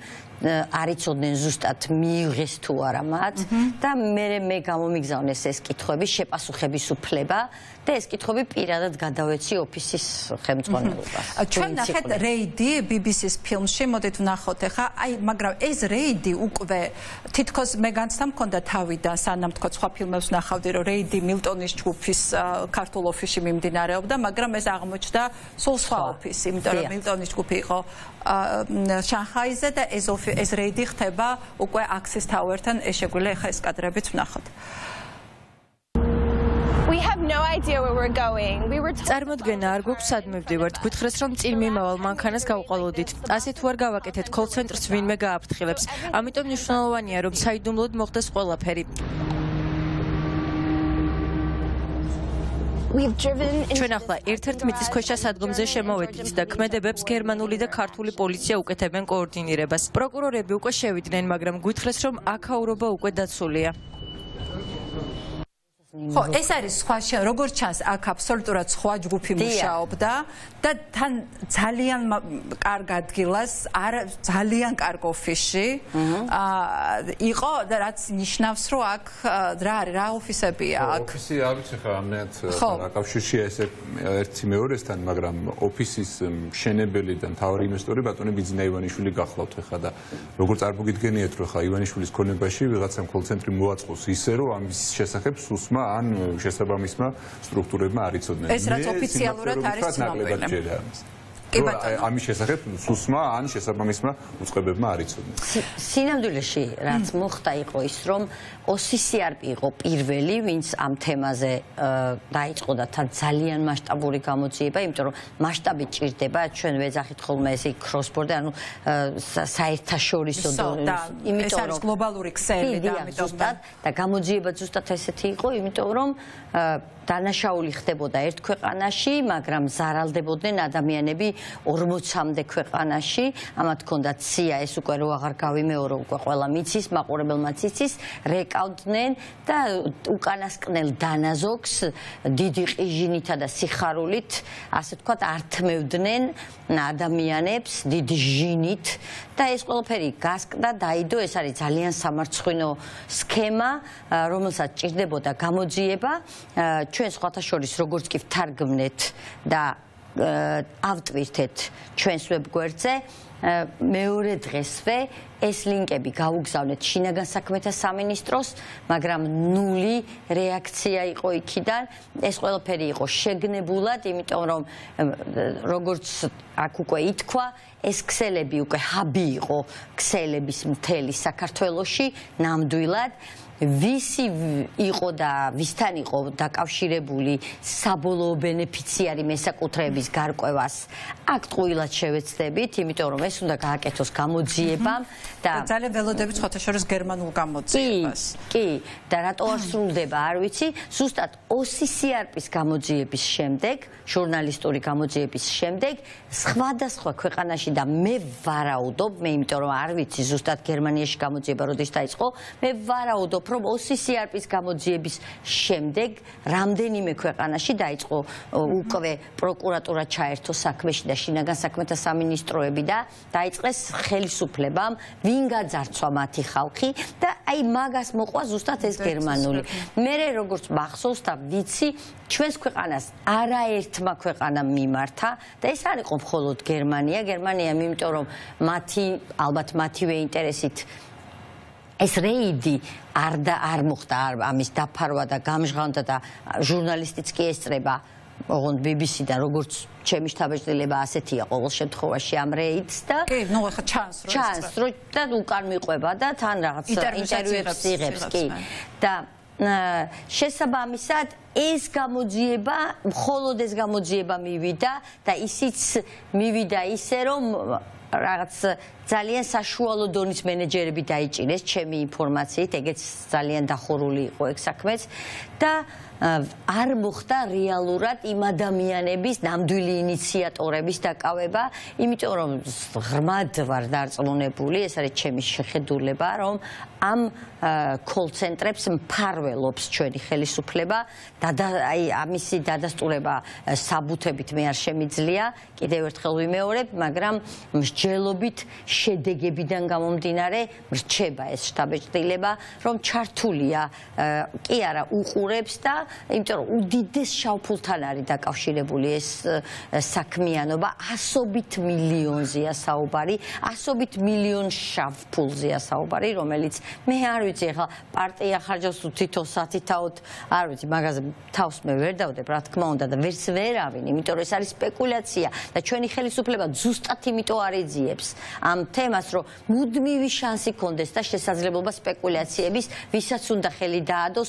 არიწოდნენ ზუსტად მიიღეს თუ არა მათ და მე მე გამომიგზავნეს ეს კითხვები შეპასუხების უფლება და ეს კითხვები პირადად გადავეცი ოფისის ხელმძღვანელობას. ჩვენ ნახეთ რეიდი B B C-ის ფილმში, მოდით ვნახოთ ახლა, აი, მაგრამ ეს რეიდი უკვე თითქოს მე განცდა მქონდა თავიდან, სანამ თქო სხვა ფილმებს ნახავდი, რომ რეიდი Milton-ის ჯგუფის ქართულ ოფისში მიმდინარეობდა, მაგრამ ეს აღმოჩნდა სულ სხვა ოფისი, იმიტომ რომ Milton-ის ჯგუფი იყო შანხაიზე და ეს ოფისი ეს რეიდი ხდება უკვე Axis Tower-თან ეს შეგვიძლია ხა ეს კადრებიც ვნახოთ. We have no idea where we're going. We were წარმოდგენა არ გვაქვს სადმე ვდივართ. გითხრეს რომ წირმიმავალ მანქანას გავყოლოდით. ასე თუ არ გავაკეთეთ call center-ს ვინმე გააფრთხილებს. ამიტომ მნიშვნელოვანია რომ საიდუმლოდ მოხდეს ყველაფერი. ჩვენ ახლა ერთ-ერთ მიწისქვეშა სადგომზე შემოვედით და ქმედებებს გერმანული და ქართული პოლიცია უკეთებენ კოორდინირებას. პროკურორები უკვე შევიდნენ, მაგრამ გვითხრეს, რომ აქაურობა უკვე დაცულია. ხო, ეს არის სხვა როგორც ჩანს, აქ აბსოლუტურად სხვა ჯგუფი მუშაობდა და თან ძალიან კარგ ადგილას, ძალიან კარგ ოფისში იყო და რაც ნიშნავს, რომ აქ რა არის, რა ოფისებია აქ? ოფისი არ ვიცი ხა ამნაირად აკავშირშია ეს ერთი მეორესთან, მაგრამ ოფისის მშენებელი და მთავარი ინვესტორი ბატონი ბიძინა ივანიშვილი გახლავთ ხა და როგორ წარმოგიდგენიათ, რომ ხა ივანიშვილის ქონებაში ვიღაცამ კოლ-ცენტრი მოაწყოს ისე, რომ ამის შესახებ სუსმა ან შესაბამისმა სტრუქტურებმა არიწოდნენ. ეს რაც ოფიციალურად არის ცნობილი. Კი ბატონო, ამის შესახებ სუსმა ან შესაბამისმა უწყებებმა არიწოდნენ. სინამდვილეში რაც მოხდა იყო ის, რომ O C C R P იყო პირველი, ვინც ამ თემაზე დაიწყო და თან ძალიან მასშტაბური გამოძიება, იმიტომ რომ მასშტაბი ჭირდება, ჩვენ ვეძახით ხოლმე ესე cross-border, ანუ საერთაშორისო და იმიტომ რომ ეს გლობალური ქსელი და ამიტომ და გამოძიება ზუსტად ესეთი იყო, იმიტომ რომ დანაშაული ხდებოდა ერთ ქვეყანაში, მაგრამ ზარალდებოდნენ ადამიანები forty-amde ქვეყანაში, ამათ ქონდა სია, ეს უკვე რო აღარ გავიმეორო, უკვე ყველა მიცის, მაყურებელმაც იცის, რეკავდნენ და უკანასკნელ დანაზოგს დიდი ყიჟინითა და სიხარულით, ასე თქვათ, ართმევდნენ ადამიანებს დიდი ჟინით და ეს ყველაფერი გასკდა, დაიდო, ეს არის ძალიან სამარცხვინო სქემა, რომელსაც ჭირდებოდა გამოძიება, ჩვენ სხვათაშორის როგორც კი ვთარგმნეთ და ავტვირთეთ ჩვენს ვებგვერდზე მეორე დღესვე ეს ლინკები გაუგზავნეთ შინაგან საქმეთა სამინისტროს, მაგრამ ნული რეაქცია იყო იქიდან. ეს ყველაფერი იყო შეგნებულად, იმიტომ რომ როგორც აქ უკვე ითქვა, ეს ქსელები უკვე ჰაბი იყო ქსელების მთელი საქართველოში ნამდვილად. Visi იყო და ვისთან იყო დაკავშირებული საბოლოო ბენეფიციარი მესაკუთრეების გარკვევას აქ ტყუილად შევეცდებით, იმიტომ რომ ეს უნდა გააკეთოს გამოძიებამ და ძალიან ველოდებით ხოთაშორის გერმანულ გამოძიებას. კი, და რატო არ სრულდება, არ ვიცი, ზუსტად O C C R P-ის გამოძიების შემდეგ, ჟურნალისტური გამოძიების შემდეგ, სხვადასხვა ქვეყანაში და მე ვარაუდობ, მე იმიტომ რომ არ ვიცი ზუსტად გერმანიაში გამოძიება როდის დაიწყო, მე ვარაუდობ რომ O C C R P-ის გამოძიების შემდეგ რამდენიმე ქვეყანაში დაიწყო უკვე პროკურატურა ჩაერთო საქმეში და შინაგან საქმეთა სამინისტროები და დაიწყეს ხელისუფლებამ, ვინ გაძარცვა მათი ხალხი და აი მაგას მოყვა ზუსტად ეს გერმანული. მერე როგორც მახსოვს და ვიცი, ჩვენს ქვეყანას არაერთმა ქვეყანამ მიმართა და ეს არ იყო მხოლოდ გერმანია, გერმანია იმიტომ რომ მათი ალბათ მათივე ინტერესით ეს რეიდი არ და არ მოხდა, ამის დაფარვა და გამჟღავნდა და ჟურნალისტიც კი ესწრება ოღონდ B B C-დან როგორც ჩემი შთაბეჭდილება ასეთია ყოველ შემთხვევაში ამ რეიდს და კი, ნუ ახლა ჩანს რომ ჩანს რომ და უკან მიყვება და თან რაღაც ინტერვიუებს იღებს კი და შესაბამისად ეს გამოძიება, მხოლოდ ეს გამოძიება მივიდა და ისიც მივიდა ისე რომ რაღაც ძალიან საშუალო დონის მენეჯერები დაიჭირეს ჩემი ინფორმაციით, ეგეც ძალიან დახურული იყო ეგ საქმეც და არ მოხდა რეალურად იმ ადამიანების ნამდვილი ინიციატორების დაკავება, იმიტომ რომ ღრმად ვარ დარწმუნებული, ეს არის ჩემი შეხედულება, რომ ამ კოლ ცენტრებს მფარველობს ჩვენი ხელისუფლება და აი ამისი დადასტურება საბუთებით მე არ შემიძლია, კიდევ ერთხელ ვიმეორებ, მაგრამ მსჯელობით შედეგებიდან გამომდინარე რჩება ეს შთაბეჭდილება, რომ ჩართულია კი არა უყურებს და იმიტომ რომ უდიდეს შავფულთან არის დაკავშირებული ეს საქმიანობა, ასობით მილიონზეა საუბარი, ასობით მილიონ შავფულზეა საუბარი, რომელიც მე არ ვიცი ახლა პარტია ხარჯავს თითო სათითაოდ, არ ვიცი, მაგაზე თავს მე ვერ დავდებ, რა თქმა უნდა და ვერც ვერავინ, იმიტომ რომ ეს არის სპეკულაცია და ჩვენი ხელისუფლება ზუსტად იმიტომ არ ეძიებს ამ თემას, რომ მუდმივი შანსი კონდეს და შესაძლებლობა სპეკულაციების, ვისაც უნდა ხელი დაადოს,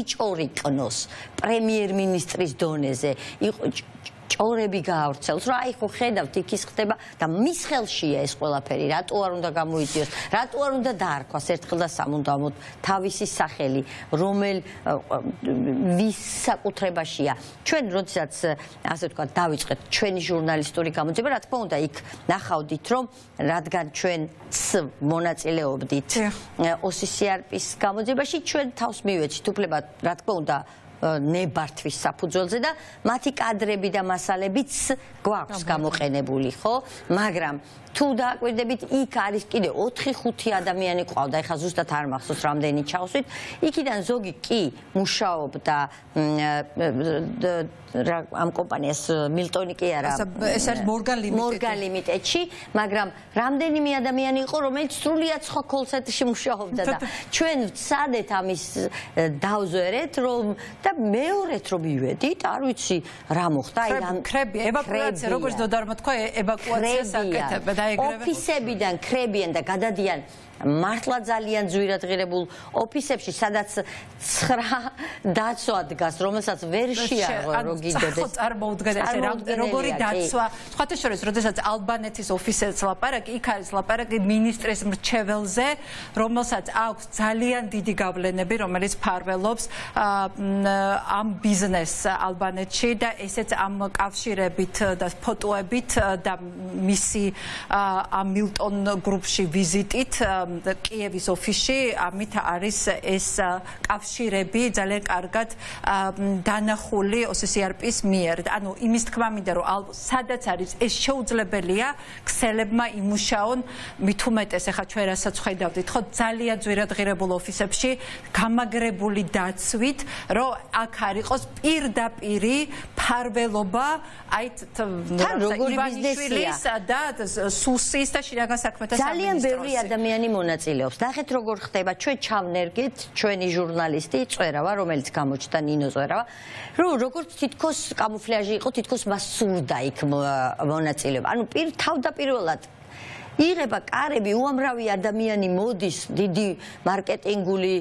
იჭორიკნოს პრემიერ-მინისტრის დონეზე. ჭორები გაავრცელს, რა იხო ხედავთ, იქ ის ხდება და მის ხელშია ეს ყველაფერი, რატო არ უნდა გამოიწვიოს, რატო არ უნდა დაარქვას ერთხელ და სამუდამოდ თავისი სახელი, რომელ ვის საკუთრებაშია. ჩვენ როდესაც ასე თქვა დავიწყეთ ჩვენი ჟურნალისტური გამოძიება, რა თქმა უნდა, იქ ნახავდით, რომ რადგან ჩვენ მონაწილეობდით O C C R P-ის გამოძიებაში, ჩვენ თავს მივეცით უფლებად, რა თქმა უნდა, ნებართვის საფუძველზე და მათი კადრები და მასალებიც გვაქვს გამოყენებული, ხო? მაგრამ თუ დააკვირდებით, იქ არის კიდე ოთხი ხუთი ადამიანი ყავდა, ეხლა ზუსტად არ მახსოვს რამდენი ჩავსვით, იქიდან ზოგი კი მუშაობდა ამ კომპანიას მილტონი კი არა, ეს არის Morgan Limited-ში, მაგრამ რამდენიმე ადამიანი იყო, რომელიც სრულიად სხვა call center-ში მუშაობდა და ჩვენ ვცადეთ ამის დავზვერეთ, რომ და მეორედ რომ მივედით, არ ვიცი რა მოხდა, ხრები, ევაკუაცია, როგორც დოდარმა თქვა, ევაკუაცია საკეთებდა. ოფისებიდან ხრებიან და გადადიან მართლა ძალიან ძვირადღირებულ ოფისებში, სადაც ცხრა დაცვა დგას, რომელსაც ვერ შეარღო რო გიგდეს. ხო, წარმოუდგენელი ეს როგორი დაცვა. სხვათა შორის, როდესაც ალბანეთის ოფისებს ლაპარაკი, იქ არის ლაპარაკი მინისტრის მრჩეველზე, რომელსაც აქვს ძალიან დიდი გავლენები, რომელიც ფარველობს ამ ბიზნესს ალბანეთში და ესეც ამ კავშირებით და ფოტოებით და მისი ამ Milton Group-ში ვიზიტით კიევის ოფისში ამით არის ეს კავშირები ძალიან კარგად დანახული O C C R P-ის მიერ. ანუ იმის თქმა მინდა რომ სადაც არის ეს შეუძლებელია ქსელებმა იმუშაონ მით უმეტეს ახლა ჩვენ რასაც ხედავდით ხო ძალიან ძვირადღირებულ ოფისებში გამაგრებული დაცვით რომ აქ არიყოს პირდაპირი ფარველობა აი როგორი ბიზნესია და სუსის და შინაგან საქმეთა სამინისტროს მონაწილეობს. Დახეთ როგორ ხდება ჩვენ ჩავნერგეთ ჩვენი ჟურნალისტი წვერავა რომელიც გამოჩნდა ნინო წვერავა რომ როგორც თითქოს კამუფლაჟი იყო თითქოს მას სურდა იქ მონაწილეობა ანუ პირ თავდაპირველად იღება კარები უამრავი ადამიანი მოდის დიდი მარკეტინგული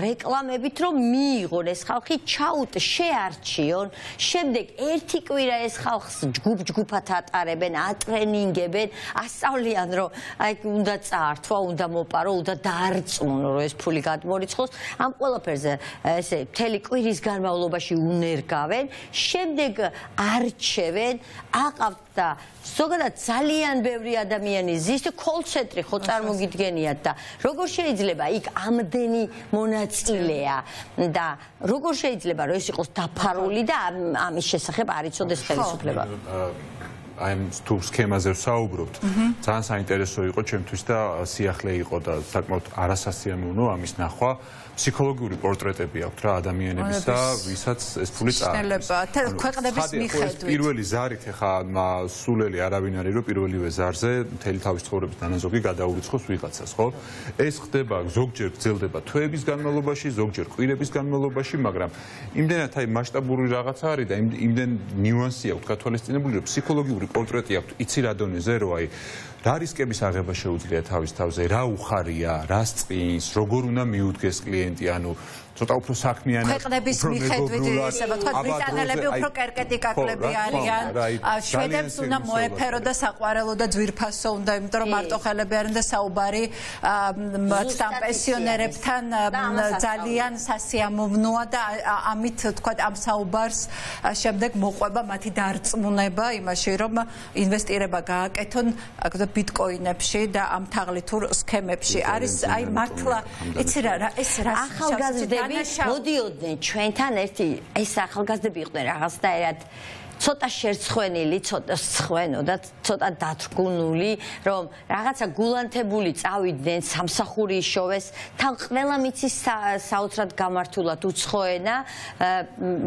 რეკლამებით რომ მიიღონ ეს ხალხი ჩაუტ შეარჩიონ შემდეგ ერთი კვირა ეს ხალხს ჯგუფ-ჯგუფად ატარებენ ატრენინგებენ ასწავლიან რომ აი უნდა წაართვა უნდა მოპარო უნდა დაარწმუნო რომ ეს ფული გადმორიცხოს ამ ყველაფერზე ესე მთელი კვირის განმავლობაში უნერგავენ შემდეგ არჩევენ აყავთ და ზოგადად ძალიან ბევრი ადამიანი ზის კოლ ცენტრი ხო წარმოგიდგენიათ და როგორ შეიძლება იქ ამდენი მონაწილეა და როგორ შეიძლება რომ ეს იყოს დაფარული და ამის შესახებ არ იცოდეს ხელისუფლება I'm too schemაზე ვსაუბრობთ ძალიან საინტერესო იყო ჩემთვის და სიახლე იყო და საკმაოდ არასასიამოვნო ამის ნახვა Psychological portrait of Adam and Visa, Visats, Spulis, დარისკების აღება შეუძლია თავის თავზე, რა უხარია, რა წინს, როგორ უნდა მიუდგეს კლიენტი, ანუ ცოტა უფრო საქმიანად, უფრო მეგობრულად, ბრიტანელები უფრო კერკეტი კაკლები არიან, შვედებს უნდა მოეფერო და საყვარელო და ძვირფასო უნდა, იმიტომ რომ მარტოხელები არიან და საუბარი ამ პენსიონერებთან ძალიან სასიამოვნოა და ამით თქვა ამ საუბარს შემდეგ მოყვება მათი დარწმუნება იმაში, რომ ინვესტირება გააკეთონ ბიტკოინებში და ამ თაღლითურ სქემებში არის აი მართლა იცი რა ეს რა ახალგაზრდები მოდიოდნენ ჩვენთან ერთი ეს ახალგაზრდები იყვნენ რაღაცნაირად ცოტა შერცხვენილი, ცოტა სხვენო და ცოტა დათრგუნული, რომ რაღაცა გულანთებული წავიდნენ სამსახური იშოვეს, თან ყველა მიცის საოცრად გამართულად უცხო ენა,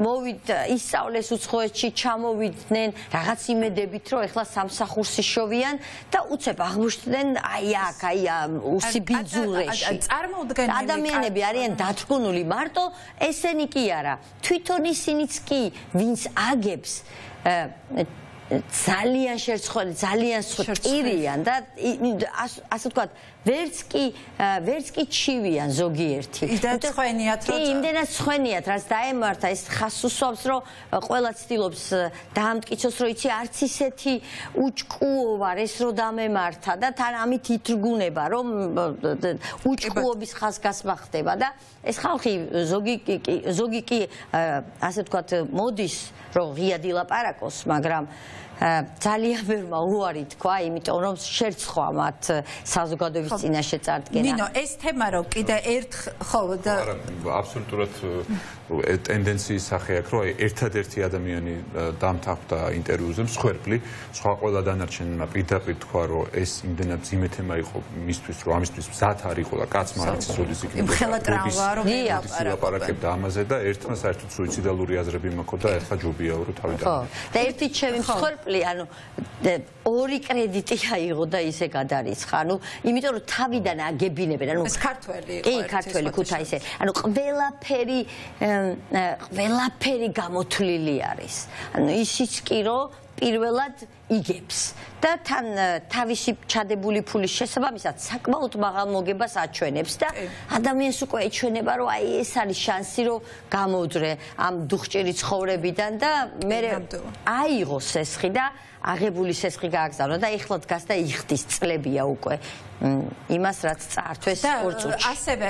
მოვიდ ისწავლეს უცხოეთში, ჩამოვიდნენ რაღაც იმედებით, რომ ეხლა სამსახურს იშოვიან და უცებ აღმოჩნდნენ აი აქ, აი უსიბიძურეში. ადამიანები არიან დათრგუნული, მარტო ესენი კი არა, თვითონ ისინიც კი, ვინც აგებს ძალიან შერცხველი, ძალიან სვტირიან და ასე ვთქვათ, ვერც კი ვერც კი ჩივიან ზოგიერთი. ცხენიათ რა. კი, იმდენად ცხენიათ, რაც დაემართა, ეს ხას უსვამს, რომ ყველა ცდილობს დაამტკიცოს, რომ იცი არც ისეთი უჭკუოა, ეს რო დამემართა და თან ამით ითრგუნება, რომ უჭკუობის ხასგასმა ხდება და ეს ხალხი ზოგი ზოგი კი ასე ვთქვათ, მოდის რომ ღია დილაპარაკოს, მაგრამ ძალიან ვერმა უარი თქვა, იმიტომ რომ შერცხვა მათ საზოგადოების წინაშე წარდგენა. ნინო, ეს თემა რო კიდე ერთ ხო და აბსოლუტურად ტენდენციის სახე აქვს, რომ ერთადერთი ადამიანი დამთავრდა ინტერვიუზე მსხვერპლი, სხვა ყველა დანარჩენმა პირდაპირ თქვა, რომ ეს იმდენად ძიმე თემა იყო მისთვის, რომ ამისთვის მზად არ იყო და კაცმა არც ის იქნება. ხელატრავა რომ ილაპარაკებდა ამაზე და ერთმა საერთოდ სუიციდალური აზრები მაქო და ეხლა ჯობია რომ თავი დაიწყო. და ერთი ჩემი მსხვერპლი ანუ ორი კრედიტი აიღო და ისე გადარიცხა. ანუ იმიტომ რომ თავიდან აგებინებენ. ანუ ეს ქართველი იყო. კი, ქართველი ქუთაისე. ანუ ყველაფერი ყველაფერი გამოთვლილი არის. ანუ ისიც კი რომ პირველად იგებს და თან თავისი ჩადებული ფულის შესაბამისად საკმაოდ მაღალ მოგებას აჩვენებს და ადამიანს უკვე ეჩვენება რომ აი ეს არის შანსი რომ გამოძრე ამ დუხჭირი ცხოვრებიდან და მე აიღო სესხი და აღებული სესხი გააგზავნა და ეხლა დგას და იხდის წლებია უკვე იმას რაც წაართვეს ორ წუთში. Ასევე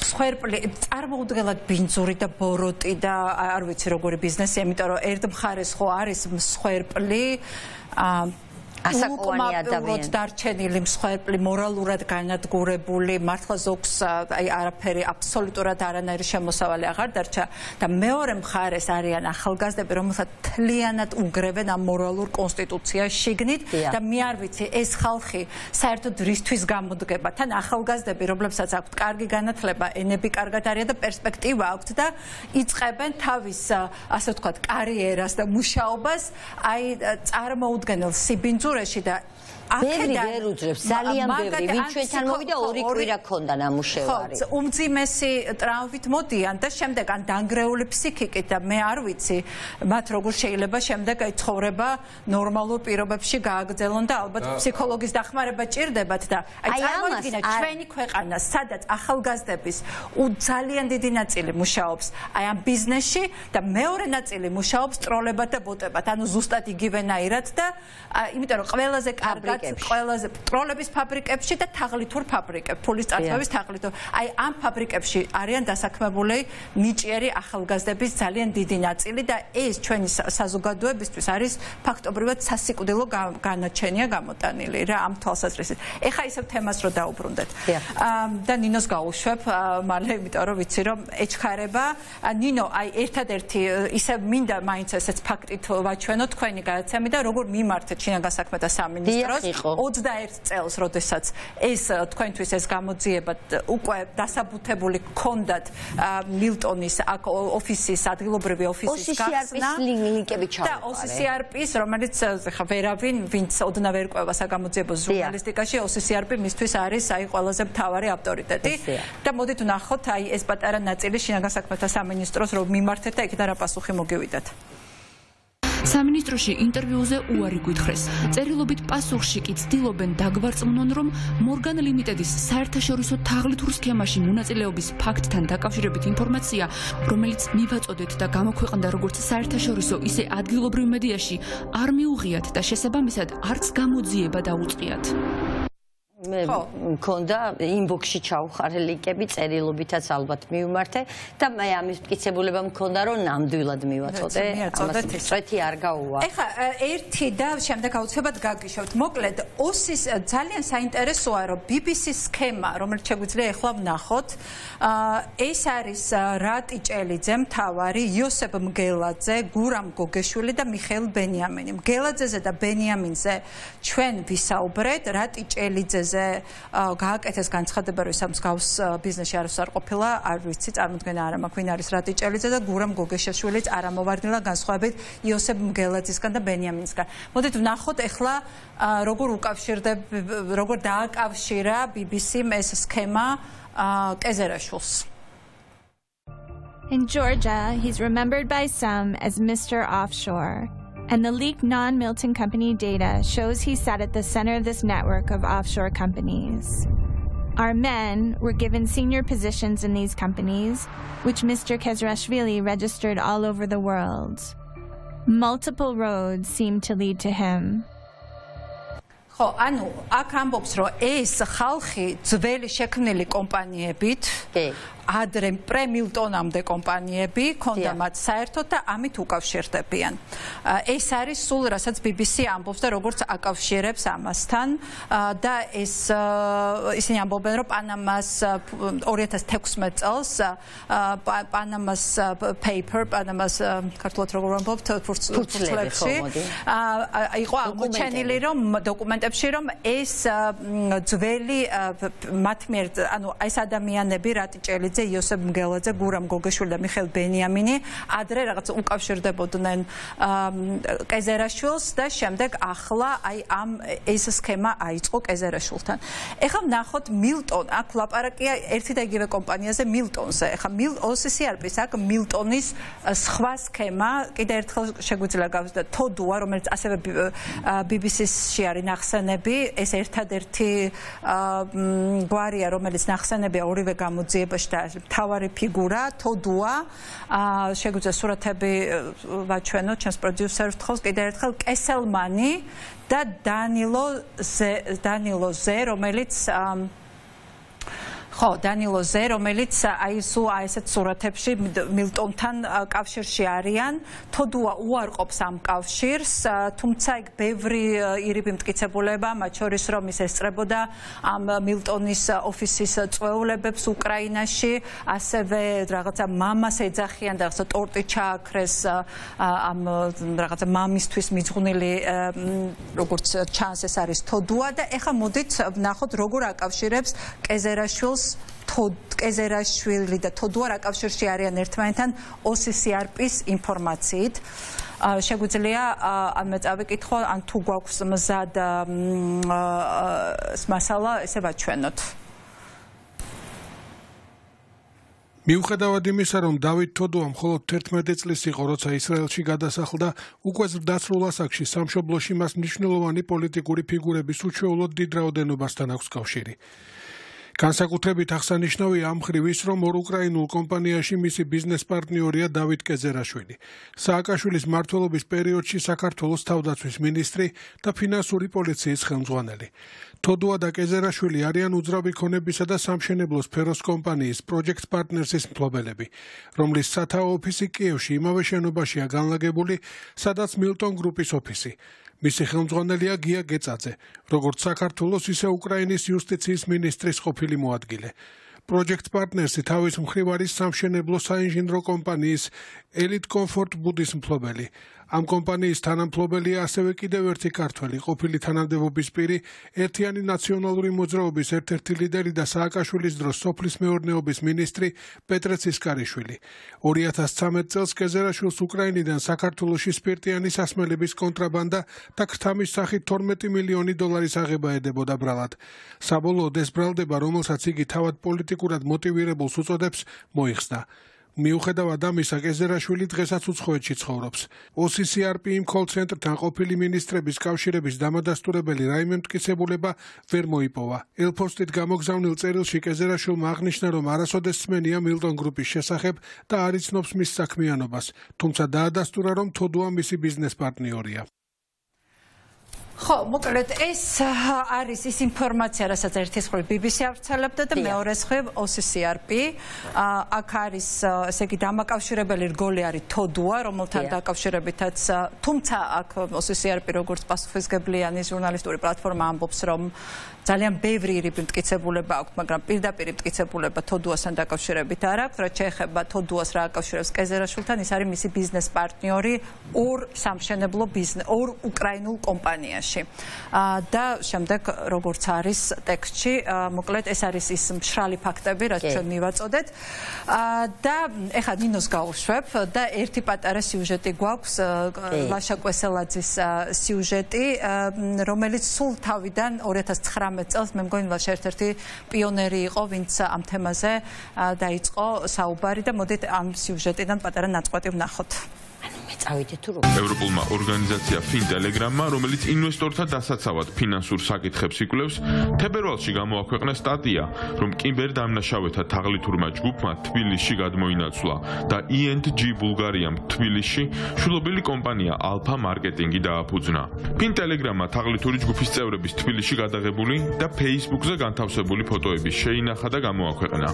სხერპლი წარმოუდგენლად ბინძური და ბოროტი და არ ვიცი როგორი ბიზნესი, იმიტომ რომ ერთ მხარეს ხო არის მსხვერპლი ასაკოვანი ადამიანები დარჩენილი მსხვერპლი მორალურად განადგურებული მართლა ზოგს აი არაფერი აბსოლუტურად არანაირი შემოსავალი აღარ დარჩა და მეორე მხარეს არიან ახალგაზრდები რომელსაც თლიანად უნგრევენ ამ მორალურ კონსტიტუციას შიგნით და მე არ ვიცი ეს ხალხი საერთოდ რისთვის გამოდგება თან ახალგაზრდები რომლებსაც აქვთ კარგი განათლება ენები კარგად არიან და პერსპექტივა აქვთ და იწყებენ თავის ასე ვთქვათ კარიერას და მუშაობას აი წარმოუდგენელ სიბინძურს და ბევრი ვერ უძრებს ძალიან ბევრი ვინჩვენთან მოვიდა ორი კვირა ქონდა ნამუშევარი ხო უმძიმესი ტრავმით მოდიან და შემდეგ ან დაანგრეული ფსიქიკით და მე არ ვიცი მათ როგორ შეიძლება შემდეგ ცხოვრება ნორმალურ პირობებში გააგრძელონ და ალბათ ფსიქოლოგის დახმარება ჭირდებათ და აი წარმოიდგინეთ ჩვენი ქვეყანა სადაც ახალგაზრდების ძალიან დიდი ნაწილი მუშაობს აი ამ ბიზნესში და მეორე ნაწილი მუშაობს ტროლებად და ბოტებად ანუ ზუსტად იგივენაირად და იმიტომ რომ ყველაზე კარგად ყველაზე ტროლების ფაბრიკებში და თაღლითურ ფაბრიკებში, ფულის წარწერის თაღლითურ. Აი ამ ფაბრიკებში არიან დასაქმებული ნიჭიერი ახალგაზრდების ძალიან დიდი ნაწილი და ეს ჩვენი საზოგადოებისთვის არის ფაქტობრივად სასიკვდილო განაჩენია გამოტანილი რა ამ თვალსაზრისით. ეხა ისევ თემას რო დაუბრუნდეთ. და ნინოს გაუშვებ, მალე იმიტომ რომ ვიცი რომ ეჩქარება. ნინო, აი ერთადერთი ისევ მინდა მაინც ესეც ფაქტით ვაჩვენო თქვენი გადაცემი და როგორ მიმართეთ შინაგან საქმეთა სამინისტროს ოცდაერთ წელს, როდესაც ეს თქვენთვის ეს გამოძიება უკვე დასაბუთებული გქონდათ მილტონის ოფისის ადგილობრივი ოფისის გახსნა და O C C R P-ს, რომელიც ხა ვერავინ ვინც ოდნავ ვერ ყვება საგამოძიებოს ჟურნალისტიკაში, O C C R P მისთვის არის აი ყველაზე მთავარი ავტორიტეტი და მოდით ვნახოთ აი ეს პატარა ნაწილი შინაგან საქმეთა სამინისტროს რომ მიმართეთ და იქიდან რა პასუხი მოგივიდათ. სამინისტროში ინტერვიუზე უარი გითხრეს. წერილობით პასუხში კი ცდილობენ დაგვარწმუნონ, რომ Morgan Limited-ის საერთაშორისო თაღლითურ სქემაში მონაწილეობის ფაქტთან დაკავშირებით ინფორმაცია, რომელიც მივაწოდეთ და გამოქვეყნდა როგორც საერთაშორისო, ისე ადგილობრივ მედიაში, არ მიუღიათ და შესაბამისად არც გამოძიება დაუწყიათ. მე მქონდა ინბოქსში ჩაუხარე ლინკები წერილობითაც ალბათ მივმართე და მე ამის მტკიცებულება მქონდა რომ ნამდვილად მივაწოდე ამას წვეთი არ გაუვა. ეხა ერთი და შემდეგ აუცილებლად გაგიშავთ. მოკლედ ოსის ძალიან საინტერესოა რომ B B C სქემა რომელიც შეგვიძლია ეხლა ვნახოთ ეს არის რატიჭელიძე მთავარი იოსებ მგელაძე, გურამ გოგეშვილი და მიხეილ ბენიამინი. მგელაძეზე და ბენიამინზე ჩვენ ვისაუბრეთ რატიჭელიძე გააკეთეს განცხადება რომ სამსგავს ბიზნესში არ უსარყოფილა არ ვიცი წარმოდგენა არ მაქვს ვინ არის რატიჭელიძე და გურამ გოგეშაშვილიც არ ამოვარდნილა განსხვავებით იოსებ მგელაძისგან და ბენიამინისგან. მოდით ვნახოთ ეხლა როგორ უკავშირდება როგორ დააკავშირა B B C-მ ეს სქემა კეზერაშვილს. In Georgia, he's remembered by some as Mister Offshore. And the leaked non-Milton company data shows he sat at the center of this network of offshore companies. Our men were given senior positions in these companies, which Mister Kezerashvili registered all over the world. Multiple roads seemed to lead to him. ხო, ანუ აქ ამბობს რომ ეს ხალხი ძველი შექმნილი კომპანიებით, ადრე პრემილტონამდე კომპანიები ქონდა მათ საერთოდ და ამით უკავშირდებიან. ეს არის სულ რასაც B B C ამბობს და როგორც აკავშირებს ამასთან და ეს ისინი ამბობენ რომ პანამას ორი ათას თექვსმეტ წელს პანამას paper, პანამას ქართულად როგორ ამბობთ, ფურცლებში იყო აღმოჩენილი რომ დოკუმენტ რომ ეს ძველი მათ მიერ ანუ ეს ადამიანები რატიჭელი Asanidze, Ioseb Mgeladze, Guram Gogeshvili and Mikheil Beniamini. Adre ragats ukavshirdebodnen Kezerashvils da shemdeg akhla ay am es skema aitqo Kezerashviltan. Ega nakhot Milton ak laparaqia erti dagive kompaniaze Milton-se. Ega Mil O C C R P-s ak Milton-is skhva skema kida ertkhl shegudzila gavsda Todua რომელიც ასევე B B C-ში არის ნახსენები ეს ერთადერთი გვარია რომელიც ნახსენებია ორივე გამოძიებაში და მთავარი ფიგურა თოდუა შეგვიძლია სურათები ვაჩვენოთ ჩემს პროდიუსერს თხოვს კიდევ ერთხელ კესელმანი და დანილო დანილო ზერო რომელიც ხო დანილო ზერო რომელიც აი სულ აი ესეთ სურათებში მილტონთან კავშირში არიან თოდუა უარყოფს ამ კავშირს თუმცა იქ ბევრი ირიბი მტკიცებულება მათ შორის რომ ის ესწრებოდა ამ მილტონის ოფისის წვეულებებს უკრაინაში ასევე რაღაცა მამას ეძახიან და რაღაცა ტორტი ჩააქრეს ამ რაღაცა მამისთვის მიძღვნილი როგორც ჩანს ეს არის თოდუა და ეხა მოდით ვნახოთ როგორ აკავშირებს კეზერაშვილს Kezerashvili და თოდუა რაკავშირში არიან ერთმანეთთან O C C R P-ის ინფორმაციით. Შეგვიძლია ამ წავიკითხო ან თუ გვაქვს მზად მასალა ესე ვაჩვენოთ. მიუხედავად იმისა, რომ დავით თოდუა მხოლოდ თერთმეტი წლის იყო, როცა ისრაელში გადასახლდა, უკვე ზრდასრულ ასაკში სამშობლოში მას მნიშვნელოვანი პოლიტიკური ფიგურების უჩვეულოდ დიდ რაოდენობასთან აქვს კავშირი. განსაკუთრებით აღსანიშნავია ამ მხრივ ის, რომ ორ უკრაინულ კომპანიაში მისი ბიზნეს პარტნიორია დავითკეზერაშვილი. სააკაშვილის მმართველობის პერიოდში საქართველოს თავდაცვის მინისტრი და ფინანსური პოლიციის ხელმძღვანელი. თოდუა და კეზერაშვილი არიან უძრავი ქონებისა და სამშენებლო სფეროს კომპანიის Project Partners-ის მფლობელები, რომლის სათაო ოფისი კიევში იმავე შენობაშია განლაგებული, სადაც Milton Group-ის ოფისი. მისი ხელმძღვანელია გია გეწაძე, როგორც საქართველოს ისე უკრაინის იუსტიციის მინისტრის ყოფილი მოადგილე. Project Partners-ი თავის მხრივ არის სამშენებლო საინჟინრო კომპანიის Elite Comfort ბუდის მფლობელი. ამ კომპანიის თანამფლობელია ასევე კიდევ ერთი ქართველი, ყოფილი თანამდებობის პირი, ერთიანი ნაციონალური მოძრაობის ერთ-ერთი ლიდერი და სააკაშვილის დროს სოფლის მეურნეობის მინისტრი პეტრე ცისკარიშვილი. ორი ათას ცამეტ წელს კეზერაშვილს უკრაინიდან საქართველოში სპირტიანი სასმელების კონტრაბანდა და ქრთამის სახით თორმეტი მილიონი დოლარის აღება ედებოდა ბრალად. საბოლოოდ ეს ბრალდება, რომელსაც იგი თავად პოლიტიკურად მოტივირებულს უწოდებს, მოიხსნა. მიუხედავად ამისა, კეზერაშვილი დღესაც უცხოეთში ცხოვრობს. O C C R P იმ call center-თან ყოფილი მინისტრების კავშირების დამადასტურებელი რაიმე მტკიცებულება ვერ მოიპოვა. Ელფოსტით გამოგზავნილ წერილში კეზერაშვილმა აღნიშნა, რომ არასოდეს სმენია Milton Group-ის შესახებ და არ იცნობს მის საქმიანობას, თუმცა დაადასტურა, რომ თოდუა მისი ბიზნეს პარტნიორია. ხო, მოკლედ ეს არის ის ინფორმაცია, რასაც ერთის მხრივ B B C ავრცელებდა და მეორეს მხრივ O C C R P. აქ არის, ესე იგი, დამაკავშირებელი რგოლი არის თოდუა, რომელთან დაკავშირებითაც, თუმცა აქ O C C R P როგორც პასუხისმგებლიანი ჟურნალისტური პლატფორმა ამბობს, რომ ძალიან ბევრი ირიბი მტკიცებულება აქვს, მაგრამ პირდაპირ მტკიცებულება თოდუასთან დაკავშირებით არ აქვს. რაც შეეხება თოდუას რა აკავშირებს კეზერაშვილთან, ის არის მისი ბიზნეს პარტნიორი ორ სამშენებლო ბიზნეს, ორ უკრაინულ კომპანიაში. და შემდეგ როგორც არის ტექსტში, მოკლედ ეს არის ის მშრალი ფაქტები, რაც ჩვენ მივაწოდეთ. და ეხლა ნინოს გავუშვებ და ერთი პატარა სიუჟეტი გვაქვს, ლაშა ვესელაძის სიუჟეტი, რომელიც სულ თავიდან ორი ათას ცხრამეტ წელს მე მგონი ლაშა ერთ-ერთი პიონერი იყო, ვინც ამ თემაზე დაიწყო საუბარი და მოდით ამ სიუჟეტიდან პატარა ნაწყვეტი ვნახოთ. ევროპულმა ორგანიზაცია Fin-Telegram-მა, რომელიც ინვესტორთა დასაცავად ფინანსურ საკითხებს იკვლევს, თებერვალში გამოაქვეყნა სტატია, რომ კიბერდამნაშავეთა თაღლითურმა ჯგუფმა თბილისში გადმოინაცვლა და E and G ბულგარიამ თბილისში შულობელი კომპანია Alpha Marketing-ი დააფუძნა. Fin-Telegram-მა თაღლითური ჯგუფის წევრების თბილისში გადაღებული და Facebook-ზე განთავსებული ფოტოები შეინახა და გამოაქვეყნა.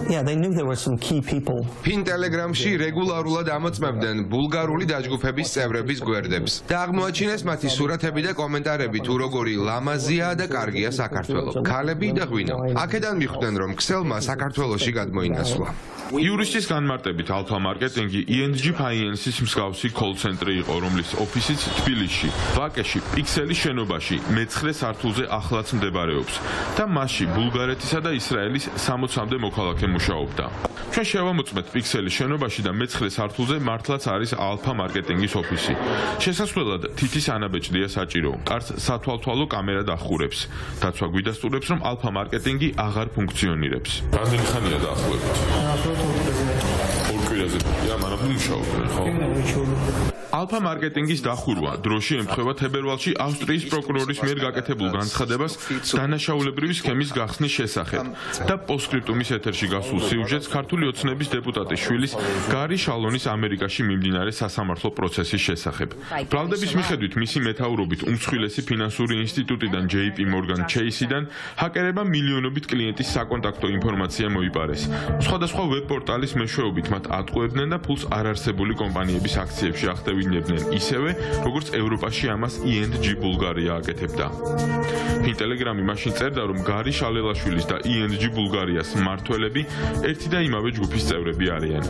Fin-Telegram-ში რეგულარულად ამოწმებდნენ ბულგარული და ჯგუფების წევრების გვერდებს. და აღმოაჩინეს მათი სურათები და კომენტარები თუ როგორი ლამაზია და კარგია საქართველო. ქალები და ღვინო. აქედან მიხვდნენ, რომ ქსელმა საქართველოში გადმოინაცვლა. იურისტის განმარტებით Alpha Marketing E and G Finance-ის მსგავსი call center-ი იყო, რომლის ოფისიც თბილისში, ვაკეში, პიქსელის შენობაში, მეცხრე სართულზე ახლაც მდებარეობს და მასში ბულგარეთისა და ისრაელის სამოცამდე მოქალაქე მუშაობდა. ჩვენ შევამოწმეთ პიქსელის შენობაში და მეცხრე სართულზე მართლაც არის Alpha Marketing-ის ოფისი. შესასვლელად თითის ანაბეჭდია საჭირო. Კარს სათვალთვალო კამერა დახურებს. Დაცვა გვიდასტურებს, რომ Alpha Marketing-ი აღარ ფუნქციონირებს. Რამდენი ხანია დაახლოებით? Alpha Marketing is დახურვა დროში ემთხვევა თებერვალში ავსტრიის პროკურორის მიერ გაკეთებულ განცხადებას დანაშაულებრივი სქემის გახსნის შესახებ და პოსკრიპტუმის ეთერში გასულ სიუჟეტს ქართული ოცნების დეპუტატის შვილის გარი შალონის ამერიკაში მიმდინარე სასამართლო პროცესის შესახებ. Правдების მიხედვით მისი მეთაურობით უმსხვილესი ფინანსური ინსტიტუტიდან J P Morgan Chase-დან ჰაკერებმა მილიონობით კლიენტის საკონტაქტო ინფორმაცია მოიპარეს. Სხვადასხვა ვებ-პორტალის მეშვეობით მათ ატყუებდნენ და ფულს არარსებული კომპანიების აქციებში ახდევინებდნენ ისევე, როგორც ევროპაში ამას E and G ბულგარია აკეთებდა. Telegram-ი მაშინ წერდა, რომ გარი შალელაშვილის და E and G ბულგარიას მმართველები ერთი და იმავე ჯგუფის წევრები არიან.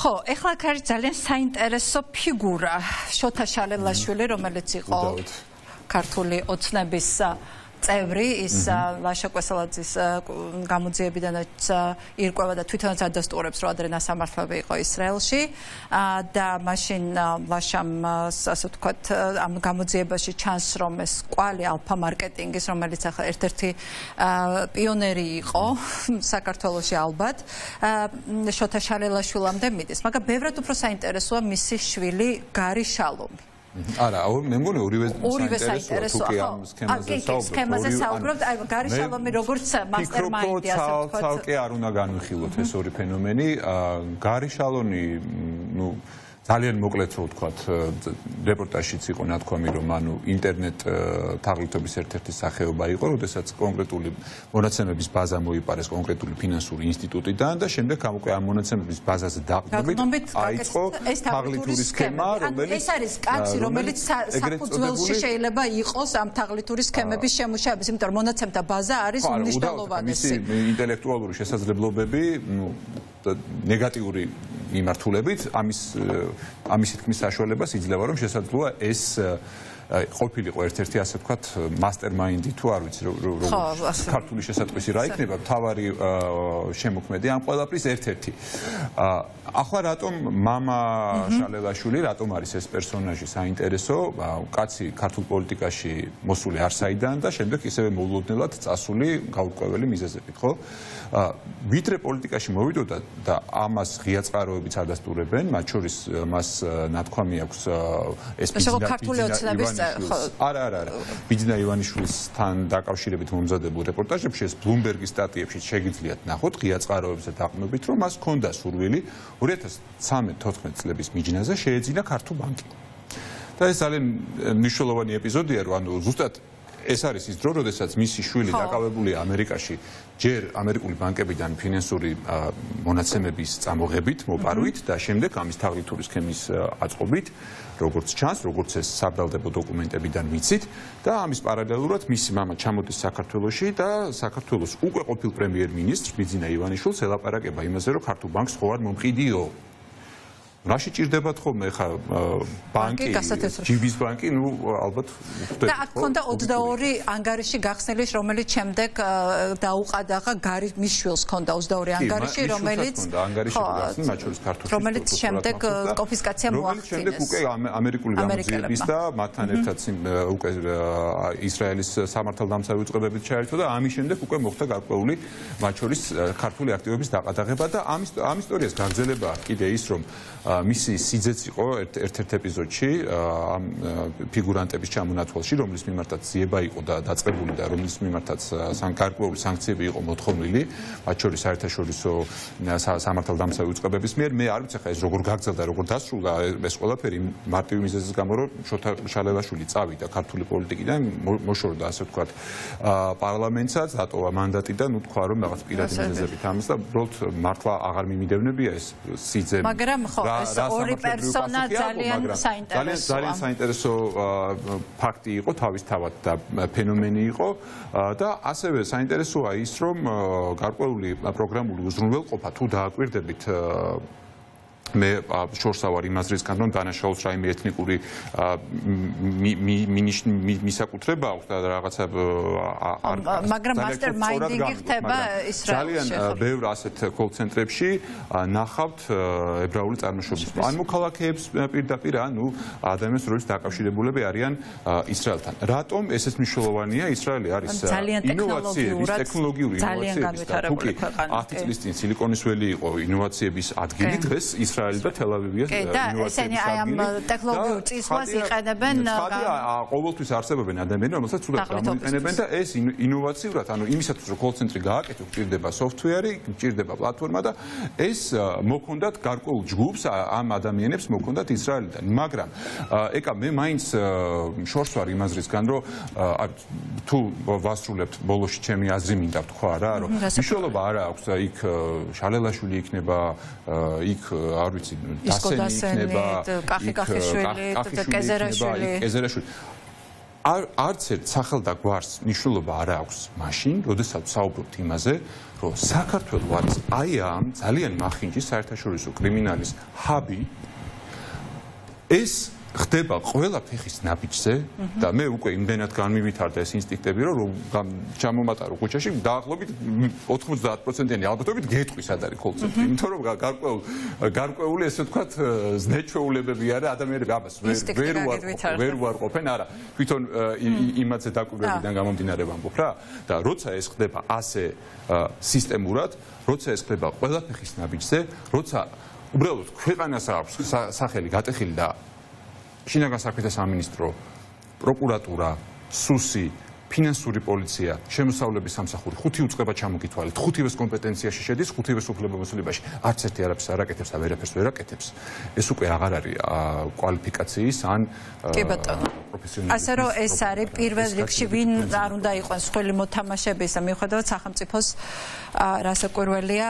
ხო, ეხლა კარი ძალიან საინტერესო ფიგურა, შოთა შალელაშვილი, რომელიც იყო ქართული ოცნების წევრი ის ლაშა კვესელაძის გამოძიებიდანაც ირკვევა და თვითონაც ადასტურებს რომ ადრე ნასამართლები იყო ისრაელში და მაშინ ლაშამ ასე ვთქვათ ამ გამოძიებაში ჩანს რომ ეს კვალი ალფა მარკეტინგის რომელიც ახლა ერთ-ერთი პიონერი იყო საქართველოში ალბათ შოთა შარელაშვილამდე მიდის მაგრამ ბევრად უფრო საინტერესოა მისი შვილი გარი შალომი არა, მე მგონი ორივე საინტერესოა, თუკი ამ სქემაზე საუბრობთ, აი გარი შალომი როგორც მასტერმაინდი ასე ვთქვათ. Ცალკე არ უნდა განვიხილოთ ეს ორი ფენომენი. გარი შალონი, ну, ძალიან მოკლედ რო ვთქვათ, რეპორტაჟშიც იყო ნათქვამი, რომ ანუ ინტერნეტ თაღლითობის ერთ-ერთი სახეობა იყო, როდესაც კონკრეტული მონაცემების ბაზა მოიპარეს კონკრეტული ფინანსური ინსტიტუტიდან და შემდეგ ამ უკვე ამ მონაცემების ბაზაზე დაყრდნობით აიწყო თაღლითური სქემა, რომელიც ეს არის კაცი, რომელიც საფუძველში შეიძლება იყოს ამ თაღლითური სქემების შემუშავების, იმიტომ რომ მონაცემთა ბაზა არის მნიშვნელოვანი. Მისი ინტელექტუალური შესაძლებლობები, ну, ნეგატიური მიმართულებით, ამის ამის თქმის საშუალებას იძლევა, რომ შესაძლოა ეს ყოფილიყო ერთ-ერთი ასე ვთქვათ მასტერმაინდი თუ არ ვიცი როგორც ქართული შესატყვისი რა იქნება მთავარი შემოქმედი ამ ყველაფრის ერთ-ერთი ახლა რატომ мама შალელაშვილი რატომ არის ეს პერსონაჟი საინტერესო კაცი ქართულ პოლიტიკაში მოსული არ საიდან და შემდეგ ისევე მოულოდნელად წასული გაურკვეველი მიზეზებით ხო ვიდრე პოლიტიკაში მოვიდოდა და ამას ღია წყაროებიც ადასტურებენ მათ შორის მას ნათქვამი აქვს ეს ფიზიკა არა არა არა ბიძინა ივანიშვილისთან დაკავშირებით მომზადებულ რეპორტაჟებში ეს ბლუმბერგის სტატიებში შეგიძლიათ ნახოთ ღია წყაროებზე დაყრდნობით რომ მას ჰქონდა სურვილი ორი ათას ცხრა-თოთხმეტი წლების მიჯნაზე შეეძინა ქართულ ბანკი და ეს ძალიან მნიშვნელოვანი ეპიზოდია რომ ანუ ზუსტად ეს არის ის დრო, როდესაც მისი შვილი დაკავებულია ამერიკაში ჯერ ამერიკული ბანკებიდან ფინანსური მონაცემების წამოღებით, მოპარვით და შემდეგ ამის თაღლითური სქემის აწყობით, როგორც ჩანს, როგორც ეს საბრძალდებო დოკუმენტებიდან ვიცით და ამის პარალელურად მისი მამა ჩამოდის საქართველოში და საქართველოს უკვე ყოფილ პრემიერ-მინისტრს ბიძინა ივანიშვილს ელაპარაკება იმაზე, რომ ქართულ ბანკს ხო არ მომყიდიო. Რაში ჭირდებათ ხოლმე ხა ბანკი, ჯიბის ბანკი, ну, ალბათ და აქ ქონდა ოცდაორი ანგარიში გახსნილი, რომელიც შემდეგ დაუყადა ხა გარი მიშვილს ქონდა ოცდაორი ანგარიში, რომელიც ანგარიში გახსნილი, მათ შორის ქართული რომელიც შემდეგ კონფისკაცია მოახდინეს. Შემდეგ უკვე ამერიკული გამოძიების და მათთან ერთად უკვე ისრაელის სამართალდამცავი უწყებებით ჩაერთო და ამის შემდეგ უკვე მოხდა გარკვეული მათ შორის ქართული აქტივების დაყადაღება და ამ ამ ისტორიას გაგრძელება კიდე ის რომ მისი სიძეც იყო ერთ-ერთ ეპიზოდში ამ ფიგურანტების ჩამონათვალში, რომლის მიმართაც ზიება იყო და დაწყებული და რომლის მიმართაც გარკვეული სანქციები იყო მოთხოვნილი, მათ შორის საერთაშორისო სამართალდამცავი უწყებების მიერ. მე არ ვიცი ხა ეს როგორ გაგრძელდა, როგორ დასრულდა ეს ყველაფერი მარტივი მიზეზის გამო, რომ შოთა შალელაშვილი წავიდა ქართული პოლიტიკიდან, მოშორდა ასე ვთქვათ პარლამენტსაც, დატოვა მანდატი და ნუ თქვა რომ რაღაც პირადი მიზეზებით ამას და უბრალოდ მართლა აღარ მიმიდევნებია ეს სიძე. მაგრამ ხო ორი პერსონა ძალიან საინტერესოა. ძალიან საინტერესო ფაქტი იყო თავისთავად და ფენომენი იყო და ასევე საინტერესოა ის რომ გარკვეული პროგრამული უზრუნველყოფა თუ დააკვირდებით მე შორსავარ იმას რისკთან რომ განაშაულს რაიმე ეთნიკური მისაკუთრება აქვს და რაღაცა არ მაგრამ მასტერმაინდინგი ხდება ისრაელში ძალიან ბევრ ასეთ კოლცენტრებში ნახავთ ებრაული წარმოშობის ან მოქალაქეებს პირდაპირ ანუ ადამიანს რომელიც დაკავშირებულები არიან ისრაელთან რატომ ესეც მნიშვნელოვანია ისრაელი არის ინოვაციების ტექნოლოგიური ინოვაციების და თუკი ათი წლის წინ სილიკონის ველი იყო ინოვაციების ადგილი დღეს Israel და თელავივია ინოვაციების ადგილი. Ტექნოლოგიურ წისვლას იყენებენ ყოველთვის არსებობენ ადამიანები, რომელსაც უდა გამოიყენებენ და ეს ინოვაციურად, ანუ იმისაც რომ კოლცენტრი გააკეთოს, ჭირდება software-ი, ჭირდება პლატფორმა და ეს მოქონდათ გარკვეულ ჯგუფს ამ ადამიანებს მოქონდათ ისრაელიდან. მაგრამ ეკა მე მაინც შორს ვარ იმას რისგან, რომ თუ ვასრულებთ ბოლოში ჩემი აზრი მინდა თქვა რა, რომ მნიშვნელობა არ აქვს იქ შალელაშვილი იქნება, იქ არ ვიცი დასენი იქნება კახი კახიშვილი და კეზერაშვილი კეზერაშვილი არ არც ერთ სახელდა გვარს ნიშნულობა არ აქვს მაშინ როდესაც საუბრობთ იმაზე რომ საქართველო არის აი ამ ძალიან მახინჯი საერთაშორისო კრიმინალის ჰაბი ეს ხდება ყველა ფეხის ნაბიჯზე და მე უკვე იმდენად განმივითარდა ეს ინსტინქტები რომ ჩამომატარო ქუჩაში დაახლოებით ოთხმოცდაათ პროცენტიანი ალბათობით გეტყვის არ არის კოლცენტრი იმიტომ რომ გარკვეული გარკვეული ესე ვთქვათ ზნეჩვეულებები არა ადამიანები ამას ვერ ვარ ვერ ვარყოფენ არა თვითონ იმაცე დაკუბრებიდან გამომდინარე ვამბობ რა და როცა ეს ხდება ასე სისტემურად როცა ეს ხდება ყველა ფეხის ნაბიჯზე როცა უბრალოდ ქვეყანას აქვს სახელი გატეხილი და შინაგან საქმეთა სამინისტრო, პროკურატურა, სუსი, ფინანსური პოლიცია, შემოსავლების სამსახური, ხუთი უწყება ჩამოგითვალეთ, ხუთივეს კომპეტენციაში შედის, ხუთივეს უფლებამოსილებაში. არც ერთი არაფერს არ აკეთებს და ვერაფერს ვერ აკეთებს. ეს უკვე აღარ არის კვალიფიკაციის ან პროფესიონალი. ასე რომ ეს არის პირველ რიგში ვინ არ უნდა იყოს ხელი მოთამაშეებისა, მიუხედავად სახელმწიფოს რასაკვირველია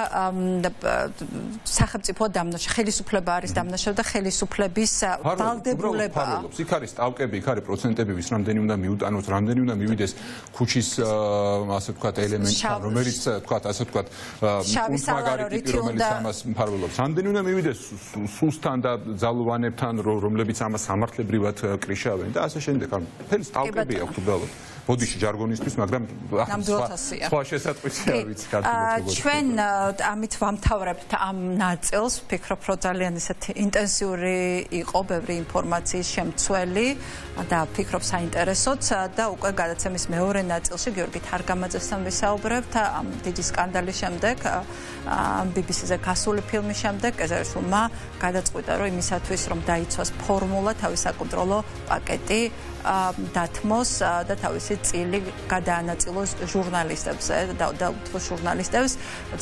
სახელმწიფო დამნაშავე, ხელისუფლება არის დამნაშავე და ხელისუფლების ვალდებულება. იქ არის სტავკები, იქ არის პროცენტები, ვის რამდენი უნდა მიუტანოთ, რამდენი უნდა მივიდეს ქუჩის ასე ვთქვათ ელემენტი რომელიც ვთქვათ ასე ვთქვათ შავის ალგორითმი რომელიც ამას მფარველობს. ამდენი უნდა მივიდეს სუსთან და ძალოვანებთან რომლებიც ამას სამართლებრივად კრიშავენ და ასე შემდეგ. ფენის სტავკები აქვს უბრალოდ. ბოდიში ჯარგონისთვის, მაგრამ სხვა შესატყვისია ვიცი კარტოფილი. ჩვენ ამით ვამთავრებთ ამ ნაწილს, ვფიქრობ რომ ძალიან ისეთი ინტენსიური იყო, ბევრი ინფორმაციის შემცველი და ვფიქრობ საინტერესოც და უკვე გადაცემის მეორე ნაწილში გიორგი თარგამაძესთან ვისაუბრებთ ამ დიდი სკანდალის შემდეგ, ბი ბი სიზე გასული ფილმის შემდეგ, კეზერაშვილმა გადაწყვიტა რომ იმისათვის რომ დაიცვას ფორმულა, თავის საკონტროლო პაკეტი დათმოს და თავისი წილი გადაანაწილოს ჟურნალისტებს და უცხოს ჟურნალისტებს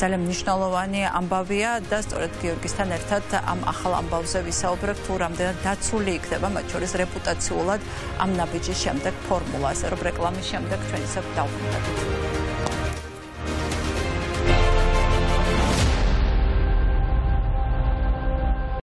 ძალიან მნიშვნელოვანი ამბავია და სწორედ გიორგისთან ერთად ამ ახალ ამბავზე ვისაუბრებ თუ რამდენად დაცული იქნება მათ შორის რეპუტაციულად ამ ნაბიჯის შემდეგ ფორმულა ასე რომ რეკლამის შემდეგ ჩვენ ისევ დავბრუნდებით